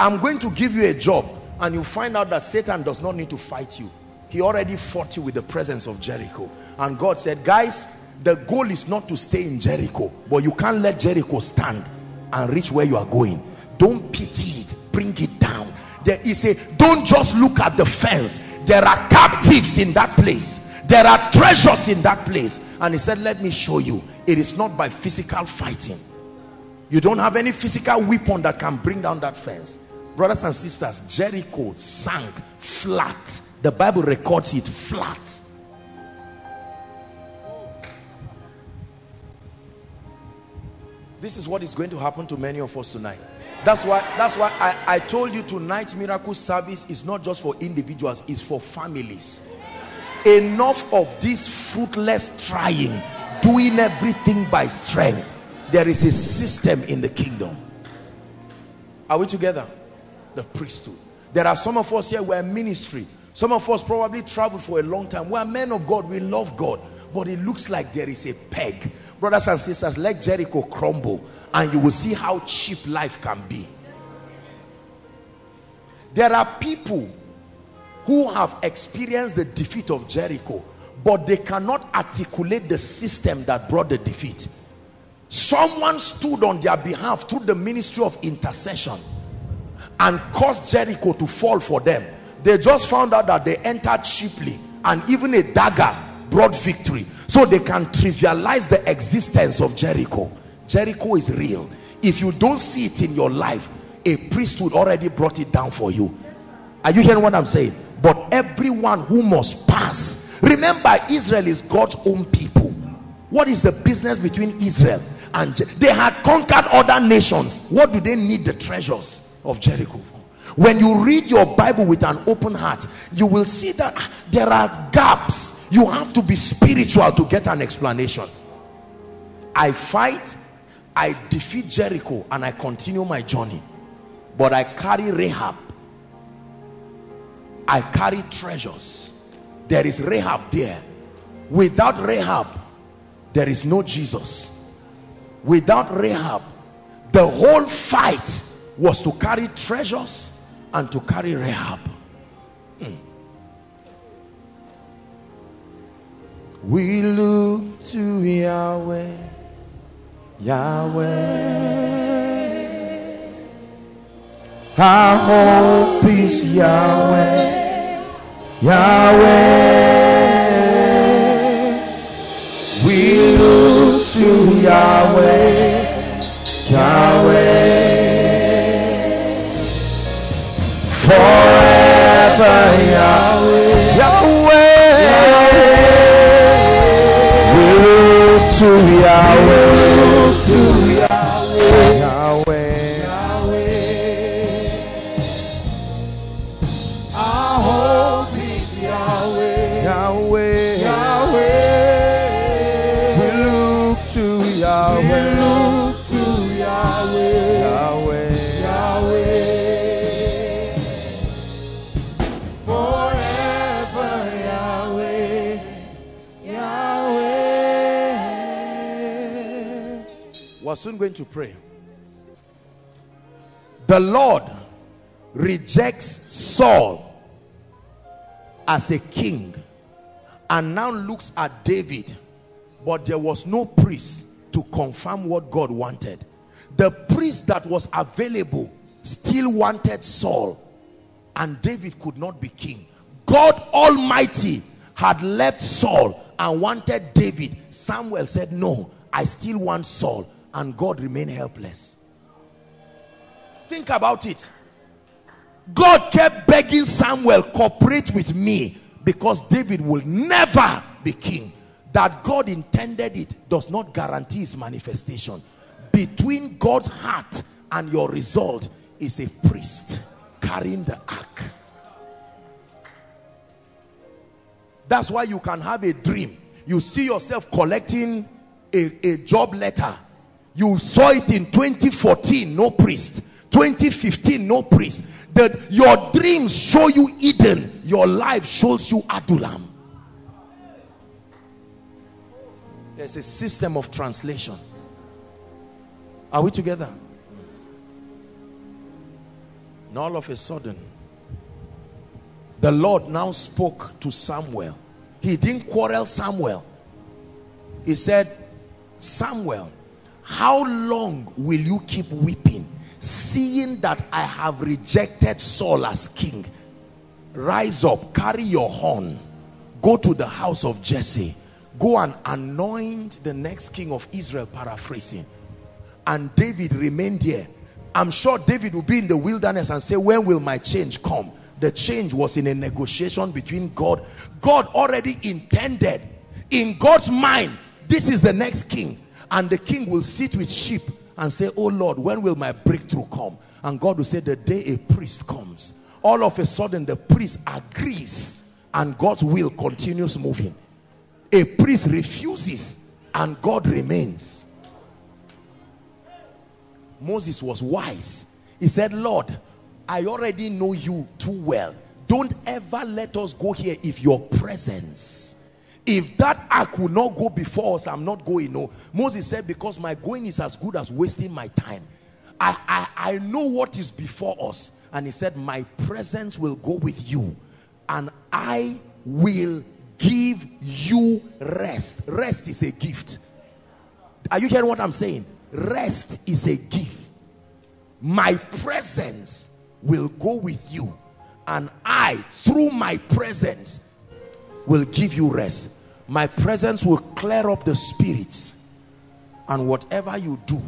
I'm going to give you a job, and you find out that Satan does not need to fight you. He already fought you with the presence of Jericho. And God said, guys, the goal is not to stay in Jericho, but you can't let Jericho stand and reach where you are going. Don't pity it, bring it down. He said, don't just look at the fence. There are captives in that place. There are treasures in that place. And he said, let me show you. It is not by physical fighting. You don't have any physical weapon that can bring down that fence. Brothers and sisters, Jericho sank flat. The Bible records it flat. This is what is going to happen to many of us tonight. That's why I told you tonight's miracle service is not just for individuals, it's for families. Enough of this fruitless trying, doing everything by strength. There is a system in the kingdom. Are we together? The priesthood. There are some of us here, we're ministry. Some of us probably traveled for a long time. We are men of God. We love God. But it looks like there is a peg. Brothers and sisters, let Jericho crumble and you will see how cheap life can be. There are people who have experienced the defeat of Jericho, but they cannot articulate the system that brought the defeat. Someone stood on their behalf through the ministry of intercession and caused Jericho to fall for them. They just found out that they entered cheaply, and even a dagger brought victory. So they can trivialize the existence of Jericho. Jericho is real. If you don't see it in your life, a priesthood already brought it down for you. Are you hearing what I'm saying? But everyone who must pass. Remember, Israel is God's own people. What is the business between Israel and Jericho? They had conquered other nations. What do they need the treasures of Jericho? When you read your Bible with an open heart, you will see that there are gaps. You have to be spiritual to get an explanation. I fight, I defeat Jericho, and I continue my journey. But I carry Rahab. I carry treasures. There is Rahab there. Without Rahab, there is no Jesus. Without Rahab, the whole fight was to carry treasures and to carry Rahab. We look to Yahweh, Yahweh. Our hope is Yahweh, Yahweh. We look to Yahweh, Yahweh. Forever Yahweh, Yahweh, Yahweh. We look to Yahweh, Yahweh, Yahweh, Yahweh. Our hope is Yahweh, Yahweh, Yahweh. We look to Yahweh, we look to Yahweh, Yahweh, Yahweh. Forever. We're soon going to pray. The Lord rejects Saul as a king and now looks at David, but there was no priest to confirm what God wanted. The priest that was available still wanted Saul, and David could not be king. God Almighty had left Saul and wanted David. Samuel said, no, I still want Saul, and God remained helpless. Think about it. God kept begging Samuel, cooperate with me, because David will never be king. That God intended it does not guarantee its manifestation. Between God's heart and your result is a priest carrying the ark. That's why you can have a dream. You see yourself collecting a job letter. You saw it in 2014, no priest. 2015, no priest. That your dreams show you Eden, your life shows you Adullam. There's a system of translation. Are we together? And all of a sudden, the Lord now spoke to Samuel. He didn't quarrel Samuel. He said, Samuel, how long will you keep weeping, seeing that I have rejected Saul as king? Rise up, carry your horn, go to the house of Jesse, go and anoint the next king of Israel, paraphrasing. And David remained there. I'm sure David will be in the wilderness and say, when will my change come? The change was in a negotiation between God. God already intended, in God's mind, this is the next king. And the king will sit with sheep and say, oh Lord, when will my breakthrough come? And God will say, the day a priest comes. All of a sudden, the priest agrees and God's will continues moving. A priest refuses and God remains. Moses was wise. He said, Lord, I already know you too well. Don't ever let us go here if your presence. If that ark will not go before us, I'm not going. No. Moses said, because my going is as good as wasting my time. I know what is before us. And he said, my presence will go with you. And I will give you rest. Rest is a gift. Are you hearing what I'm saying? Rest is a gift. My presence will go with you. And I, through my presence, will give you rest. My presence will clear up the spirits, and whatever you do.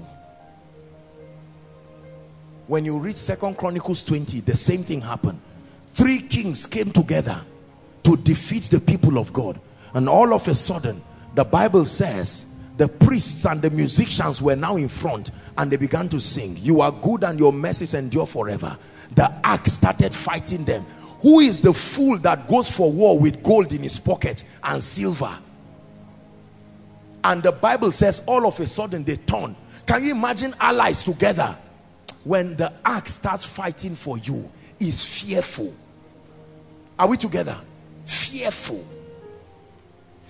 When you read 2 Chronicles 20, the same thing happened. 3 kings came together to defeat the people of God, and all of a sudden, the Bible says the priests and the musicians were now in front, and they began to sing, you are good and your mercies endure forever. The ark started fighting them. Who is the fool that goes for war with gold in his pocket and silver? And the Bible says all of a sudden they turn. Can you imagine allies together? When the ark starts fighting for you, it's fearful. Are we together? Fearful.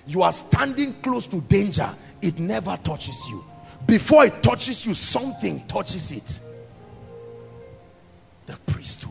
You are standing close to danger. It never touches you. Before it touches you, something touches it. The priesthood.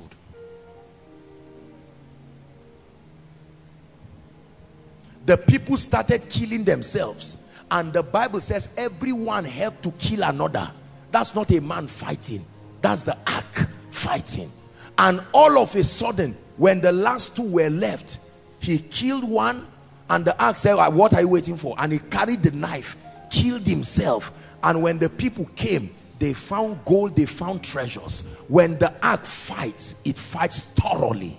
The people started killing themselves, and the Bible says everyone helped to kill another. That's not a man fighting, that's the ark fighting. And all of a sudden, when the last two were left, he killed one, and the ark said, what are you waiting for? And he carried the knife, killed himself. And when the people came, they found gold, they found treasures. When the ark fights, it fights thoroughly.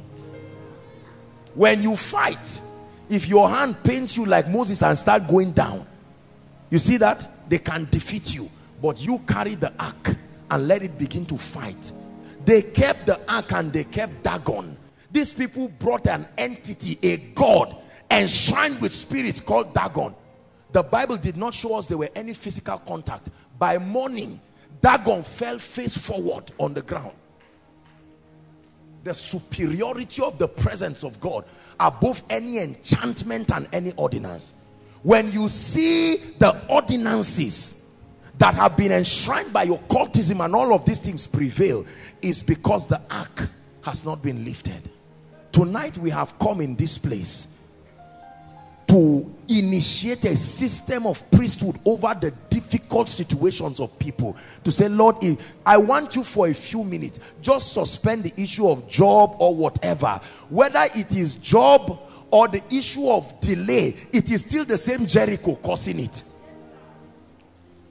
When you fight, if your hand pains you like Moses and start going down, you see that? They can defeat you. But you carry the ark and let it begin to fight. They kept the ark and they kept Dagon. These people brought an entity, a god, enshrined with spirits called Dagon. The Bible did not show us there were any physical contact. By morning, Dagon fell face forward on the ground. The superiority of the presence of God above any enchantment and any ordinance. When you see the ordinances that have been enshrined by occultism and all of these things prevail is because the ark has not been lifted. Tonight we have come in this place to initiate a system of priesthood over the difficult situations of people. To say, Lord, if I want you for a few minutes, just suspend the issue of job or whatever. Whether it is job or the issue of delay, it is still the same Jericho causing it.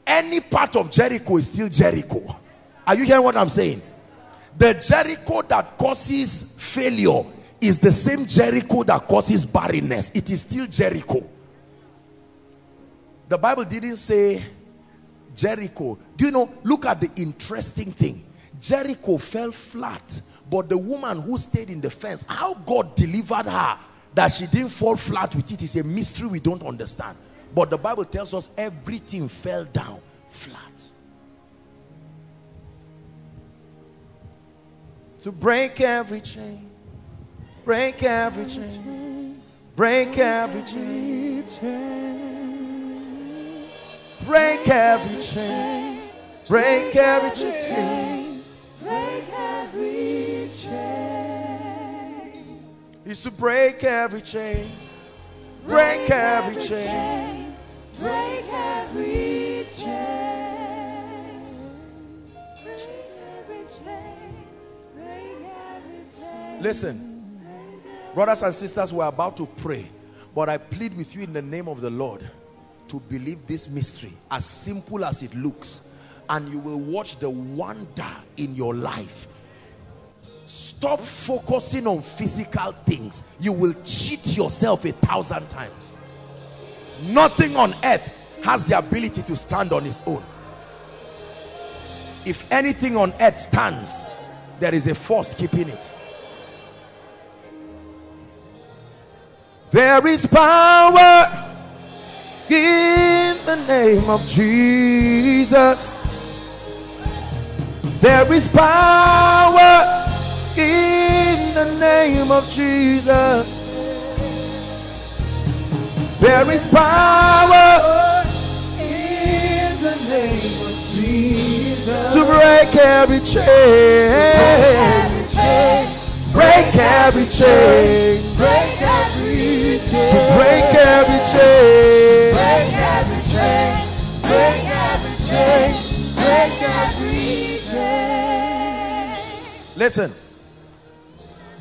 Any part of Jericho is still Jericho. Are you hearing what I'm saying? The Jericho that causes failure is the same Jericho that causes barrenness. It is still Jericho. The Bible didn't say Jericho. Do you know, look at the interesting thing. Jericho fell flat, but the woman who stayed in the fence, how God delivered her that she didn't fall flat with it is a mystery we don't understand. But the Bible tells us everything fell down flat. To break every chain. Break every chain. Break every chain. Break every chain. Break every chain. Break every chain. It's to break every chain. Break every chain. Break every chain. Break every chain. Break every chain. Listen. Brothers and sisters, we're about to pray, but I plead with you in the name of the Lord to believe this mystery, as simple as it looks, and you will watch the wonder in your life. Stop focusing on physical things. You will cheat yourself 1,000 times. Nothing on earth has the ability to stand on its own. If anything on earth stands, there is a force keeping it. There is power in the name of Jesus. There is power in the name of Jesus. There is power in the name of Jesus. To break every chain. Break every chain. Break every chain. To break every chain. Break every chain. Break every chain. Break every chain. Listen.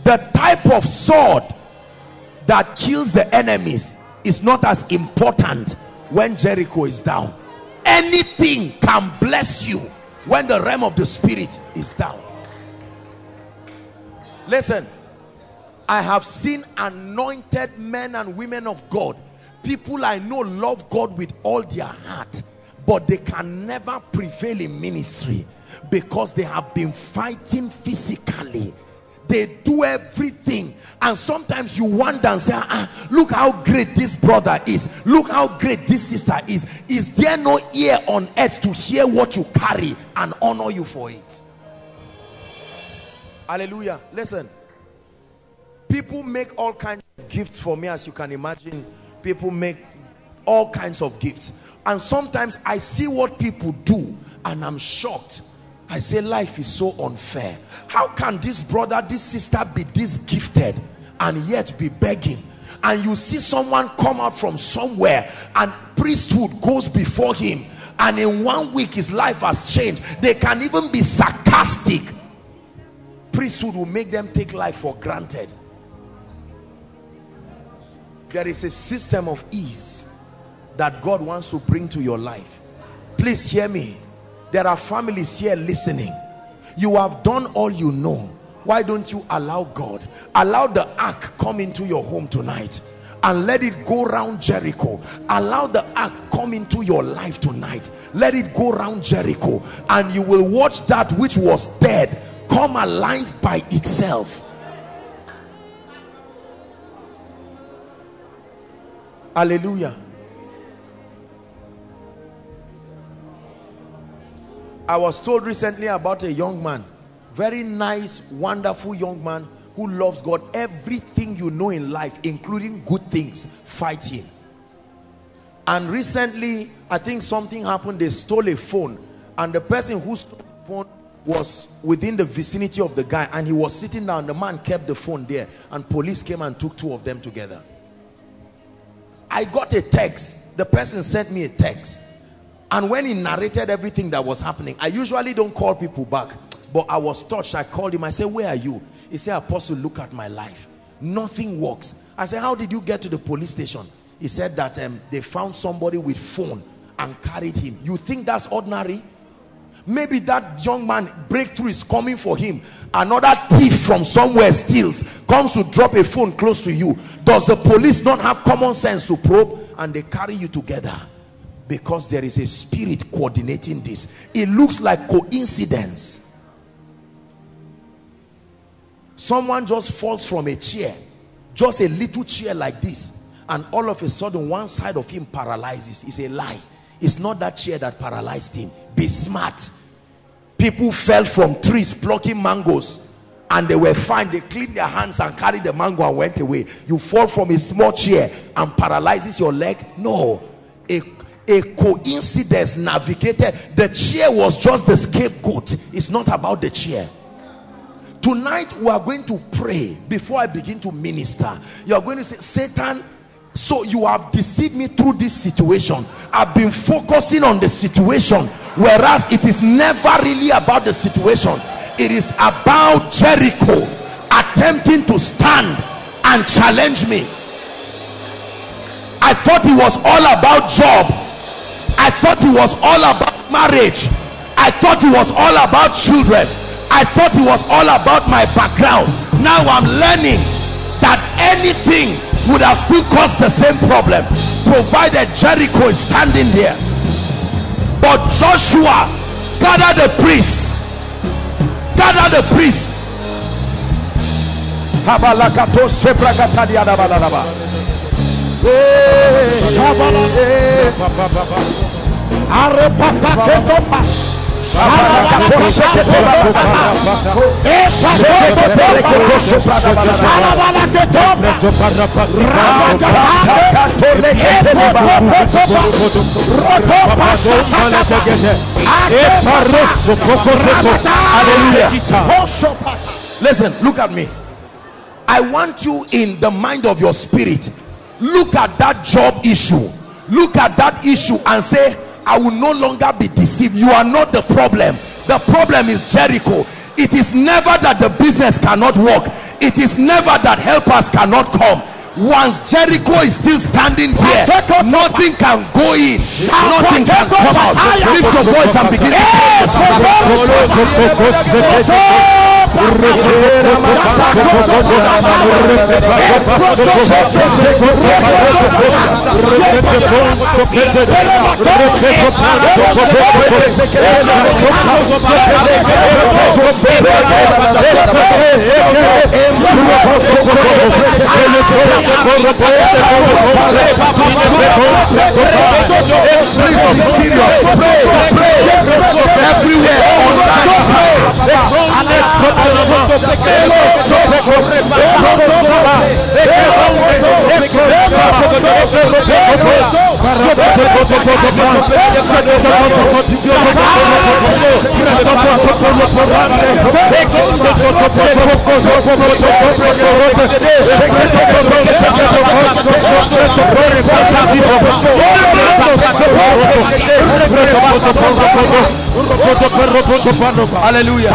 The type of sword that kills the enemies is not as important when Jericho is down. Anything can bless you when the realm of the spirit is down. Listen, I have seen anointed men and women of God. People I know love God with all their heart, but they can never prevail in ministry because they have been fighting physically. They do everything, and sometimes you wonder and say, ah, look how great this brother is. Look how great this sister is. Is there no ear on earth to hear what you carry and honor you for it? Hallelujah. Listen, people make all kinds of gifts for me, as you can imagine. People make all kinds of gifts, and sometimes I see what people do and I'm shocked. I say, life is so unfair. How can this brother, this sister be this gifted and yet be begging? And you see someone come out from somewhere and priesthood goes before him, and in 1 week his life has changed. They can even be sarcastic. Priesthood will make them take life for granted. There is a system of ease that God wants to bring to your life. Please hear me. There are families here listening. You have done all you know. Why don't you allow God? Allow the ark come into your home tonight. And let it go round Jericho. Allow the ark come into your life tonight. Let it go round Jericho. And you will watch that which was dead come alive by itself. Hallelujah. I was told recently about a young man, very nice, wonderful young man who loves God. Everything you know in life, including good things, fight him. And recently, I think something happened. They stole a phone, and the person who stole the phone was within the vicinity of the guy, and he was sitting down. The man kept the phone there, and police came and took two of them together. I got a text. The person sent me a text, and when he narrated everything that was happening, I usually don't call people back, but I was touched. I called him. I said, where are you? He said, Apostle, look at my life. Nothing works. I said, how did you get to the police station? He said that they found somebody with phone and carried him. You think that's ordinary? Maybe that young man, breakthrough is coming for him. Another thief from somewhere steals, comes to drop a phone close to you. Does the police not have common sense to probe? And they carry you together, because there is a spirit coordinating this. It looks like coincidence. Someone just falls from a chair, just a little chair like this, and all of a sudden one side of him paralyzes. It's a lie. It's not that chair that paralyzed him. Be smart. People fell from trees plucking mangoes, and they were fine. They cleaned their hands and carried the mango and went away. You fall from a small chair and paralyzes your leg? No. A coincidence navigated. The chair was just the scapegoat. It's not about the chair. Tonight we are going to pray. Before I begin to minister, you are going to say, Satan, so you have deceived me through this situation. I've been focusing on the situation, whereas it is never really about the situation. It is about Jericho attempting to stand and challenge me. I thought it was all about job. I thought it was all about marriage. I thought it was all about children. I thought it was all about my background. Now I'm learning that anything would have still caused the same problem, provided Jericho is standing there. But Joshua, gather the priests. Gather the priests. Listen, look at me. I want you in the mind of your spirit. Look at that job issue. Look at that issue and say, I will no longer be deceived. You are not the problem. The problem is Jericho. It is never that the business cannot work. It is never that helpers cannot come. Once Jericho is still standing there, nothing can go in, nothing can come out. Lift your voice and begin to pray. Hallelujah.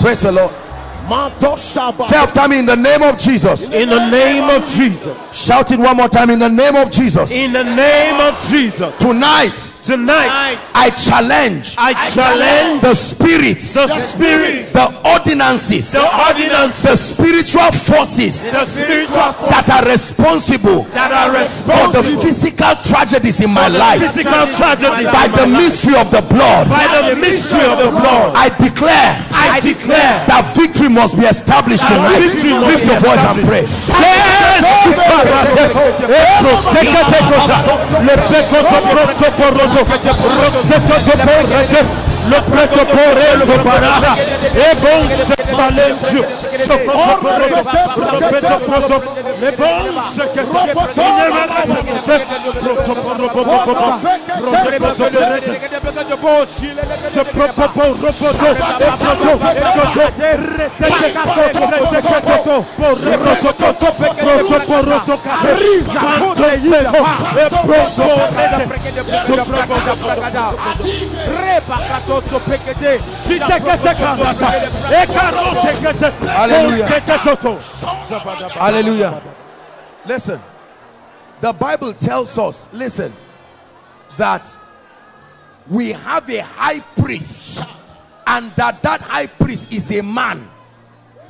Praise the Lord. Say after me, in the name of Jesus. In the name of Jesus. Shout it one more time, in the name of Jesus. In the name of Jesus. Tonight I challenge the spirits, the ordinances, the spiritual forces that are responsible for the physical tragedies in my life. By the mystery of the blood, I declare that victory must be established tonight. Lift your voice and pray. Yes. le protocole le para et bon c'est talent ce protocole le bon c'est Hallelujah. Hallelujah. Listen, the Bible tells us, listen, that we have a high priest, and that high priest is a man.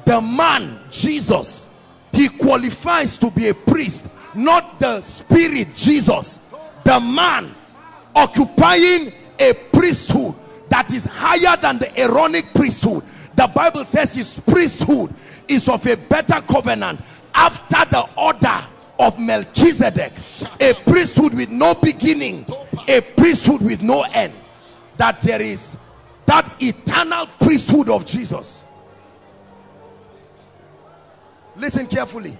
The man, Jesus, he qualifies to be a priest, not the spirit Jesus. The man occupying a priesthood that is higher than the Aaronic priesthood. The Bible says his priesthood is of a better covenant, after the order of Melchizedek, a priesthood with no beginning, a priesthood with no end. That there is that eternal priesthood of Jesus. Listen carefully.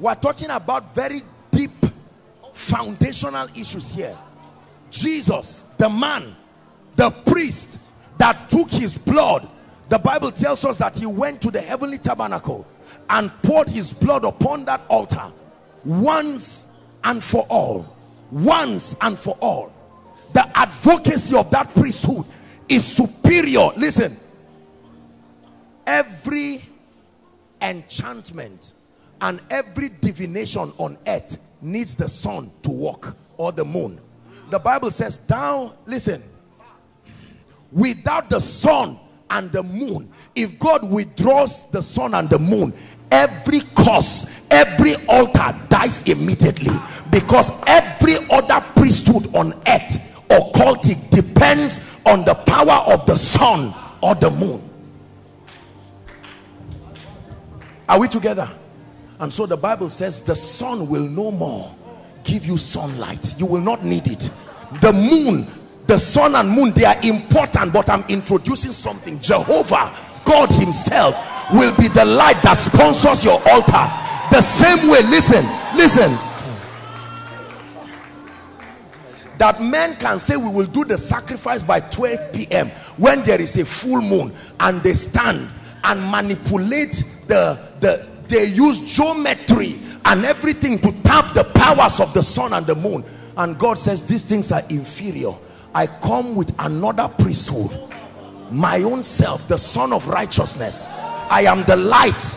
We are talking about very deep foundational issues here. Jesus, the man, the priest that took his blood, the Bible tells us that he went to the heavenly tabernacle and poured his blood upon that altar once and for all. Once and for all. The advocacy of that priesthood is superior. Listen, every enchantment and every divination on earth needs the sun to walk, or the moon. The Bible says, "Thou," listen, without the sun and the moon, if God withdraws the sun and the moon, every curse, every altar dies immediately, because every other priesthood on earth, occultic, depends on the power of the sun or the moon. Are we together? And so the Bible says the sun will no more give you sunlight. You will not need it. The moon, the sun and moon, they are important, but I'm introducing something. Jehovah, God himself, will be the light that sponsors your altar. The same way, listen, listen, that men can say we will do the sacrifice by 12 p.m. when there is a full moon, and they stand and manipulate they use geometry and everything to tap the powers of the sun and the moon. And God says these things are inferior. I come with another priesthood, my own self, the son of righteousness. I am the light.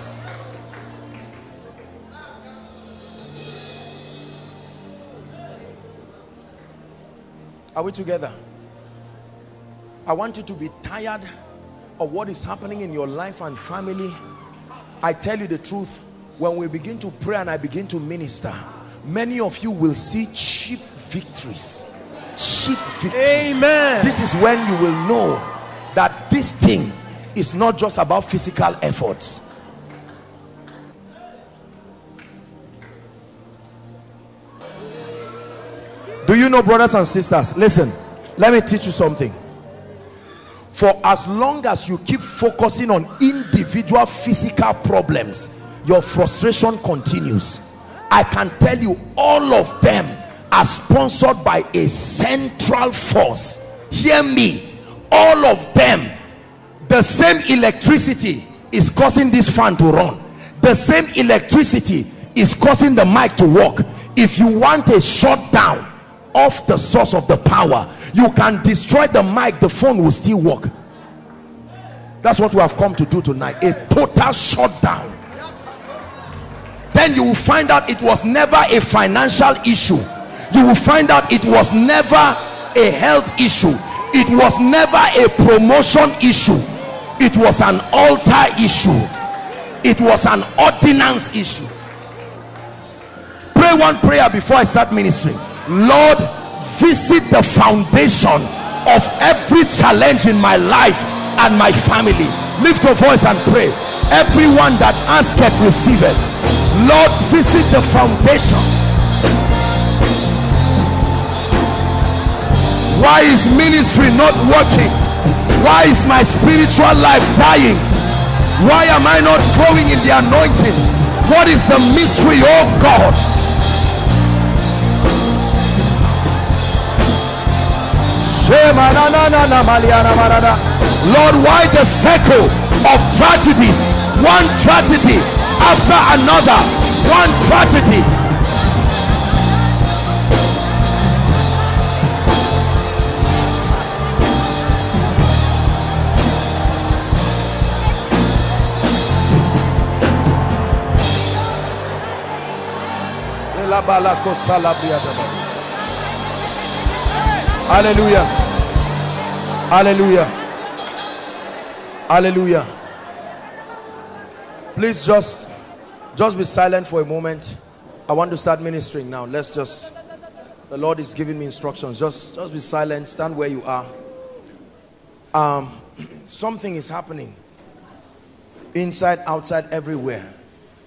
Are we together? I want you to be tired of what is happening in your life and family. I tell you the truth, when we begin to pray and I begin to minister, many of you will see cheap victories. Cheap victories. Amen. This is when you will know that this thing is not just about physical efforts. Do you know, brothers and sisters, listen, let me teach you something. For as long as you keep focusing on individual physical problems, your frustration continues. I can tell you all of them are sponsored by a central force. Hear me, all of them. The same electricity is causing this fan to run. The same electricity is causing the mic to work. If you want a shutdown of the source of the power, you can destroy the mic, the phone will still work. That's what we have come to do tonight, a total shutdown. Then you will find out it was never a financial issue. You will find out it was never a health issue. It was never a promotion issue. It was an altar issue. It was an ordinance issue. Pray one prayer before I start ministering. Lord, visit the foundation of every challenge in my life and my family. Lift your voice and pray. Everyone that asketh receiveth. Lord, visit the foundation. Why is ministry not working? Why is my spiritual life dying? Why am I not growing in the anointing? What is the mystery, oh God? Lord, why the circle of tragedies? One tragedy after another. One tragedy. Hallelujah. Hallelujah. Hallelujah. Please just be silent for a moment. I want to start ministering now. Let's just, the Lord is giving me instructions. Just be silent. Stand where you are. Something is happening. Inside, outside, everywhere.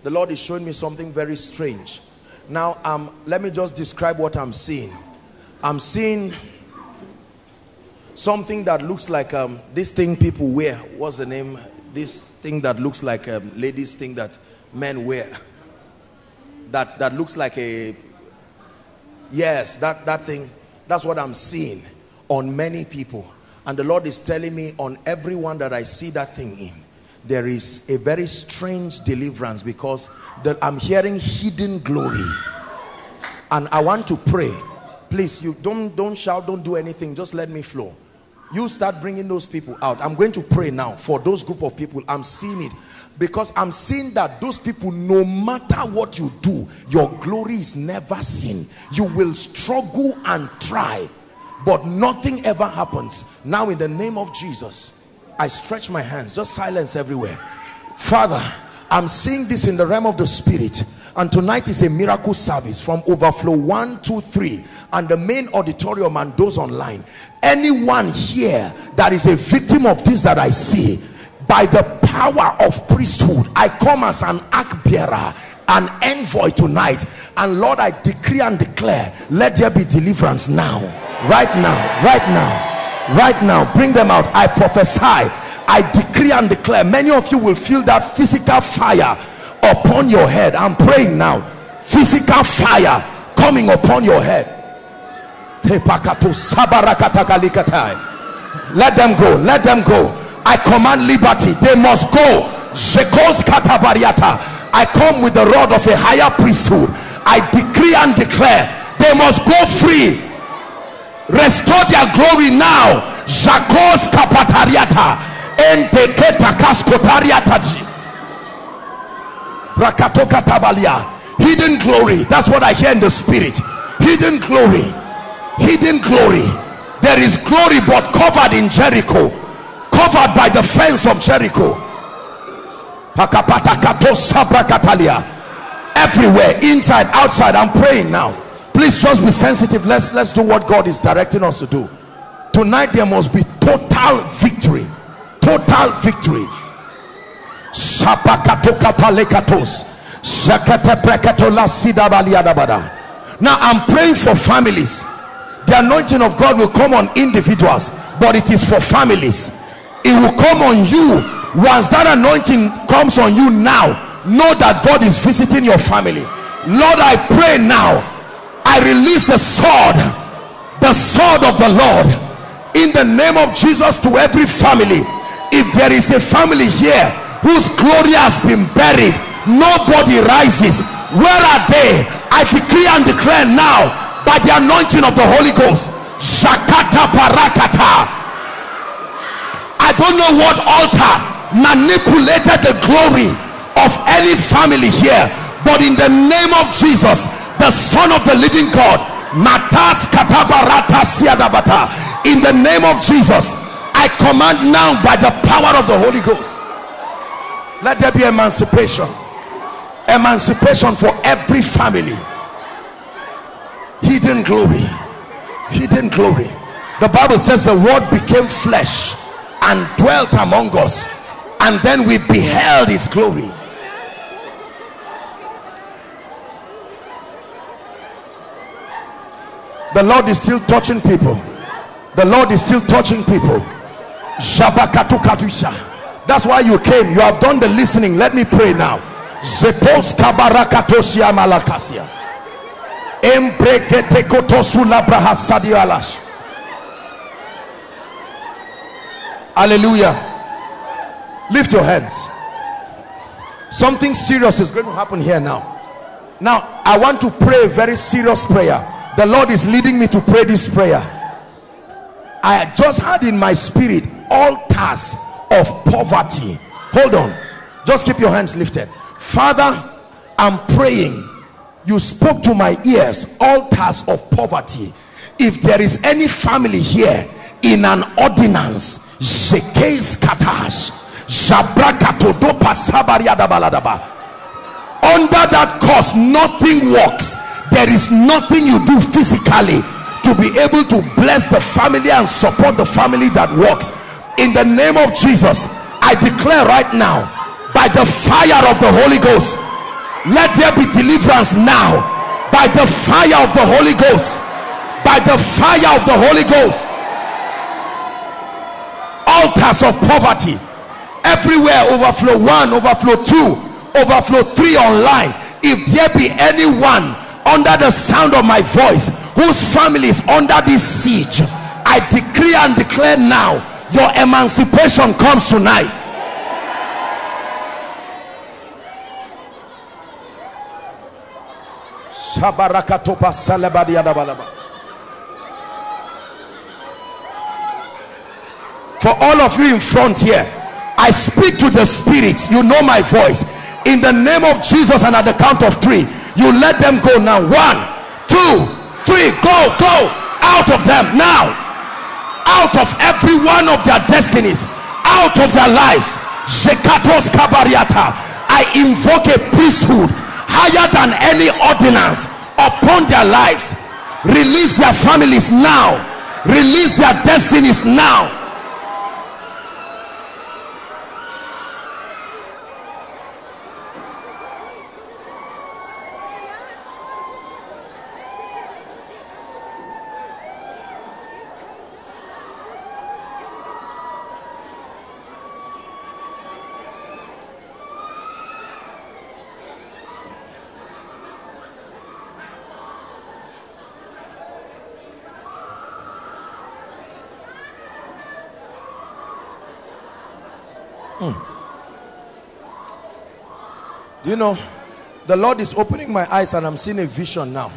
The Lord is showing me something very strange. Now, let me just describe what I'm seeing. I'm seeing something that looks like this thing people wear. What's the name? This thing that looks like a ladies' thing that men wear. That looks like a... Yes, that thing. That's what I'm seeing on many people. And the Lord is telling me on everyone that I see that thing in, there is a very strange deliverance, because I'm hearing hidden glory. And I want to pray. Please, you don't shout, don't do anything. Just let me flow. You start bringing those people out. I'm going to pray now for those group of people. I'm seeing it, because I'm seeing that those people, no matter what you do, your glory is never seen. You will struggle and try, but nothing ever happens. Now, in the name of Jesus, I stretch my hands. Just silence everywhere. Father, I'm seeing this in the realm of the spirit, and tonight is a miracle service from Overflow 1, 2, 3 and the main auditorium and those online. Anyone here that is a victim of this that I see, by the power of priesthood, I come as an ark bearer, an envoy tonight, and Lord, I decree and declare, let there be deliverance now, right now, right now. Right now, bring them out. I prophesy, I decree and declare, many of you will feel that physical fire upon your head. I'm praying now. Physical fire coming upon your head. Let them go. Let them go. I command liberty. They must go. I come with the rod of a higher priesthood. I decree and declare, they must go free. Restore their glory now. Jakos kapatariata enteketa kaskotariataji brakatoka tabalia. Hidden glory. That's what I hear in the spirit. Hidden glory. Hidden glory. There is glory, but covered in Jericho, covered by the fence of Jericho. Everywhere, inside, outside. I'm praying now. Please just be sensitive. Let's do what God is directing us to do. Tonight there must be total victory. Total victory. Now I'm praying for families. The anointing of God will come on individuals, but it is for families. It will come on you. Once that anointing comes on you now, know that God is visiting your family. Lord, I pray now. I release the sword of the Lord, in the name of Jesus, to every family. If there is a family here whose glory has been buried, nobody rises. Where are they? I decree and declare now, by the anointing of the Holy Ghost, Shakata Parakata. I don't know what altar manipulated the glory of any family here, but in the name of Jesus, the Son of the Living God, Matas Katabarata Siadabata, in the name of Jesus, I command now by the power of the Holy Ghost, let there be emancipation. Emancipation for every family. Hidden glory. Hidden glory. The Bible says the word became flesh and dwelt among us, and then we beheld his glory. The Lord is still touching people. The Lord is still touching people. That's why you came. You have done the listening. Let me pray now. Hallelujah. Lift your hands. Something serious is going to happen here now. Now, I want to pray a very serious prayer. The Lord is leading me to pray this prayer. I just had in my spirit altars of poverty. Hold on. Just keep your hands lifted. Father, I'm praying. You spoke to my ears, altars of poverty. If there is any family here in an ordinance, under that cause nothing works. There is nothing you do physically to be able to bless the family and support the family that works. In the name of Jesus, I declare right now, by the fire of the Holy Ghost, let there be deliverance now. By the fire of the Holy Ghost, by the fire of the Holy Ghost, altars of poverty everywhere, overflow 1, overflow 2, overflow 3 online. If there be anyone under the sound of my voice whose family is under this siege, I decree and declare now, your emancipation comes tonight. For all of you in front here, I speak to the spirits. You know my voice. In the name of Jesus, and at the count of 3, you let them go now. 1, 2, 3, go, go out of them now, out of every one of their destinies, out of their lives. I invoke a priesthood higher than any ordinance upon their lives. Release their families now, release their destinies now. You know, the Lord is opening my eyes and I'm seeing a vision now.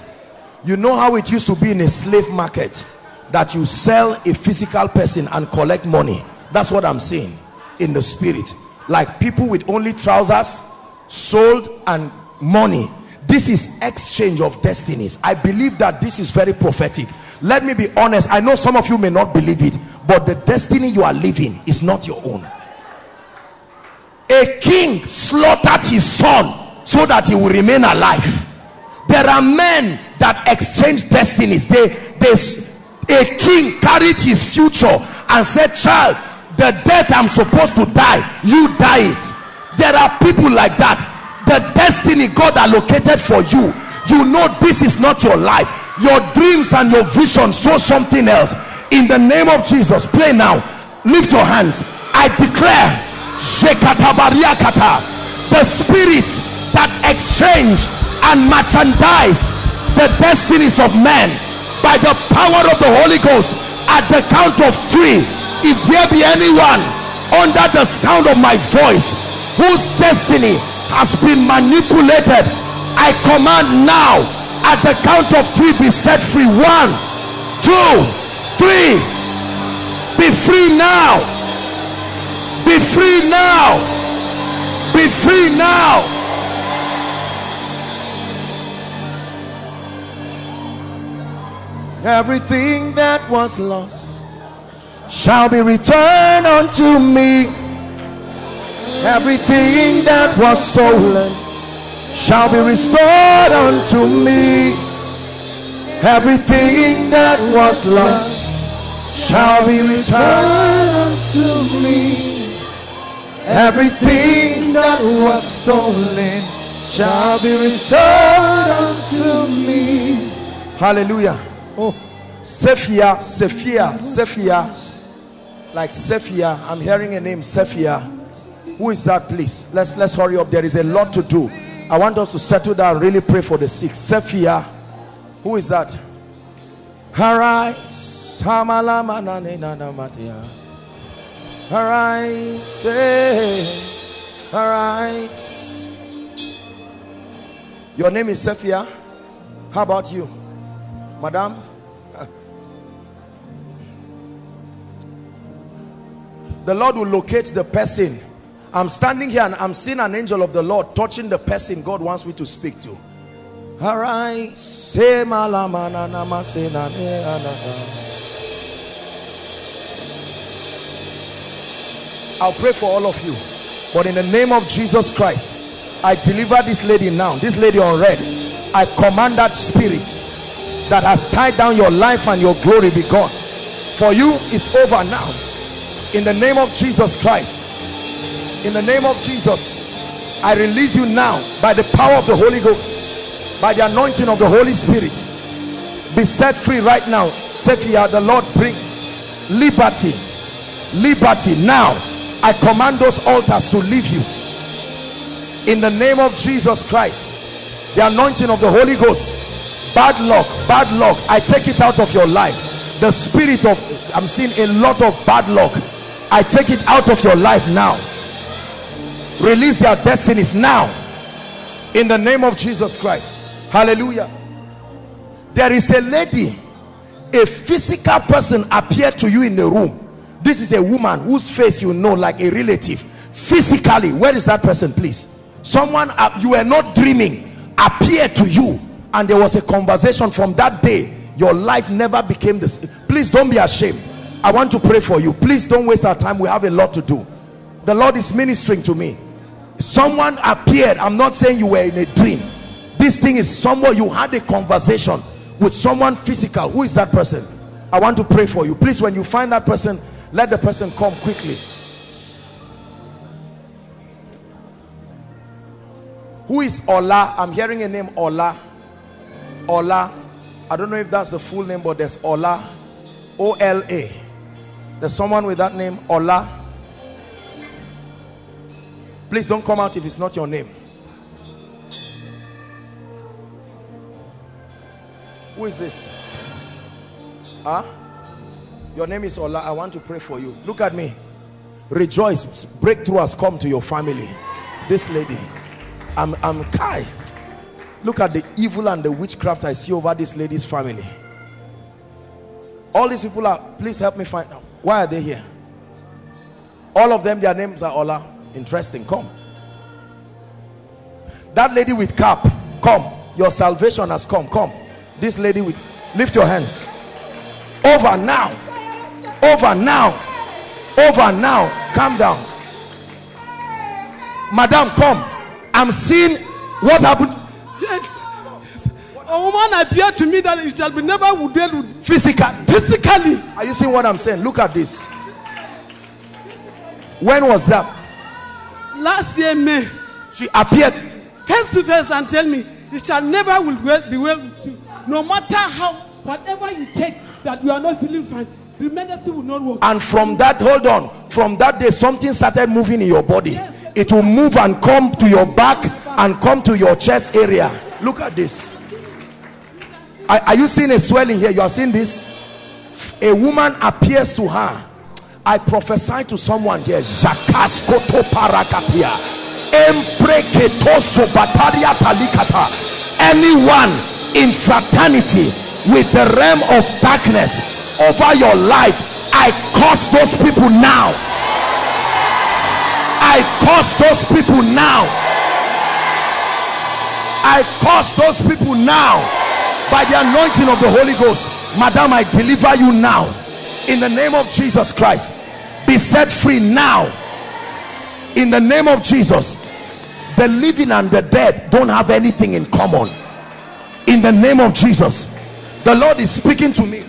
You know how it used to be in a slave market that you sell a physical person and collect money? That's what I'm seeing in the spirit. Like people with only trousers sold and money. This is exchange of destinies. I believe that this is very prophetic. Let me be honest. I know some of you may not believe it, but the destiny you are living is not your own. A king slaughtered his son so that he would remain alive. There are men that exchange destinies. A king carried his future and said, child, the death I'm supposed to die, you die it. There are people like that. The destiny God allocated for you, you know this is not your life. Your dreams and your vision saw something else. In the name of Jesus, pray now. Lift your hands. I declare, the spirits that exchange and merchandise the destinies of men, by the power of the Holy Ghost, at the count of 3, if there be anyone under the sound of my voice whose destiny has been manipulated, I command now, at the count of 3, be set free. 1, 2, 3, be free now. Be free now. Be free now. Everything that was lost shall be returned unto me. Everything that was stolen shall be restored unto me. Everything that was lost shall be returned unto me. Everything that was stolen shall be restored unto me. Hallelujah. Oh, Sophia, Sophia, Sophia, like Sophia. I'm hearing a name, Sophia. Who is that, please? Let's hurry up. There is a lot to do. I want us to settle down, really pray for the sick. Sophia, who is that? Arise, arise, arise. Your name is Sophia. How about you, madam? The Lord will locate the person. I'm standing here and I'm seeing an angel of the Lord touching the person God wants me to speak to. Arise. I'll pray for all of you. But in the name of Jesus Christ, I deliver this lady now. This lady on red. I command that spirit that has tied down your life and your glory be gone. For you, it's over now. In the name of Jesus Christ. In the name of Jesus, I release you now by the power of the Holy Ghost, by the anointing of the Holy Spirit. Be set free right now. Sophia, the Lord bring liberty. Liberty now. I command those altars to leave you. In the name of Jesus Christ, the anointing of the Holy Ghost. Bad luck, I take it out of your life. The spirit of, I'm seeing a lot of bad luck. I take it out of your life now. Release their destinies now in the name of Jesus Christ. Hallelujah. There is a lady, a physical person appeared to you in the room. This is a woman whose face you know, like a relative. Physically, where is that person, please? Someone you were not dreaming appeared to you, and there was a conversation. From that day your life never became the same. Please don't be ashamed. I want to pray for you. Please don't waste our time. We have a lot to do. The Lord is ministering to me. Someone appeared. I'm not saying you were in a dream. This thing is someone, you had a conversation with someone physical. Who is that person? I want to pray for you. Please, when you find that person, let the person come quickly. Who is Ola? I'm hearing a name, Ola. Ola. I don't know if that's the full name, but there's Ola. O-L-A. There's someone with that name, Ola. Please don't come out if it's not your name. Who is this? Huh? Your name is Ola. I want to pray for you. Look at me. Rejoice. Breakthrough has come to your family. This lady. I'm Kai. Look at the evil and the witchcraft I see over this lady's family. All these people are, please help me find out. Why are they here? All of them, their names are Ola. Interesting. Come, that lady with cap, come, your salvation has come. Come, this lady with, lift your hands. Over now, over now, over now. Calm down, madam. Come, I'm seeing what happened. Yes, a woman appeared to me that it shall be never would dwell with. Physically, are you seeing what I'm saying? Look at this. When was that? Last year, May. She appeared face to face and tell me, it shall never will be well with you. No matter how, whatever you take that you are not feeling fine, the medicine will not work. And from that, hold on, from that day, something started moving in your body. Yes, yes. It will move and come to your back and come to your chest area. Look at this. Are you seeing a swelling here? You are seeing this? A woman appears to her. I prophesy to someone here. Anyone in fraternity with the realm of darkness over your life, I curse those people now. I curse those people now. I curse those people now. By the anointing of the Holy Ghost, madam, I deliver you now. In the name of Jesus Christ, be set free now. In the name of Jesus, the living and the dead don't have anything in common. In the name of Jesus, the Lord is speaking to me.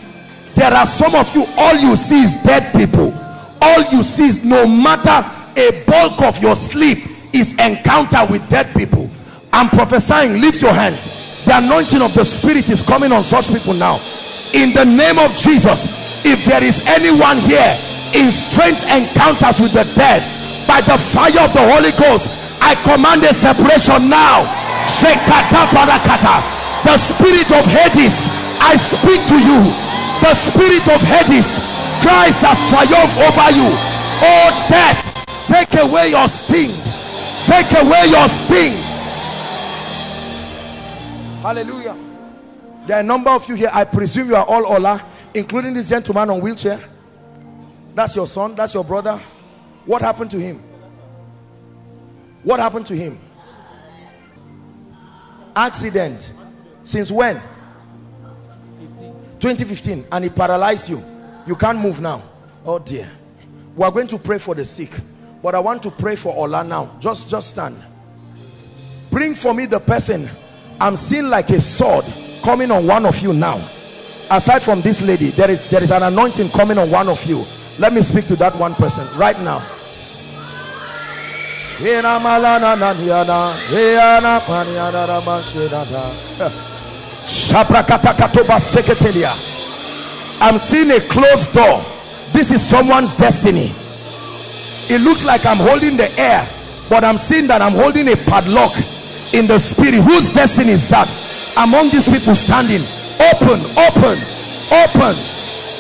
There are some of you, all you see is dead people. All you see is, no matter, a bulk of your sleep is encounter with dead people. I'm prophesying, lift your hands. The anointing of the Spirit is coming on such people now. in the name of Jesus. If there is anyone here in strange encounters with the dead, by the fire of the Holy Ghost, I command a separation now. The spirit of Hades, I speak to you. The spirit of Hades, Christ has triumphed over you. Oh death, take away your sting. Take away your sting. Hallelujah. There are a number of you here. I presume you are all Ola, including this gentleman on wheelchair. That's your son, that's your brother. What happened to him? What happened to him? Accident. Since when? 2015. And it paralyzed you. You can't move now. Oh dear. We are going to pray for the sick, but I want to pray for Ola now. Just stand. Bring for me the person. I'm seeing like a sword coming on one of you now. Aside from this lady, there is an anointing coming on one of you. Let me speak to that one person right now. I'm seeing a closed door. This is someone's destiny. It looks like I'm holding the air, but I'm seeing that I'm holding a padlock in the spirit. Whose destiny is that? Among these people standing, open, open, open,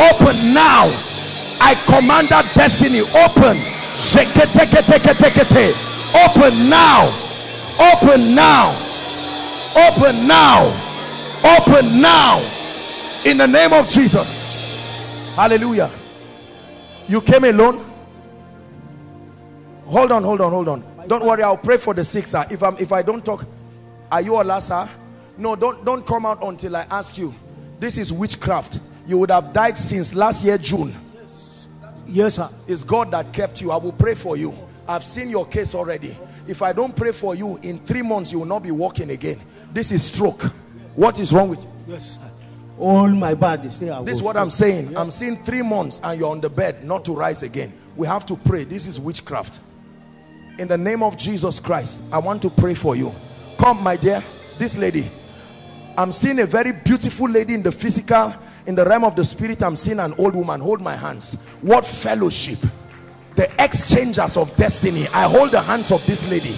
open now. I command that destiny, open. Open now, open now, open now, open now, in the name of Jesus. Hallelujah. You came alone? Hold on, hold on, hold on. Don't worry, I'll pray for the sick, sir. If I don't talk, are you all sir? No, don't come out until I ask you. This is witchcraft. You would have died since last year June. Yes, sir. It's God that kept you. I will pray for you. I've seen your case already. If I don't pray for you, in 3 months you will not be walking again. This is stroke. What is wrong with you? Yes, sir. All my body. This is what I'm saying. Yes. I'm seeing 3 months and you're on the bed, not to rise again. We have to pray. This is witchcraft. In the name of Jesus Christ, I want to pray for you. Come, my dear. This lady. I'm seeing a very beautiful lady in the physical. In the realm of the spirit, I'm seeing an old woman. Hold my hands. What fellowship? The exchangers of destiny. I hold the hands of this lady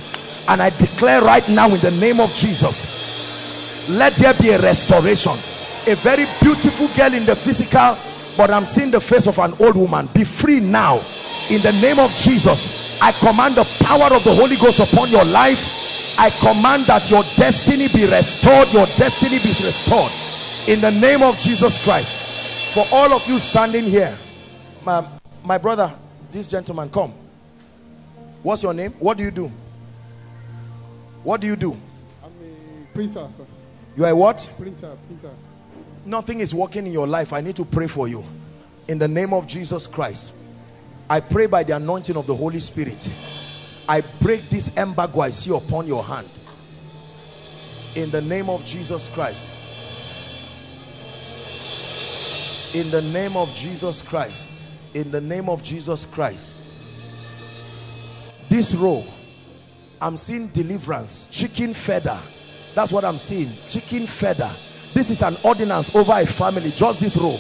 and I declare right now in the name of Jesus, let there be a restoration. A very beautiful girl in the physical, but I'm seeing the face of an old woman. Be free now in the name of Jesus. I command the power of the Holy Ghost upon your life. I command that your destiny be restored. Your destiny be restored in the name of Jesus Christ. For all of you standing here, my brother, this gentleman, come. What's your name? What do you do? What do you do? I'm a printer, sir. You are a what? Printer. Nothing is working in your life. I need to pray for you. In the name of Jesus Christ, I pray by the anointing of the Holy Spirit, I break this embargo I see upon your hand. In the name of Jesus Christ. In the name of Jesus Christ. In the name of Jesus Christ. This row, I'm seeing deliverance. Chicken feather. That's what I'm seeing. Chicken feather. This is an ordinance over a family. Just this row.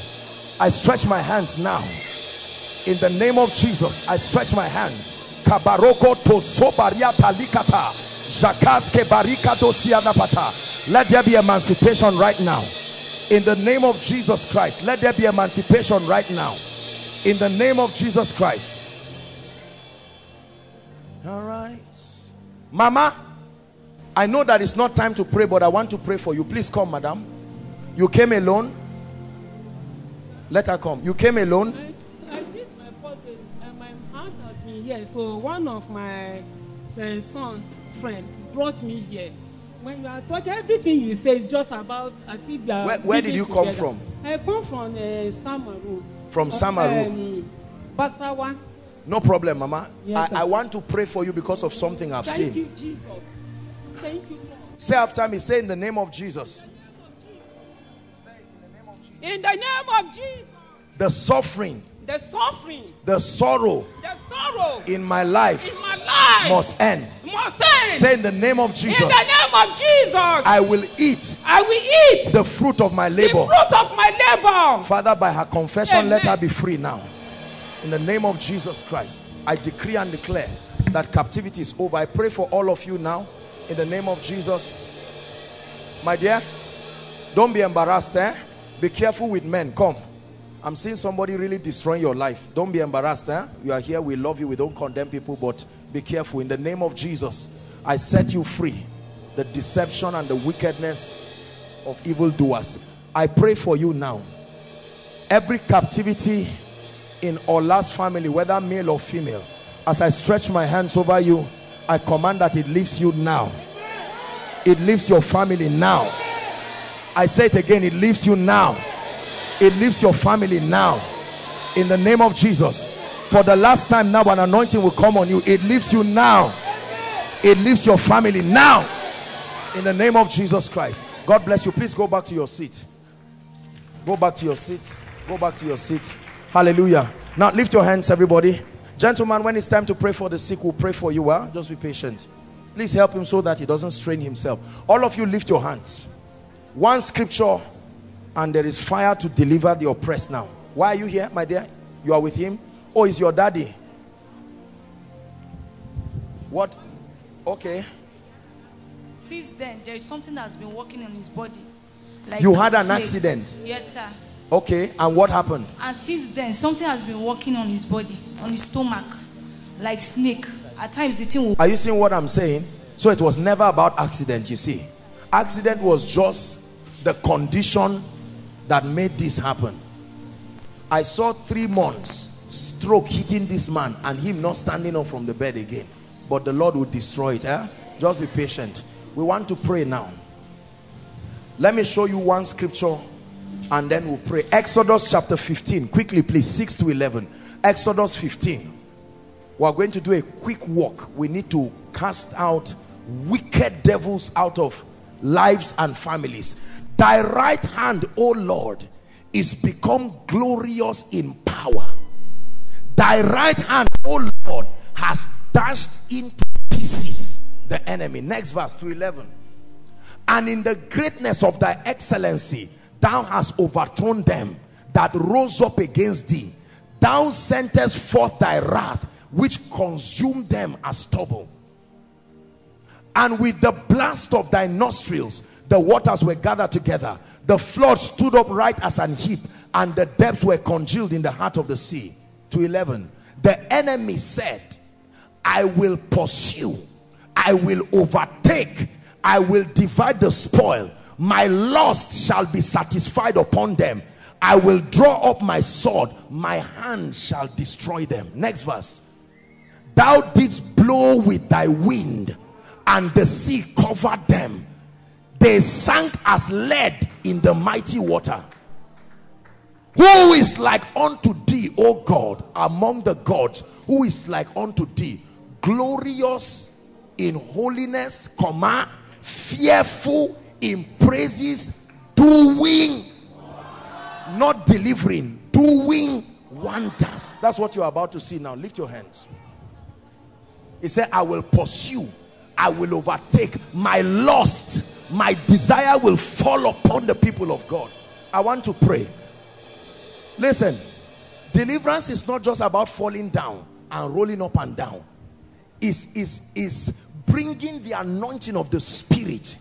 I stretch my hands now. In the name of Jesus, I stretch my hands. Kabaroko to sobaria talikata. Jakaske barika dosianapata. Let there be emancipation right now. In the name of Jesus Christ, let there be emancipation right now. In the name of Jesus Christ. All right. Mama, I know that it's not time to pray, but I want to pray for you. Please come, madam. You came alone. Let her come. You came alone. I did my fourth and my aunt had me here. So one of my son friend brought me here. When you are talking, everything you say is just about as if you are... Where did you together. Come from? I come from Samaru. From Samaru? Basawa. No problem, Mama. Yes, I want to pray for you because of something I've seen. Thank you, Jesus. Thank you, Lord. Say after me, say in the name of Jesus. In the name of Jesus. The suffering. The suffering. The sorrow. The sorrow. sorrow in my life, must end. Say, in the name of Jesus, I will eat the fruit of my labor. Father, by her confession, let her be free now. In the name of Jesus Christ, I decree and declare that captivity is over. I pray for all of you now, in the name of Jesus. My dear, don't be embarrassed, eh? Be careful with men. Come, I'm seeing somebody really destroying your life. Don't be embarrassed, eh? You are here, we love you, we don't condemn people, but be careful. In the name of Jesus, I set you free. The deception and the wickedness of evildoers. I pray for you now. Every captivity in Ola's family, whether male or female, as I stretch my hands over you, I command that it leaves you now. It leaves your family now. I say it again, it leaves you now. It leaves your family now. In the name of Jesus. For the last time now, an anointing will come on you. It leaves you now. It leaves your family now. In the name of Jesus Christ. God bless you. Please go back to your seat. Go back to your seat. Go back to your seat. Hallelujah. Now lift your hands, everybody. Gentlemen, when it's time to pray for the sick, we'll pray for you. Huh? Just be patient. Please help him so that he doesn't strain himself. All of you, lift your hands. One scripture, and there is fire to deliver the oppressed now. Why are you here, my dear? You are with him? Oh, he's your daddy. What? Okay. Since then, there is something that has been working on his body. Like you had an accident? Yes, sir. Okay, and what happened? And since then, something has been working on his body, on his stomach, like snake. At times, the thing will... Are you seeing what I'm saying? So it was never about accident, you see. Accident was just the condition that made this happen. I saw 3 months, stroke hitting this man and him not standing up from the bed again. But the Lord will destroy it, eh? Just be patient. We want to pray now. Let me show you one scripture, and then we'll pray. Exodus chapter 15. Quickly, please. 6 to 11. Exodus 15. We're going to do a quick walk. We need to cast out wicked devils out of lives and families. Thy right hand, O Lord, is become glorious in power. Thy right hand, O Lord, has dashed into pieces the enemy. Next verse, 2:11. And in the greatness of thy excellency, thou hast overthrown them that rose up against thee. Thou sentest forth thy wrath, which consumed them as stubble. And with the blast of thy nostrils, the waters were gathered together. The flood stood up right as an heap, and the depths were congealed in the heart of the sea. 2:11. The enemy said, I will pursue, I will overtake, I will divide the spoil. My lust shall be satisfied upon them. I will draw up my sword. My hand shall destroy them. Next verse. Thou didst blow with thy wind, and the sea covered them. They sank as lead in the mighty water. Who is like unto thee, O God, among the gods? Who is like unto thee? Glorious in holiness, comma, fearful in praises, doing, not delivering, doing wonders. That's what you're about to see now. Lift your hands. He said, I will pursue, I will overtake, my lust, my desire will fall upon the people of God. I want to pray. Listen, deliverance is not just about falling down and rolling up and down. It's bringing the anointing of the Spirit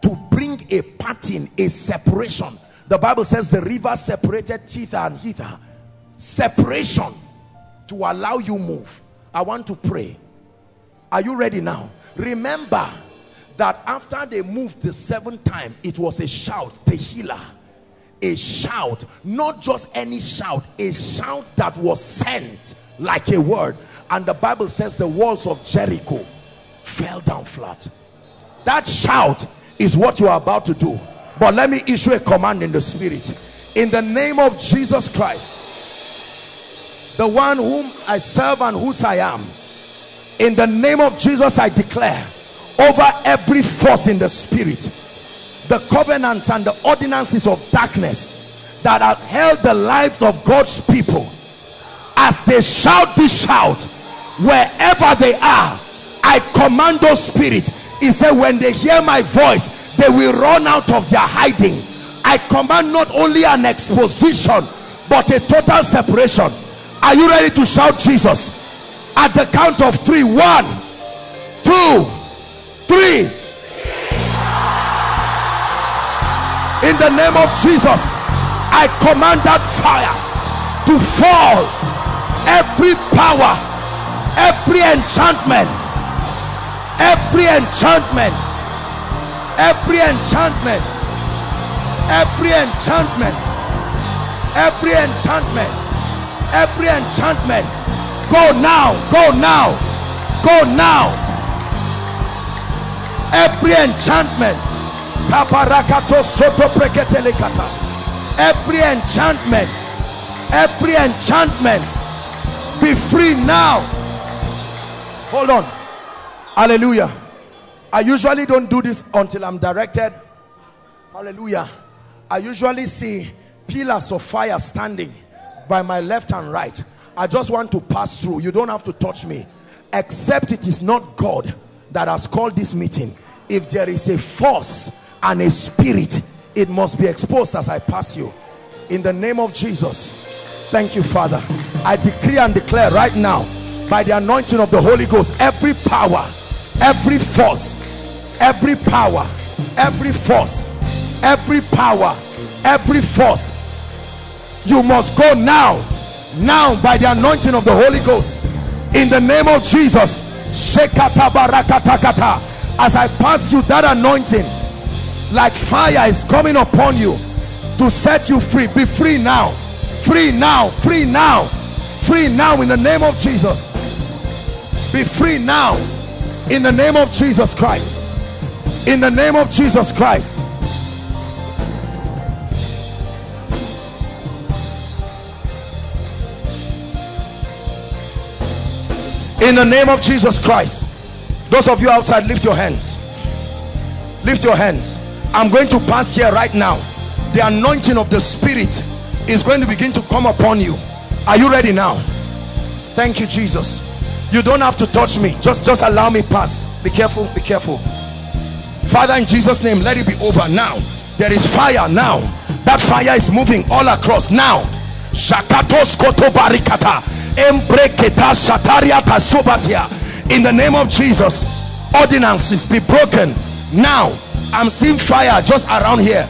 to bring a parting, a separation. The Bible says the river separated Titha and Hither. Separation to allow you move. I want to pray. Are you ready now? Remember that after they moved the 7th time, it was a shout, Tehillah. A shout, not just any shout, a shout that was sent like a word. And the Bible says the walls of Jericho fell down flat. That shout is what you are about to do. But let me issue a command in the spirit. In the name of Jesus Christ, the one whom I serve and whose I am, in the name of Jesus, I declare over every force in the spirit, the covenants and the ordinances of darkness that have held the lives of God's people, as they shout this shout, wherever they are, I command those spirits. He said, when they hear my voice, they will run out of their hiding. I command not only an exposition, but a total separation. Are you ready to shout Jesus? At the count of 3. 1, 2, 3. In the name of Jesus, I command that fire to fall. Every power, every enchantment, every enchantment, every enchantment, every enchantment, every enchantment, every enchantment. Go now, go now, go now. Every enchantment. Every enchantment, every enchantment, be free now. Hold on. Hallelujah. I usually don't do this until I'm directed. Hallelujah. I usually see pillars of fire standing by my left and right. I just want to pass through. You don't have to touch me. Except it is not God that has called this meeting. If there is a force and a spirit, it must be exposed as I pass you. In the name of Jesus. Thank you, Father. I decree and declare right now, by the anointing of the Holy Ghost, every power, every force, every power, every force, every power, every force, you must go now, now, by the anointing of the Holy Ghost, in the name of Jesus. As I pass you, that anointing like fire is coming upon you to set you free. Be free now, free now, free now, free now, in the name of Jesus. Be free now, in the name of Jesus Christ, in the name of Jesus Christ. In the name of Jesus Christ. Those of you outside, lift your hands. Lift your hands. I'm going to pass here right now. The anointing of the Spirit is going to begin to come upon you. Are you ready now? Thank you, Jesus. You don't have to touch me. Just allow me pass. Be careful, be careful. Father, in Jesus' name, let it be over now. There is fire now. That fire is moving all across now. In the name of Jesus, ordinances be broken now. I'm seeing fire just around here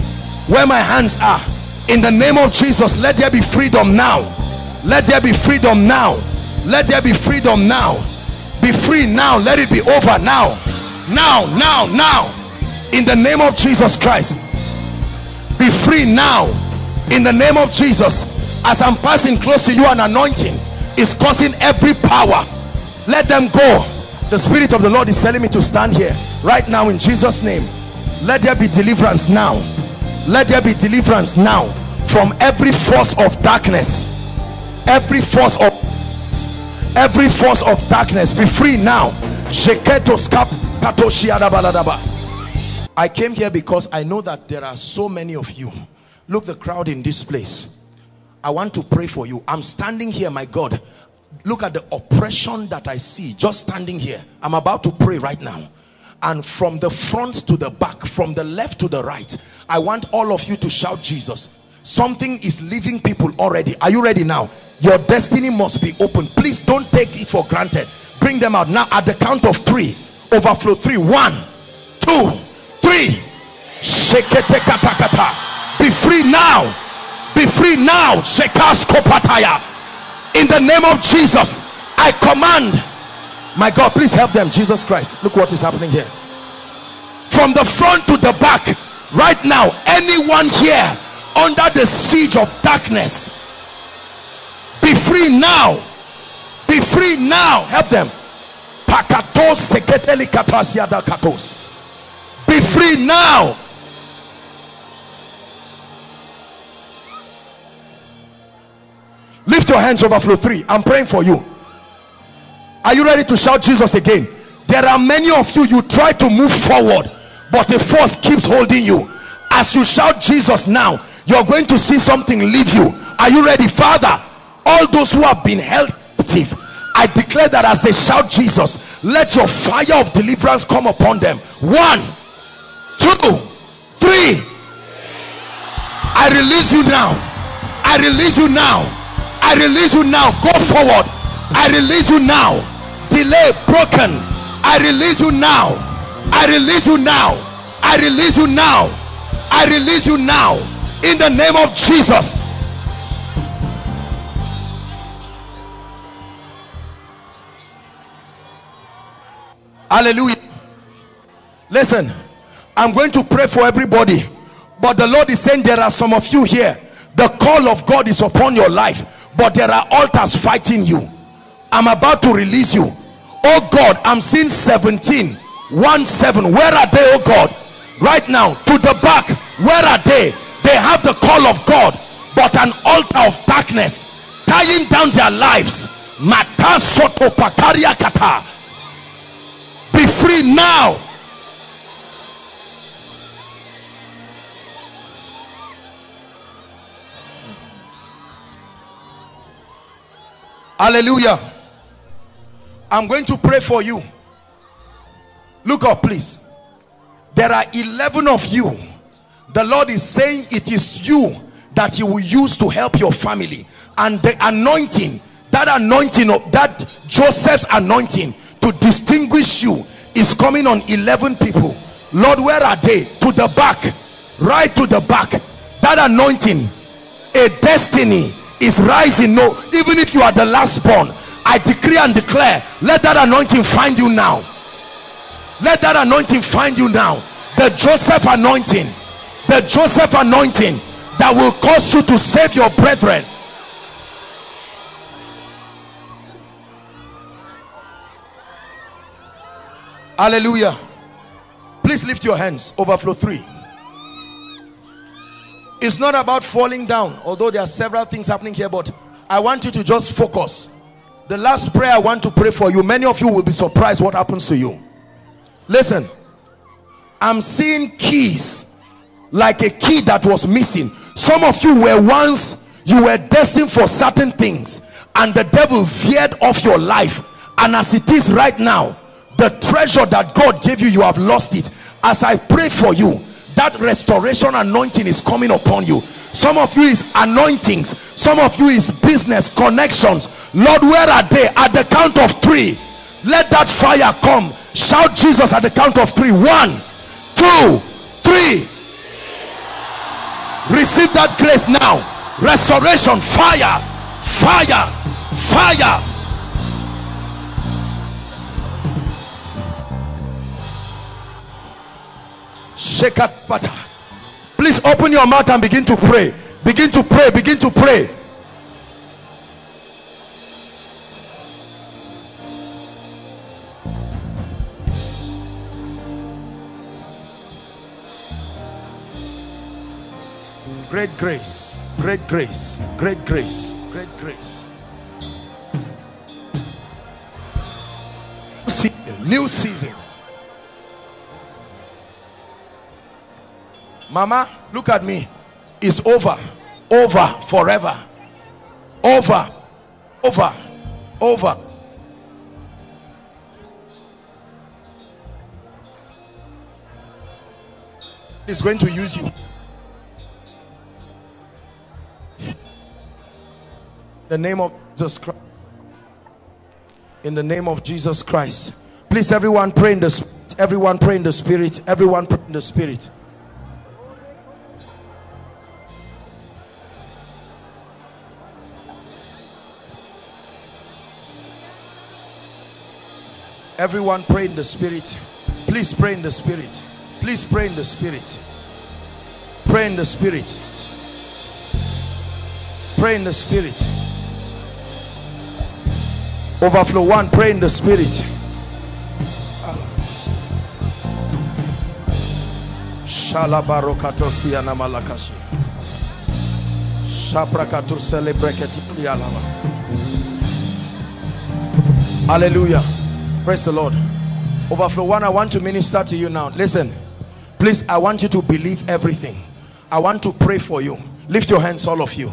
where my hands are. In the name of Jesus, let there be freedom now. Let there be freedom now. Let there be freedom now. Be free now. Let it be over now. Now, now, now. In the name of Jesus Christ. Be free now. In the name of Jesus. As I'm passing close to you, an anointing is causing every power. Let them go. The Spirit of the Lord is telling me to stand here right now in Jesus' name. Let there be deliverance now. Let there be deliverance now from every force of darkness. Every force of darkness, be free now. I came here because I know that there are so many of you. Look, the crowd in this place. I want to pray for you. I'm standing here, my God. Look at the oppression that I see just standing here. I'm about to pray right now. And from the front to the back, from the left to the right, I want all of you to shout Jesus. Something is leaving people already. Are you ready now? Your destiny must be open. Please don't take it for granted. Bring them out now at the count of 3. Overflow. 3. 1, 2, 3. Be free now. Be free now. In the name of Jesus, I command. My God, please help them. Jesus Christ. Look what is happening here. From the front to the back, right now, anyone here under the siege of darkness, be free now. Be free now. Help them. Be free now. Lift your hands. Overflow. 3. I'm praying for you. Are you ready to shout Jesus again? There are many of you, you try to move forward, but a force keeps holding you. As you shout Jesus now, you're going to see something leave you. Are you ready? Father, all those who have been held captive, I declare that as they shout Jesus, let your fire of deliverance come upon them. 1, 2, 3. I release you now. I release you now. I release you now. Go forward. I release you now. Delay broken. I release you now. I release you now. I release you now. I release you now. In the name of Jesus. Hallelujah. Listen, I'm going to pray for everybody, but the Lord is saying there are some of you here, the call of God is upon your life, but there are altars fighting you. I'm about to release you. Oh God, I'm seeing 17 1 7. Where are they? Oh God, right now, to the back, where are they? They have the call of God, but an altar of darkness tying down their lives. Be free now. Hallelujah. I'm going to pray for you. Look up, please. There are 11 of you. The Lord is saying it is you that He will use to help your family. And the anointing, that Joseph's anointing to distinguish you is coming on 11 people. Lord, where are they? To the back, right to the back. That anointing, a destiny is rising. No, even if you are the last born, I decree and declare, let that anointing find you now. Let that anointing find you now. The Joseph anointing, the Joseph anointing that will cause you to save your brethren. Hallelujah. Please lift your hands. Overflow 3. It's not about falling down, although there are several things happening here, but I want you to just focus. The last prayer I want to pray for you, many of you will be surprised what happens to you. Listen, I'm seeing keys, like a key that was missing. Some of you were once, you were destined for certain things, and the devil veered off your life. And as it is right now, the treasure that God gave you, you have lost it. As I pray for you, that restoration anointing is coming upon you. Some of you is anointings, some of you is business connections. Lord, where are they? At the count of 3, let that fire come. Shout Jesus at the count of 3. 1, 2, 3. Receive that grace now. Restoration, fire, fire, fire. Please open your mouth and begin to pray. Begin to pray. Begin to pray. Great grace. Great grace. Great grace. Great grace. New season. New season. Mama, look at me. It's over. Over forever. Over. Over. Over. He's going to use you. The name of Jesus Christ. In the name of Jesus Christ. Please, everyone pray in the Spirit. Everyone pray in the Spirit. Everyone pray in the Spirit. Everyone pray in the Spirit. Please pray in the Spirit. Please pray in the Spirit. Pray in the Spirit. Pray in the Spirit. Overflow 1, pray in the Spirit. Hallelujah. Praise the Lord. Overflow 1, I want to minister to you now. Listen, please, I want you to believe everything. I want to pray for you. Lift your hands, all of you.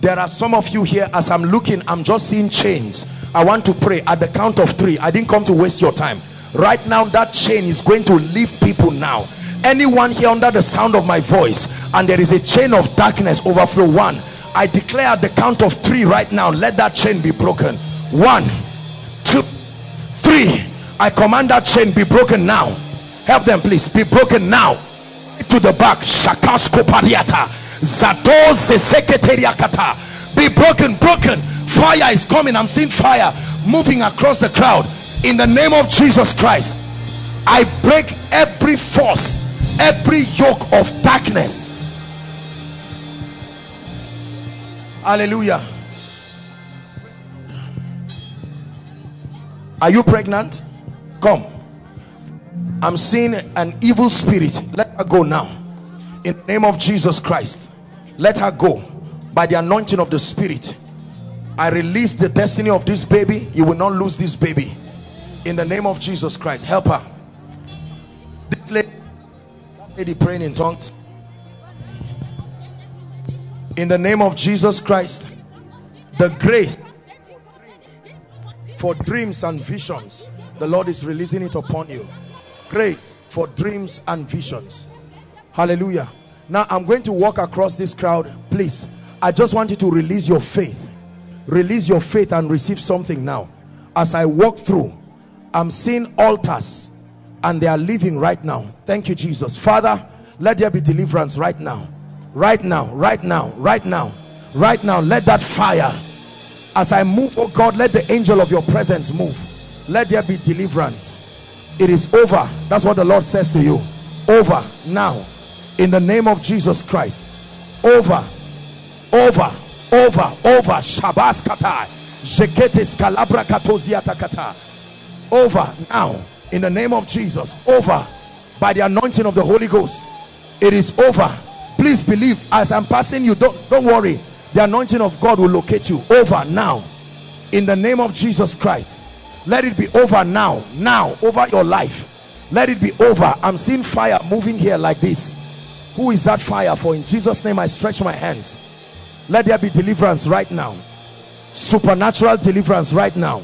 There are some of you here, as I'm looking, I'm just seeing chains. I want to pray at the count of 3. I didn't come to waste your time. Right now, that chain is going to leave people now. Anyone here under the sound of my voice, and there is a chain of darkness overflow, 1, I declare at the count of 3 right now, let that chain be broken. 1, 2, 3. I command that chain be broken now. Help them, please. Be broken now. To the back. Be broken, broken. Fire is coming. I'm seeing fire moving across the crowd. In the name of Jesus Christ, I break every force, every yoke of darkness. Hallelujah. Are you pregnant? Come. I'm seeing an evil spirit. Let her go now. In the name of Jesus Christ, let her go. By the anointing of the Spirit, I release the destiny of this baby. You will not lose this baby. In the name of Jesus Christ, help her. This lady praying in tongues. In the name of Jesus Christ, the grace for dreams and visions, the Lord is releasing it upon you. Grace for dreams and visions. Hallelujah. Now I'm going to walk across this crowd. Please, I just want you to release your faith. Release your faith and receive something now. As I walk through, I'm seeing altars, and they are living right now. Thank you, Jesus. Father, let there be deliverance right now. Right now, right now, right now, right now. Let that fire, as I move, oh God, let the angel of your presence move. Let there be deliverance. It is over. That's what the Lord says to you. Over now. In the name of Jesus Christ. Over. Over. Over. Over. Shabas kata. Jeketes kalabra katoziata kata. Over now. In the name of Jesus. Over. By the anointing of the Holy Ghost. It is over. Please believe. As I'm passing you, don't worry. The anointing of God will locate you. Over now. In the name of Jesus Christ. Let it be over now. Now, over your life. Let it be over. I'm seeing fire moving here like this. Who is that fire for? In Jesus' name, I stretch my hands. Let there be deliverance right now. Supernatural deliverance right now.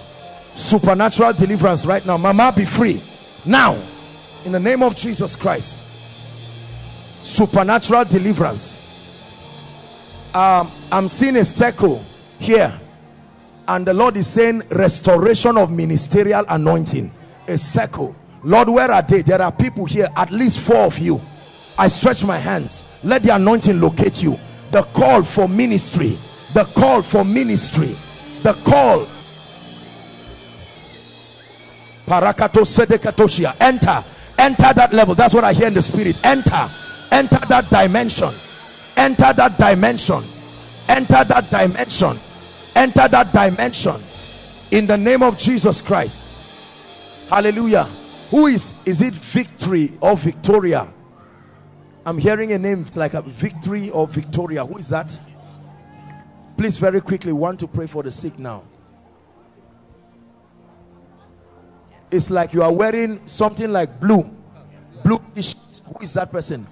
Supernatural deliverance right now. Mama, be free. Now, in the name of Jesus Christ. Supernatural deliverance. I'm seeing a circle here. And the Lord is saying restoration of ministerial anointing. A circle. Lord, where are they? There are people here, at least 4 of you. I stretch my hands. Let the anointing locate you. The call for ministry. The call for ministry. The call. Enter. Enter that level. That's what I hear in the spirit. Enter. Enter that dimension. Enter that dimension. Enter that dimension. Enter that dimension in the name of Jesus Christ. Hallelujah. Who is it? Victory or Victoria? I'm hearing a name like a Victory or Victoria. Who is that? Please, very quickly, want to pray for the sick now. It's like you are wearing something like blue. Who is that person?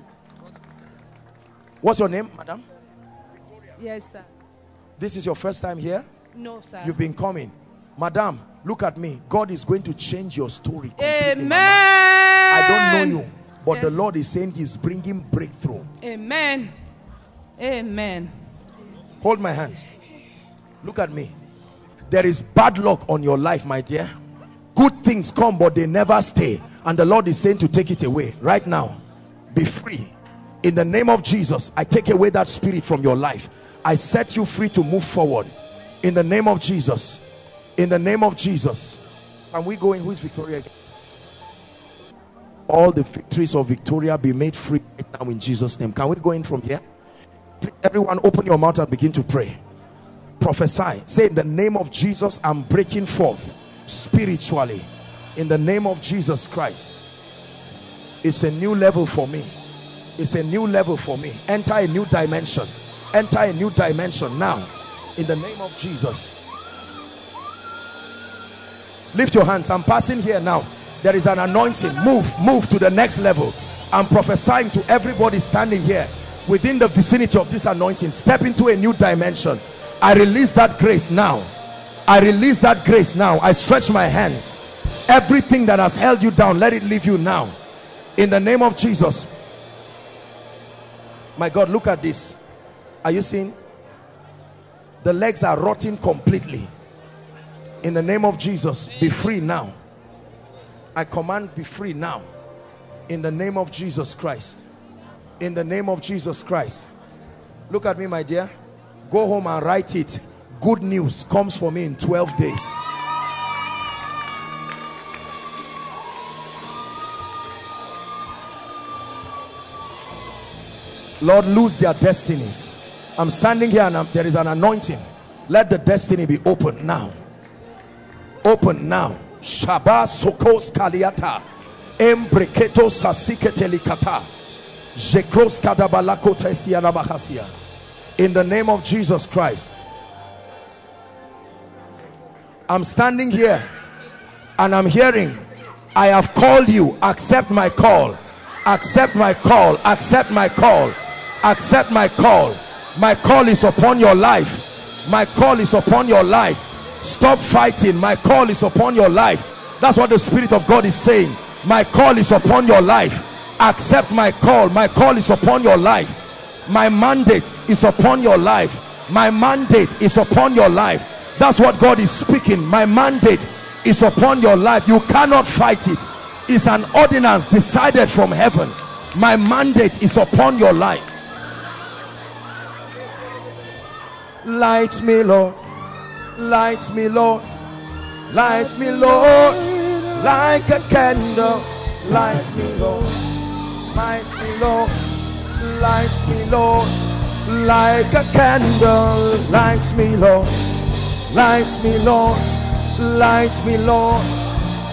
What's your name, madam? Yes, sir. This is your first time here? No, sir. You've been coming. Madam, look at me. God is going to change your story completely. Amen. I don't know you, but yes, the Lord is saying he's bringing breakthrough. Amen. Amen. Hold my hands. Look at me. There is bad luck on your life, my dear. Good things come, but they never stay. And the Lord is saying to take it away right now. Be free. In the name of Jesus, I take away that spirit from your life. I set you free to move forward in the name of Jesus. In the name of Jesus. Can we go in? Who is Victoria again? All the victories of Victoria be made free right now in Jesus' name. Can we go in from here? Everyone open your mouth and begin to pray. Prophesy. Say, in the name of Jesus, I'm breaking forth spiritually. In the name of Jesus Christ. It's a new level for me. It's a new level for me. Enter a new dimension. Enter a new dimension now in the name of Jesus. Lift your hands. I'm passing here now. There is an anointing. Move to the next level. I'm prophesying to everybody standing here within the vicinity of this anointing. Step into a new dimension. I release that grace now. I release that grace now. I stretch my hands. Everything that has held you down, let it leave you now. In the name of Jesus. My God, look at this. Are you seeing? The legs are rotting completely. In the name of Jesus, be free now. I command, be free now. In the name of Jesus Christ. In the name of Jesus Christ. Look at me, my dear. Go home and write it. Good news comes for me in 12 days. Lord, lose their destinies. I'm standing here and there is an anointing. Let the destiny be open now. Open now. Shaba sokos kaliata. Embreketo sasikete likata. Jekros kadabalakota esianabahasia. In the name of Jesus Christ. I'm standing here and I'm hearing, I have called you, accept my call. Accept my call. Accept my call. Accept my call. My call is upon your life. My call is upon your life. Stop fighting. My call is upon your life. That's what the Spirit of God is saying. My call is upon your life. Accept my call. My call is upon your life. My mandate is upon your life. My mandate is upon your life. That's what God is speaking. My mandate is upon your life. You cannot fight it. It's an ordinance decided from heaven. My mandate is upon your life. Light me, Lord. Light me, Lord. Light me, Lord. Like a candle. Light me, Lord. Light me, Lord. Light me, Lord. Like a candle. Light me, Lord. Light me, Lord. Light me, Lord.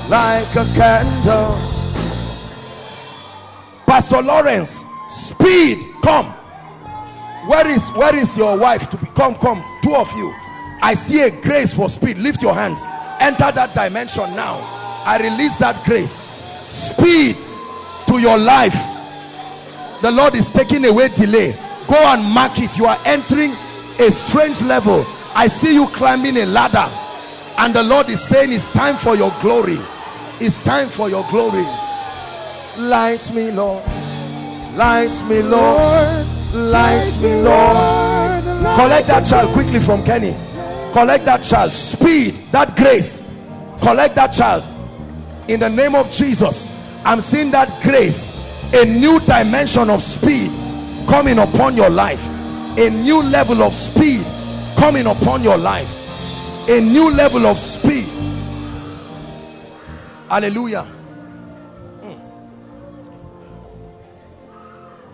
Like a candle. Pastor Lawrence, speed, come. Where is your wife? To become, come, two of you. I see a grace for speed. Lift your hands. Enter that dimension now. I release that grace. Speed to your life. The Lord is taking away delay. Go and mark it. You are entering a strange level. I see you climbing a ladder, and the Lord is saying, it's time for your glory. It's time for your glory. Light me, Lord. Light me, Lord. Light me, Lord. Collect that child quickly from Kenny. Collect that child. Speed. That grace. Collect that child. In the name of Jesus. I'm seeing that grace. A new dimension of speed coming upon your life. A new level of speed coming upon your life. A new level of speed. Hallelujah.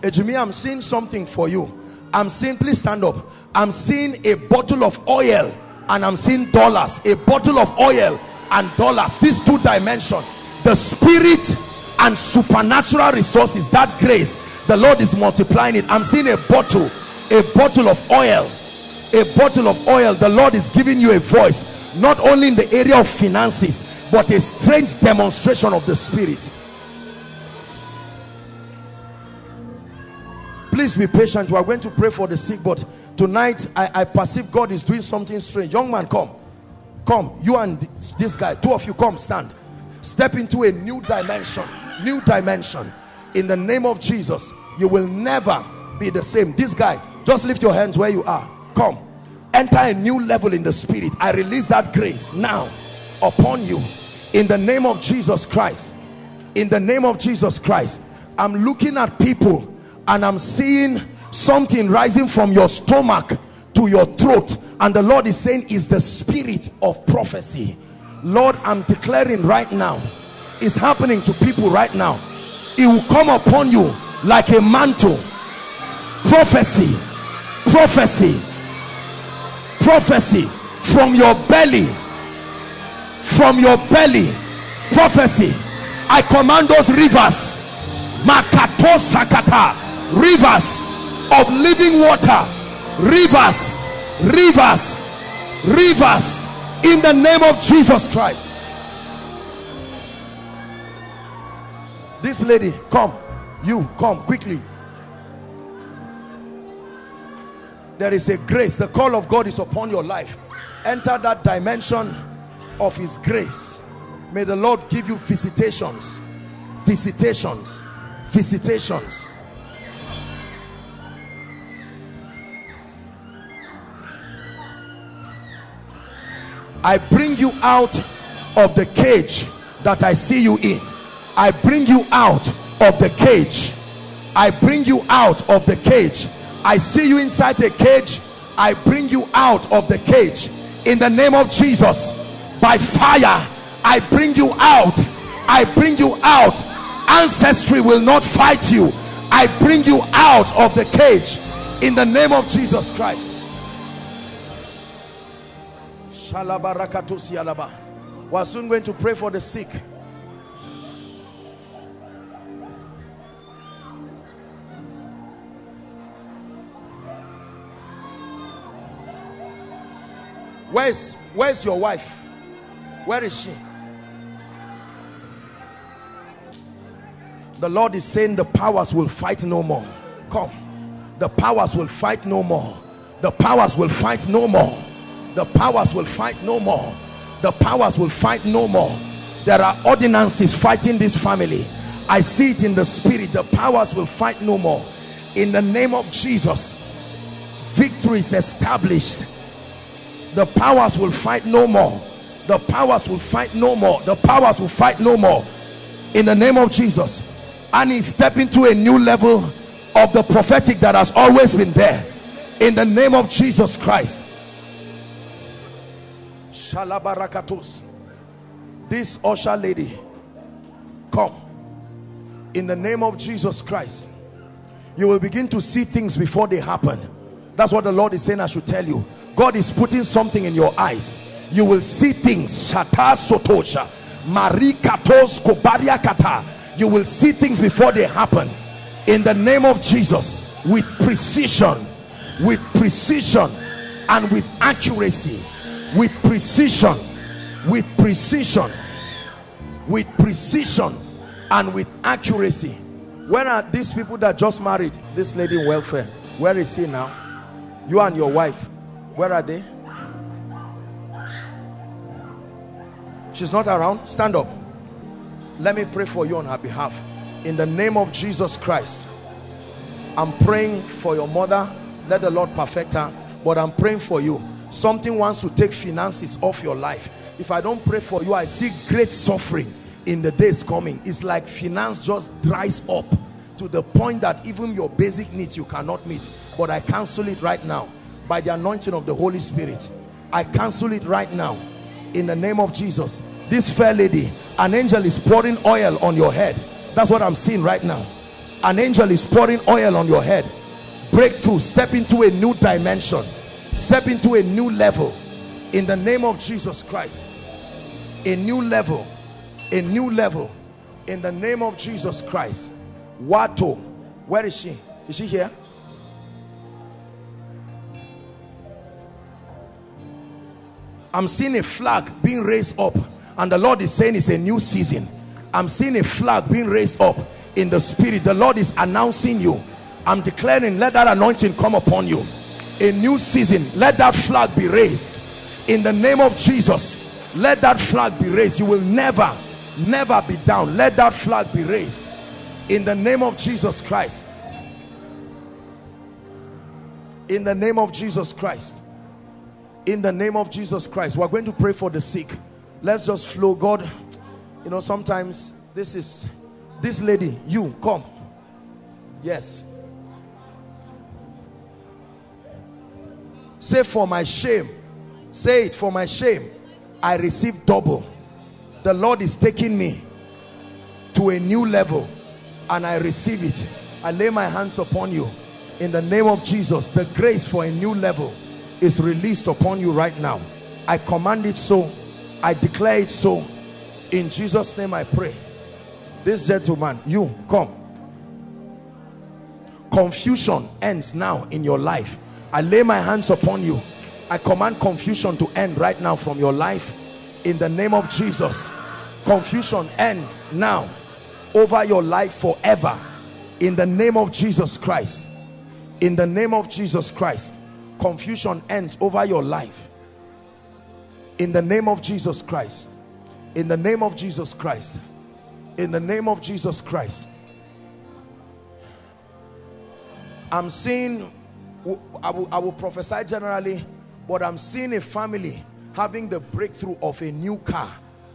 Ejimi, I'm seeing something for you. I'm seeing, please stand up. I'm seeing a bottle of oil and I'm seeing dollars. A bottle of oil and dollars. These two dimensions. The spirit and supernatural resources. That grace. The Lord is multiplying it. I'm seeing a bottle. A bottle of oil. A bottle of oil. The Lord is giving you a voice. Not only in the area of finances, but a strange demonstration of the spirit. Please be patient. We are going to pray for the sick, but tonight I perceive God is doing something strange. Young man, come. Come. You and this guy, two of you, come stand. Step into a new dimension. New dimension. In the name of Jesus, you will never be the same. This guy, just lift your hands where you are. Come. Enter a new level in the spirit. I release that grace now upon you. In the name of Jesus Christ. In the name of Jesus Christ. I'm looking at people and I'm seeing something rising from your stomach to your throat, and the Lord is saying is the spirit of prophecy. Lord, I'm declaring right now, it's happening to people right now. It will come upon you like a mantle. Prophecy, prophecy, prophecy from your belly, from your belly. Prophecy. I command those rivers, makato sakata, rivers of living water, rivers, rivers, rivers, in the name of Jesus Christ. This lady, come. You, come quickly. There is a grace. The call of God is upon your life. Enter that dimension of his grace. May the Lord give you visitations, visitations, visitations. I bring you out of the cage that I see you in. I bring you out of the cage. I bring you out of the cage. I see you inside a cage. I bring you out of the cage. In the name of Jesus, by fire, I bring you out. I bring you out. Ancestry will not fight you. I bring you out of the cage. In the name of Jesus Christ. We are soon going to pray for the sick. Where's your wife? Where is she? The Lord is saying the powers will fight no more. Come. The powers will fight no more. The powers will fight no more. The powers will fight no more. The powers will fight no more. There are ordinances fighting this family. I see it in the spirit. The powers will fight no more. In the name of Jesus, victory is established. The powers will fight no more. The powers will fight no more. The powers will fight no more. In the name of Jesus. And he's stepping to a new level of the prophetic that has always been there. In the name of Jesus Christ. Shalabarakatos. This usher lady, come. In the name of Jesus Christ. You will begin to see things before they happen. That's what the Lord is saying I should tell you. God is putting something in your eyes. You will see things. You will see things before they happen. In the name of Jesus. With precision. With precision. And with accuracy. With precision. With precision. With precision. And with accuracy. Where are these people that just married? This lady in welfare. Where is she now? You and your wife. Where are they? She's not around. Stand up. Let me pray for you on her behalf. In the name of Jesus Christ. I'm praying for your mother. Let the Lord perfect her. But I'm praying for you. Something wants to take finances off your life. If I don't pray for you, I see great suffering in the days coming. It's like finance just dries up to the point that even your basic needs you cannot meet. But I cancel it right now. By the anointing of the Holy Spirit, I cancel it right now. In the name of Jesus. This fair lady, an angel is pouring oil on your head. That's what I'm seeing right now. An angel is pouring oil on your head. Breakthrough. Step into a new dimension. Step into a new level. In the name of Jesus Christ. A new level. A new level. In the name of Jesus Christ. Wato. Where is she? Is she here? I'm seeing a flag being raised up, and the Lord is saying it's a new season. I'm seeing a flag being raised up in the spirit. The Lord is announcing you. I'm declaring, let that anointing come upon you. A new season. Let that flag be raised. In the name of Jesus, let that flag be raised. You will never, never be down. Let that flag be raised. In the name of Jesus Christ. In the name of Jesus Christ. In the name of Jesus Christ, we're going to pray for the sick. Let's just flow. God, you know, sometimes this is this lady. You come. Yes. Say, for my shame. Say it, for my shame. I receive double. The Lord is taking me to a new level, and I receive it. I lay my hands upon you. In the name of Jesus, the grace for a new level is released upon you right now. I command it so. I declare it so. In Jesus' name I pray. This gentleman, you, come. Confusion ends now in your life. I lay my hands upon you. I command confusion to end right now from your life. In the name of Jesus. Confusion ends now over your life forever. In the name of Jesus Christ. In the name of Jesus Christ. confusion ends over your life. In the name of Jesus Christ. In the name of Jesus Christ. In the name of Jesus Christ. I'm seeing, I will prophesy generally, but I'm seeing a family having the breakthrough of a new car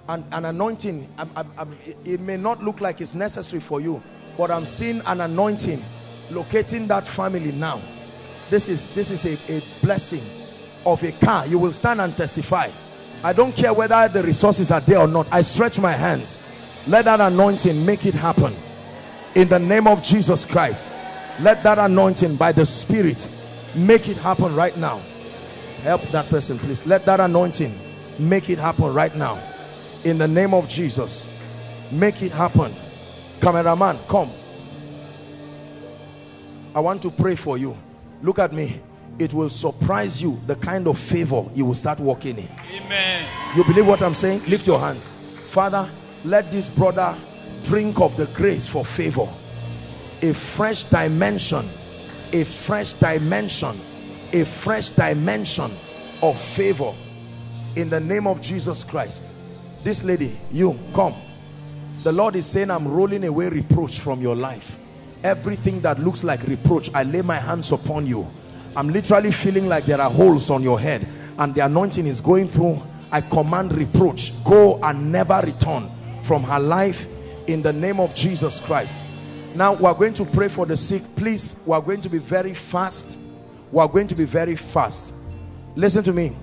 and an anointing. It may not look like it's necessary for you, but I'm seeing an anointing locating that family now. This is a blessing of a car. You will stand and testify. I don't care whether the resources are there or not. I stretch my hands. Let that anointing make it happen. In the name of Jesus Christ, let that anointing by the Spirit make it happen right now. Help that person, please. Let that anointing make it happen right now. In the name of Jesus, make it happen. Cameraman, come. I want to pray for you. Look at me. It will surprise you the kind of favor you will start walking in. Amen. You believe what I'm saying? Lift your hands. Father, let this brother drink of the grace for favor. A fresh dimension, a fresh dimension, a fresh dimension of favor. In the name of Jesus Christ. This lady, you, come. The Lord is saying, I'm rolling away reproach from your life. Everything that looks like reproach, I lay my hands upon you. I'm literally feeling like there are holes on your head and the anointing is going through. I command reproach, go and never return from her life in the name of Jesus Christ. Now we're going to pray for the sick. Please, we're going to be very fast. We're going to be very fast. Listen to me.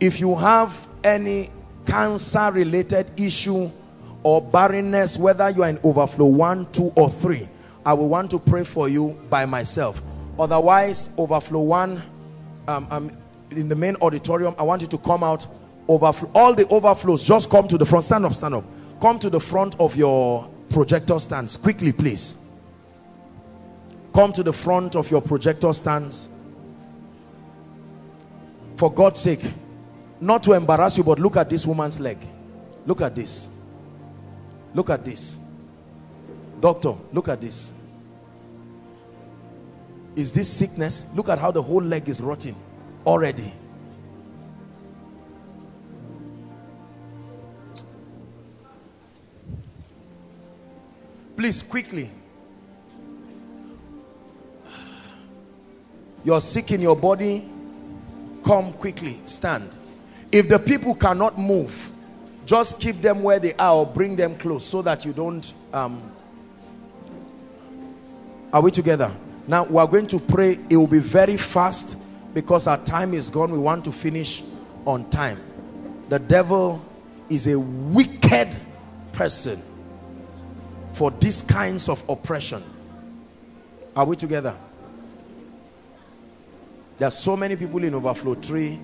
If you have any cancer related issue or barrenness, whether you are in overflow 1, 2 or 3, I will want to pray for you by myself. Otherwise, overflow 1, in the main auditorium, I want you to come out. Overflow, all the overflows, just come to the front. Stand up, stand up. Come to the front of your projector stands quickly, please. Come to the front of your projector stands. For God's sake, not to embarrass you, but look at this woman's leg. Look at this. Look at this. Doctor, look at this. Is this sickness? Look at how the whole leg is rotting already. Please, quickly. You're sick in your body. Come quickly, stand. If the people cannot move, just keep them where they are or bring them close so that you don't... Are we together? Now, we're going to pray. It will be very fast because our time is gone. We want to finish on time. The devil is a wicked person for these kinds of oppression. Are we together? There are so many people in overflow 3,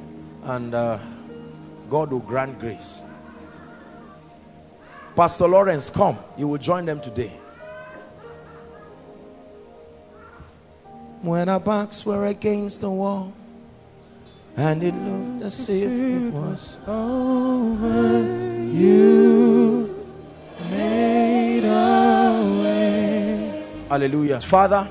and God will grant grace. Pastor Lawrence, come. You will join them today. When our backs were against the wall and it looked as if it was over, you made a way. Hallelujah. Father,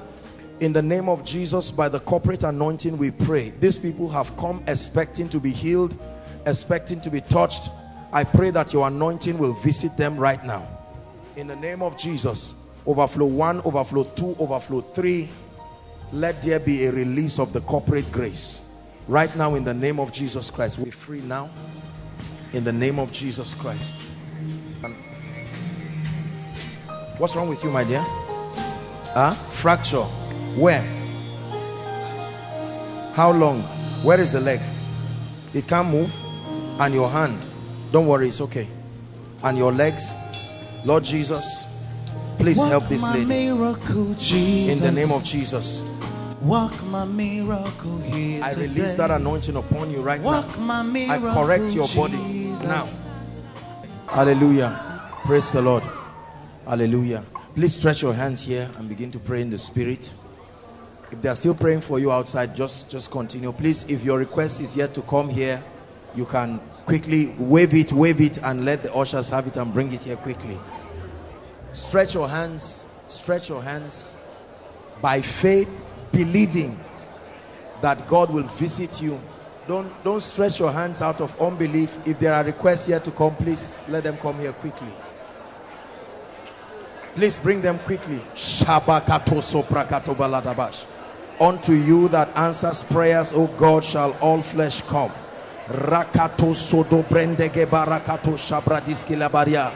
in the name of Jesus, by the corporate anointing we pray. These people have come expecting to be healed, expecting to be touched. I pray that your anointing will visit them right now. In the name of Jesus, overflow 1, overflow 2, overflow 3. Let there be a release of the corporate grace right now in the name of Jesus Christ. We're free now in the name of Jesus Christ. And what's wrong with you, my dear? Fracture. Where? How long? Where is the leg? It can't move. And your hand. Don't worry, it's okay. And your legs. Lord Jesus, please help this lady. Miracle, in the name of Jesus. Walk my miracle here. I release that anointing upon you right now. Miracle, I correct your body now. Hallelujah. Praise the Lord. Hallelujah. Please stretch your hands here and begin to pray in the Spirit. If they are still praying for you outside, just continue. Please, if your request is yet to come here, you can quickly wave it, and let the ushers have it and bring it here quickly. Stretch your hands. Stretch your hands. By faith, believing. that God will visit you. Don't stretch your hands out of unbelief. If there are requests here to come, please let them come here quickly. Please bring them quickly. Unto you that answers prayers, O God, shall all flesh come. Rakato sodo brendege barakato shabradiski labaria.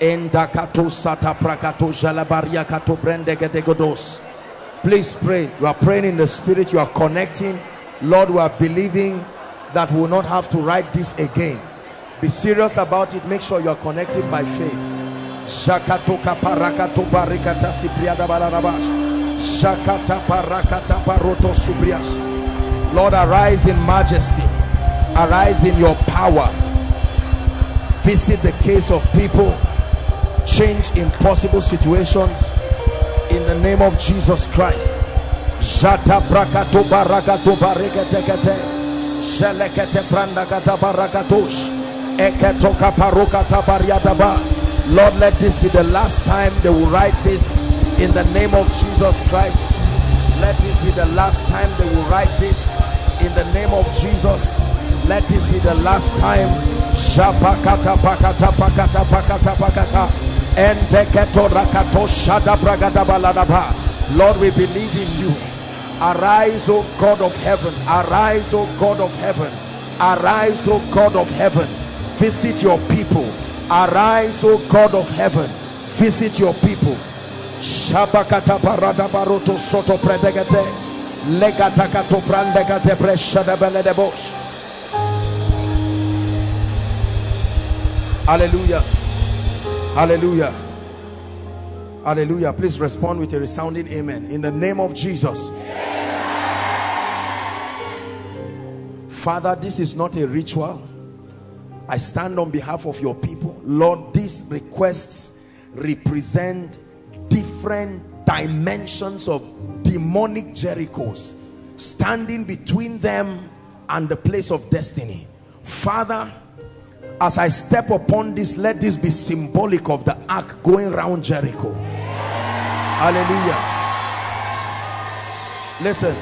Endakato sata prakato jalabaria kato brendege degodos. Please pray. You are praying in the spirit. You are connecting. Lord, we are believing that we will not have to write this again. Be serious about it. Make sure you are connected by faith. Shakatoka parakato barikata sipriada balarabash. Lord, arise in majesty, arise in your power, visit the case of people, change impossible situations in the name of Jesus Christ. Lord, let this be the last time they will write this. In the name of Jesus Christ, let this be the last time they will write this. In the name of Jesus, let this be the last time. Shapakata pakata pakata pakata pakata. Enteketo rakato shada bragada baladaba. Lord, we believe in you. Arise, O God of heaven. Arise, O God of heaven. Arise, O God of heaven. Visit your people. Arise, O God of heaven. Visit your people. Shabakata parada baroto soto predegate legata kato prandegate preshada beledebosh. Hallelujah. Hallelujah. Hallelujah. Please respond with a resounding amen. In the name of Jesus. Father, this is not a ritual. I stand on behalf of your people. Lord, these requests represent different dimensions of demonic Jerichos standing between them and the place of destiny. Father, as I step upon this, let this be symbolic of the ark going around Jericho. Hallelujah. Listen,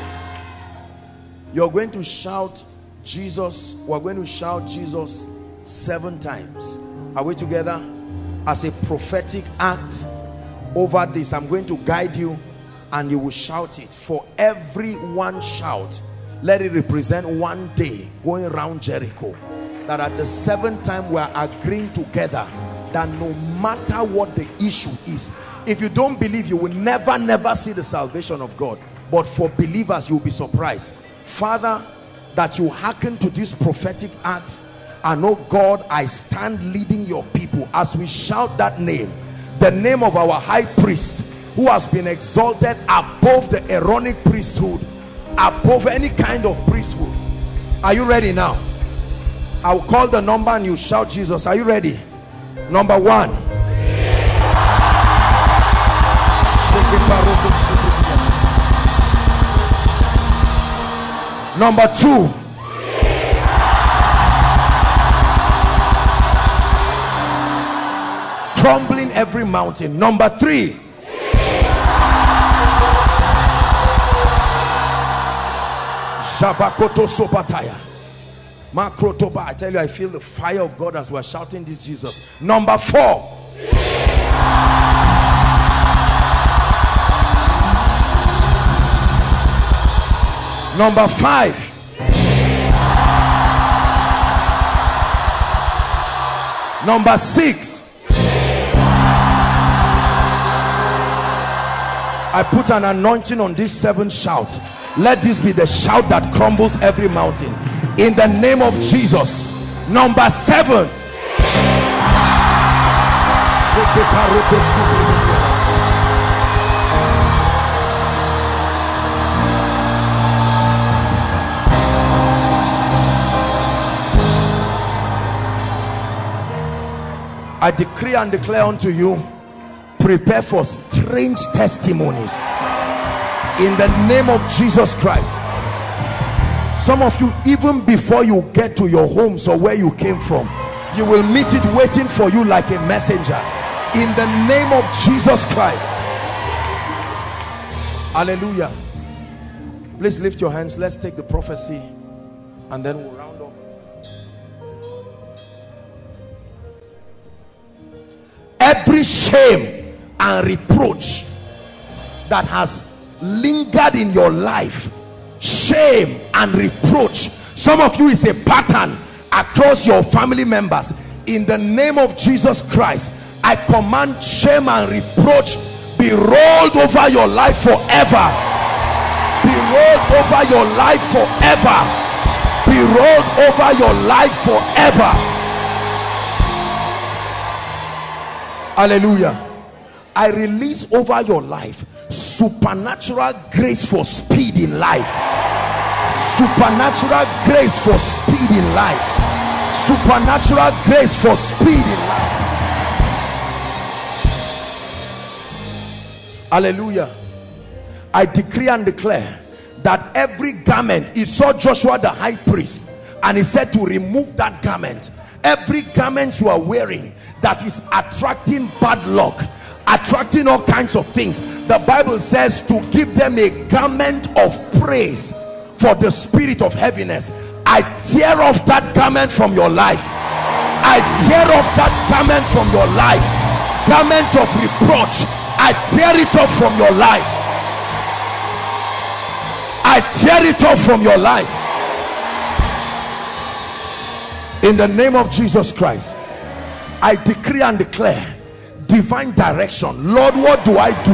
you're going to shout Jesus. We're going to shout Jesus 7 times. Are we together? As a prophetic act over this, I'm going to guide you and you will shout it. For every one shout, let it represent one day going around Jericho, that at the 7th time we are agreeing together that no matter what the issue is. If you don't believe, you will never see the salvation of God, but for believers you'll be surprised. Father, that you hearken to this prophetic act, and oh God, I stand leading your people as we shout that name, the name of our high priest who has been exalted above the Aaronic priesthood, above any kind of priesthood. Are you ready now? I will call the number and you shout Jesus. Are you ready? Number 1. Number 2. Crumbling every mountain. Number 3. Jesus. Shabakoto sopataya. Makrotoba. I tell you, I feel the fire of God as we're shouting this Jesus. Number 4. Jesus. Number 5. Jesus. Number 6. I put an anointing on this 7th shout. Let this be the shout that crumbles every mountain. In the name of Jesus. Number 7. I decree and declare unto you, prepare for strange testimonies in the name of Jesus Christ. Some of you, even before you get to your homes or where you came from, you will meet it waiting for you like a messenger in the name of Jesus Christ. Hallelujah. Please lift your hands. Let's take the prophecy and then we'll round up. Every shame and reproach that has lingered in your life, shame and reproach, some of you is a pattern across your family members. In the name of Jesus Christ, I command shame and reproach be rolled over your life forever. Be rolled over your life forever. Be rolled over your life forever. Hallelujah. I release over your life supernatural grace for speed in life. Supernatural grace for speed in life. Supernatural grace for speed in life. Hallelujah. I decree and declare that every garment, he saw Joshua the high priest and he said to remove that garment. Every garment you are wearing that is attracting bad luck, attracting all kinds of things, the Bible says to give them a garment of praise for the spirit of heaviness. I tear off that garment from your life. I tear off that garment from your life. Garment of reproach, I tear it off from your life. I tear it off from your life. In the name of Jesus Christ, I decree and declare divine direction. Lord, what do I do?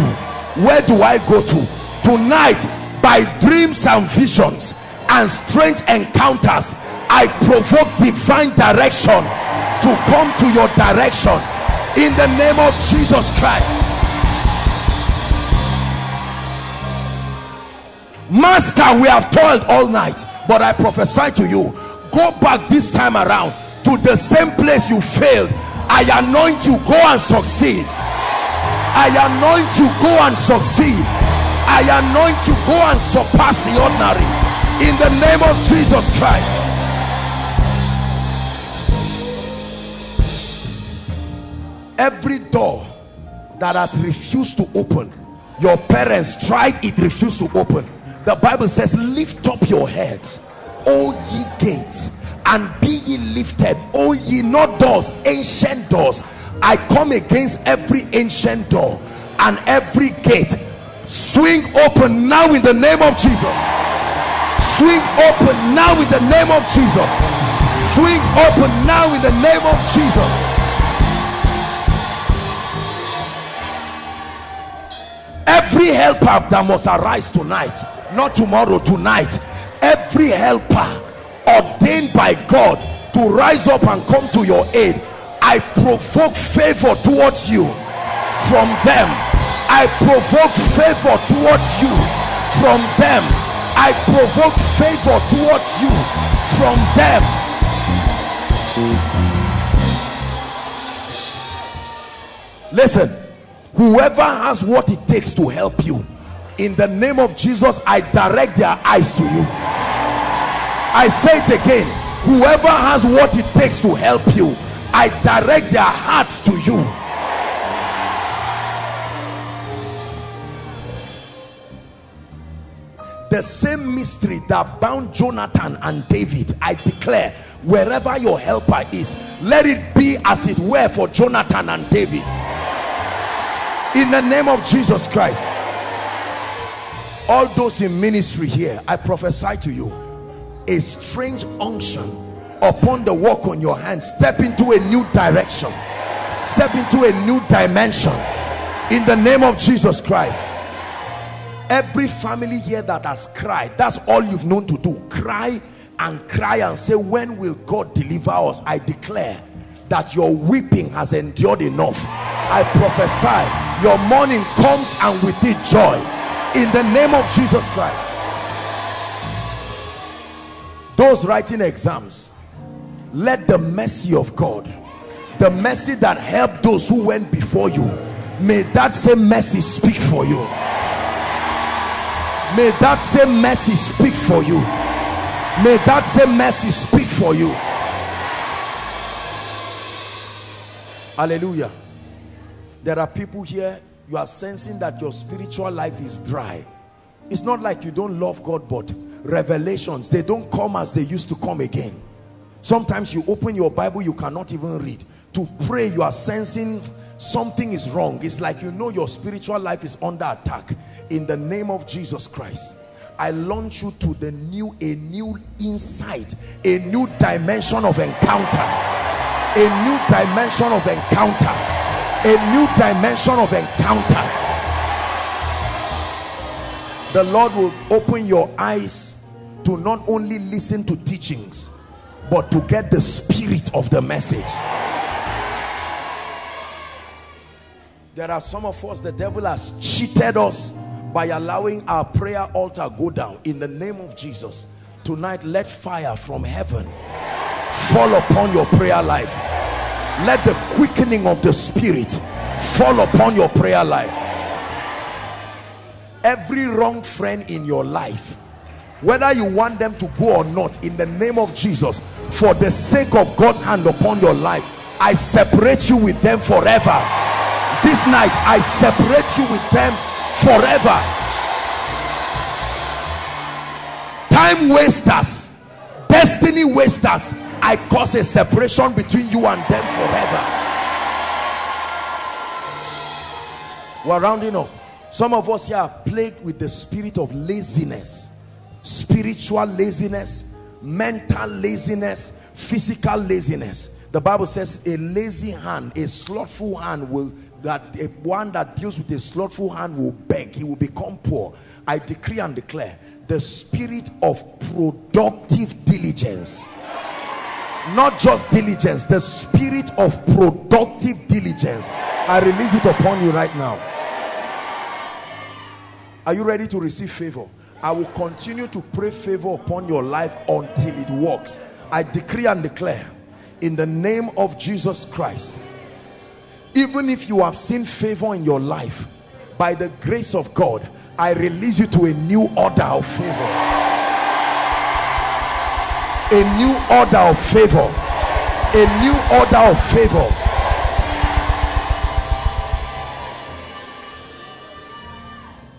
Where do I go to? Tonight, by dreams and visions and strange encounters, I provoke divine direction to come to your direction. In the name of Jesus Christ. Master, we have toiled all night, but I prophesy to you, go back this time around to the same place you failed. I anoint you, go and succeed. I anoint you, go and succeed. I anoint you, go and surpass the ordinary. In the name of Jesus Christ. Every door that has refused to open, your parents tried it, refused to open. The Bible says, lift up your heads, O ye gates, and be ye lifted, O ye not doors, ancient doors. I come against every ancient door and every gate. Swing open now in the name of Jesus. Swing open now in the name of Jesus. Swing open now in the name of Jesus. Every helper that must arise tonight, not tomorrow, tonight, every helper ordained by God to rise up and come to your aid, I provoke favor towards you from them. I provoke favor towards you from them. I provoke favor towards you from them. Listen, whoever has what it takes to help you, in the name of Jesus, I direct their eyes to you. I say it again. Whoever has what it takes to help you, I direct their hearts to you. The same mystery that bound Jonathan and David, I declare, wherever your helper is, let it be as it were for Jonathan and David. In the name of Jesus Christ. All those in ministry here, I prophesy to you a strange unction upon the work on your hands. Step into a new direction. Step into a new dimension. In the name of Jesus Christ. Every family here that has cried, that's all you've known to do. Cry and say, when will God deliver us? I declare that your weeping has endured enough. I prophesy your mourning comes and with it joy. In the name of Jesus Christ. Those writing exams, let the mercy of God, the mercy that helped those who went before you, may that same mercy speak for you. May that same mercy speak for you. May that same mercy speak for you. Hallelujah. There are people here, you are sensing that your spiritual life is dry. It's not like you don't love God, but revelations, they don't come as they used to come again. Sometimes you open your Bible, you cannot even read. To pray, you are sensing something is wrong. It's like you know your spiritual life is under attack. In the name of Jesus Christ, I launch you to the new, a new insight, a new dimension of encounter, a new dimension of encounter, a new dimension of encounter. The Lord will open your eyes to not only listen to teachings, but to get the spirit of the message. There are some of us, the devil has cheated us by allowing our prayer altar go down. In the name of Jesus, tonight let fire from heaven fall upon your prayer life. Let the quickening of the spirit fall upon your prayer life. Every wrong friend in your life, whether you want them to go or not, in the name of Jesus, for the sake of God's hand upon your life, I separate you with them forever. This night, I separate you with them forever. Time wasters, destiny wasters, I cause a separation between you and them forever. We're rounding up. Some of us here are plagued with the spirit of laziness, spiritual laziness, mental laziness, physical laziness. The Bible says a lazy hand, a slothful hand will, one that deals with a slothful hand will beg, he will become poor. I decree and declare the spirit of productive diligence. Not just diligence, the spirit of productive diligence. I release it upon you right now. Are you ready to receive favor? I will continue to pray favor upon your life until it works. I decree and declare in the name of Jesus Christ, even if you have seen favor in your life, by the grace of God, I release you to a new order of favor. A new order of favor. A new order of favor.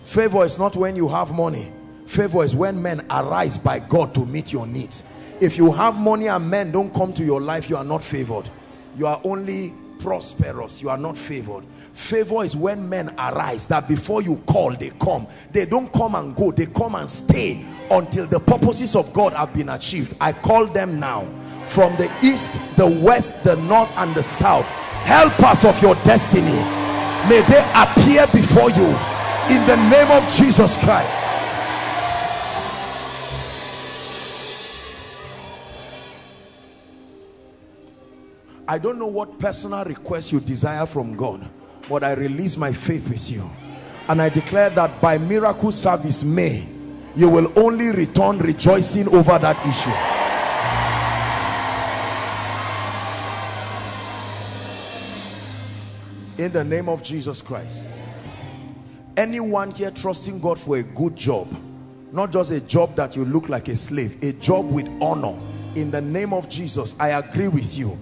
Favor is not when you have money. Favor is when men arise by God to meet your needs. If you have money and men don't come to your life, you are not favored. You are only prosperous. You are not favored. Favor is when men arise, that before you call, they come. They don't come and go. They come and stay until the purposes of God have been achieved. I call them now from the east, the west, the north, and the south. Helpers of your destiny, may they appear before you. In the name of Jesus Christ. I don't know what personal request you desire from God, but I release my faith with you. And I declare that by miracle service May, you will only return rejoicing over that issue. In the name of Jesus Christ. Anyone here trusting God for a good job, not just a job that you look like a slave, a job with honor, in the name of Jesus, I agree with you.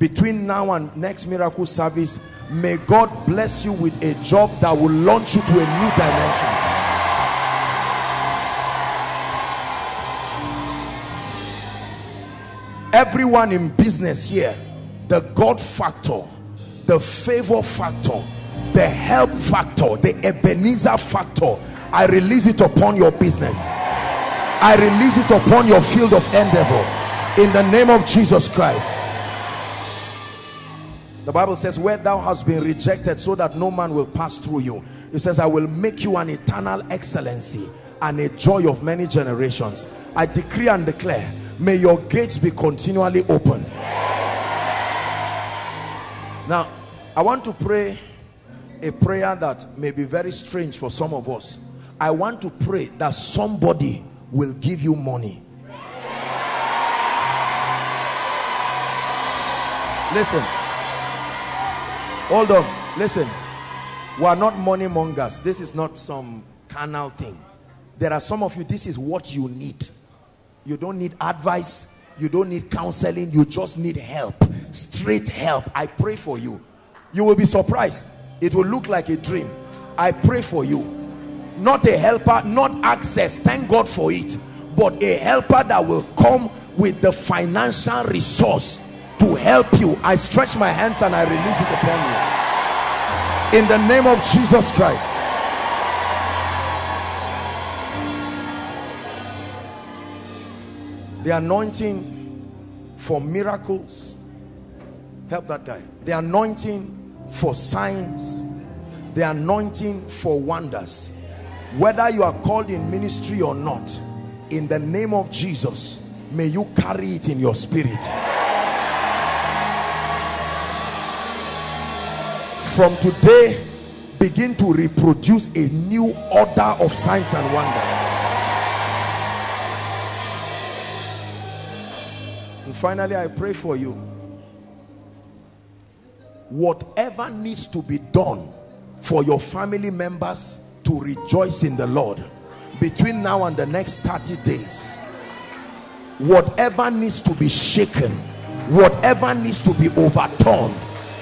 Between now and next miracle service, may God bless you with a job that will launch you to a new dimension. Everyone in business here, the God factor, the favor factor, the help factor, the Ebenezer factor, I release it upon your business. I release it upon your field of endeavor. In the name of Jesus Christ. The Bible says, where thou hast been rejected, so that no man will pass through you. It says, I will make you an eternal excellency and a joy of many generations. I decree and declare, may your gates be continually open. Now, I want to pray a prayer that may be very strange for some of us. I want to pray that somebody will give you money. Listen. Hold on. Listen. We are not money mongers. This is not some carnal thing. There are some of you, this is what you need. You don't need advice. You don't need counseling. You just need help. Straight help. I pray for you. You will be surprised. It will look like a dream. I pray for you. not a helper, not access, thank God for it, but a helper that will come with the financial resource to help you. I stretch my hands and I release it upon you in the name of Jesus Christ. The anointing for miracles, help that guy. The anointing for signs, the anointing for wonders, whether you are called in ministry or not, in the name of Jesus, may you carry it in your spirit. From today, begin to reproduce a new order of signs and wonders. And finally, I pray for you. Whatever needs to be done for your family members to rejoice in the Lord, between now and the next 30 days, whatever needs to be shaken, whatever needs to be overturned,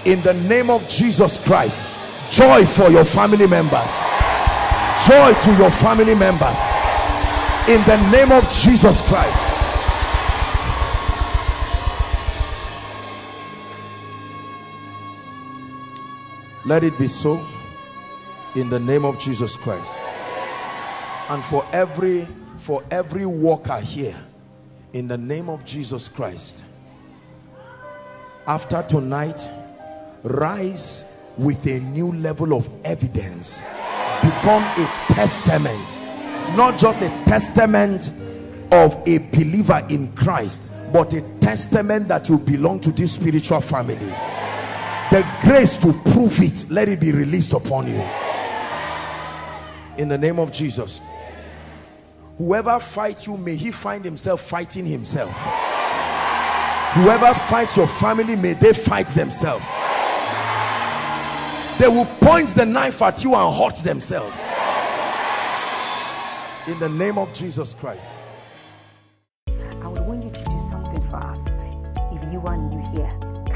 in the name of Jesus Christ, joy for your family members, joy to your family members, in the name of Jesus Christ. Let it be so, in the name of Jesus Christ. And for every worker here, in the name of Jesus Christ, after tonight, rise with a new level of evidence. Become a testament, not just a testament of a believer in Christ, but a testament that you belong to this spiritual family. The grace to prove it, let it be released upon you in the name of Jesus. Whoever fights you, may he find himself fighting himself. Whoever fights your family, may they fight themselves. They will point the knife at you and hurt themselves. In the name of Jesus Christ. I would want you to do something for us. If you are new here,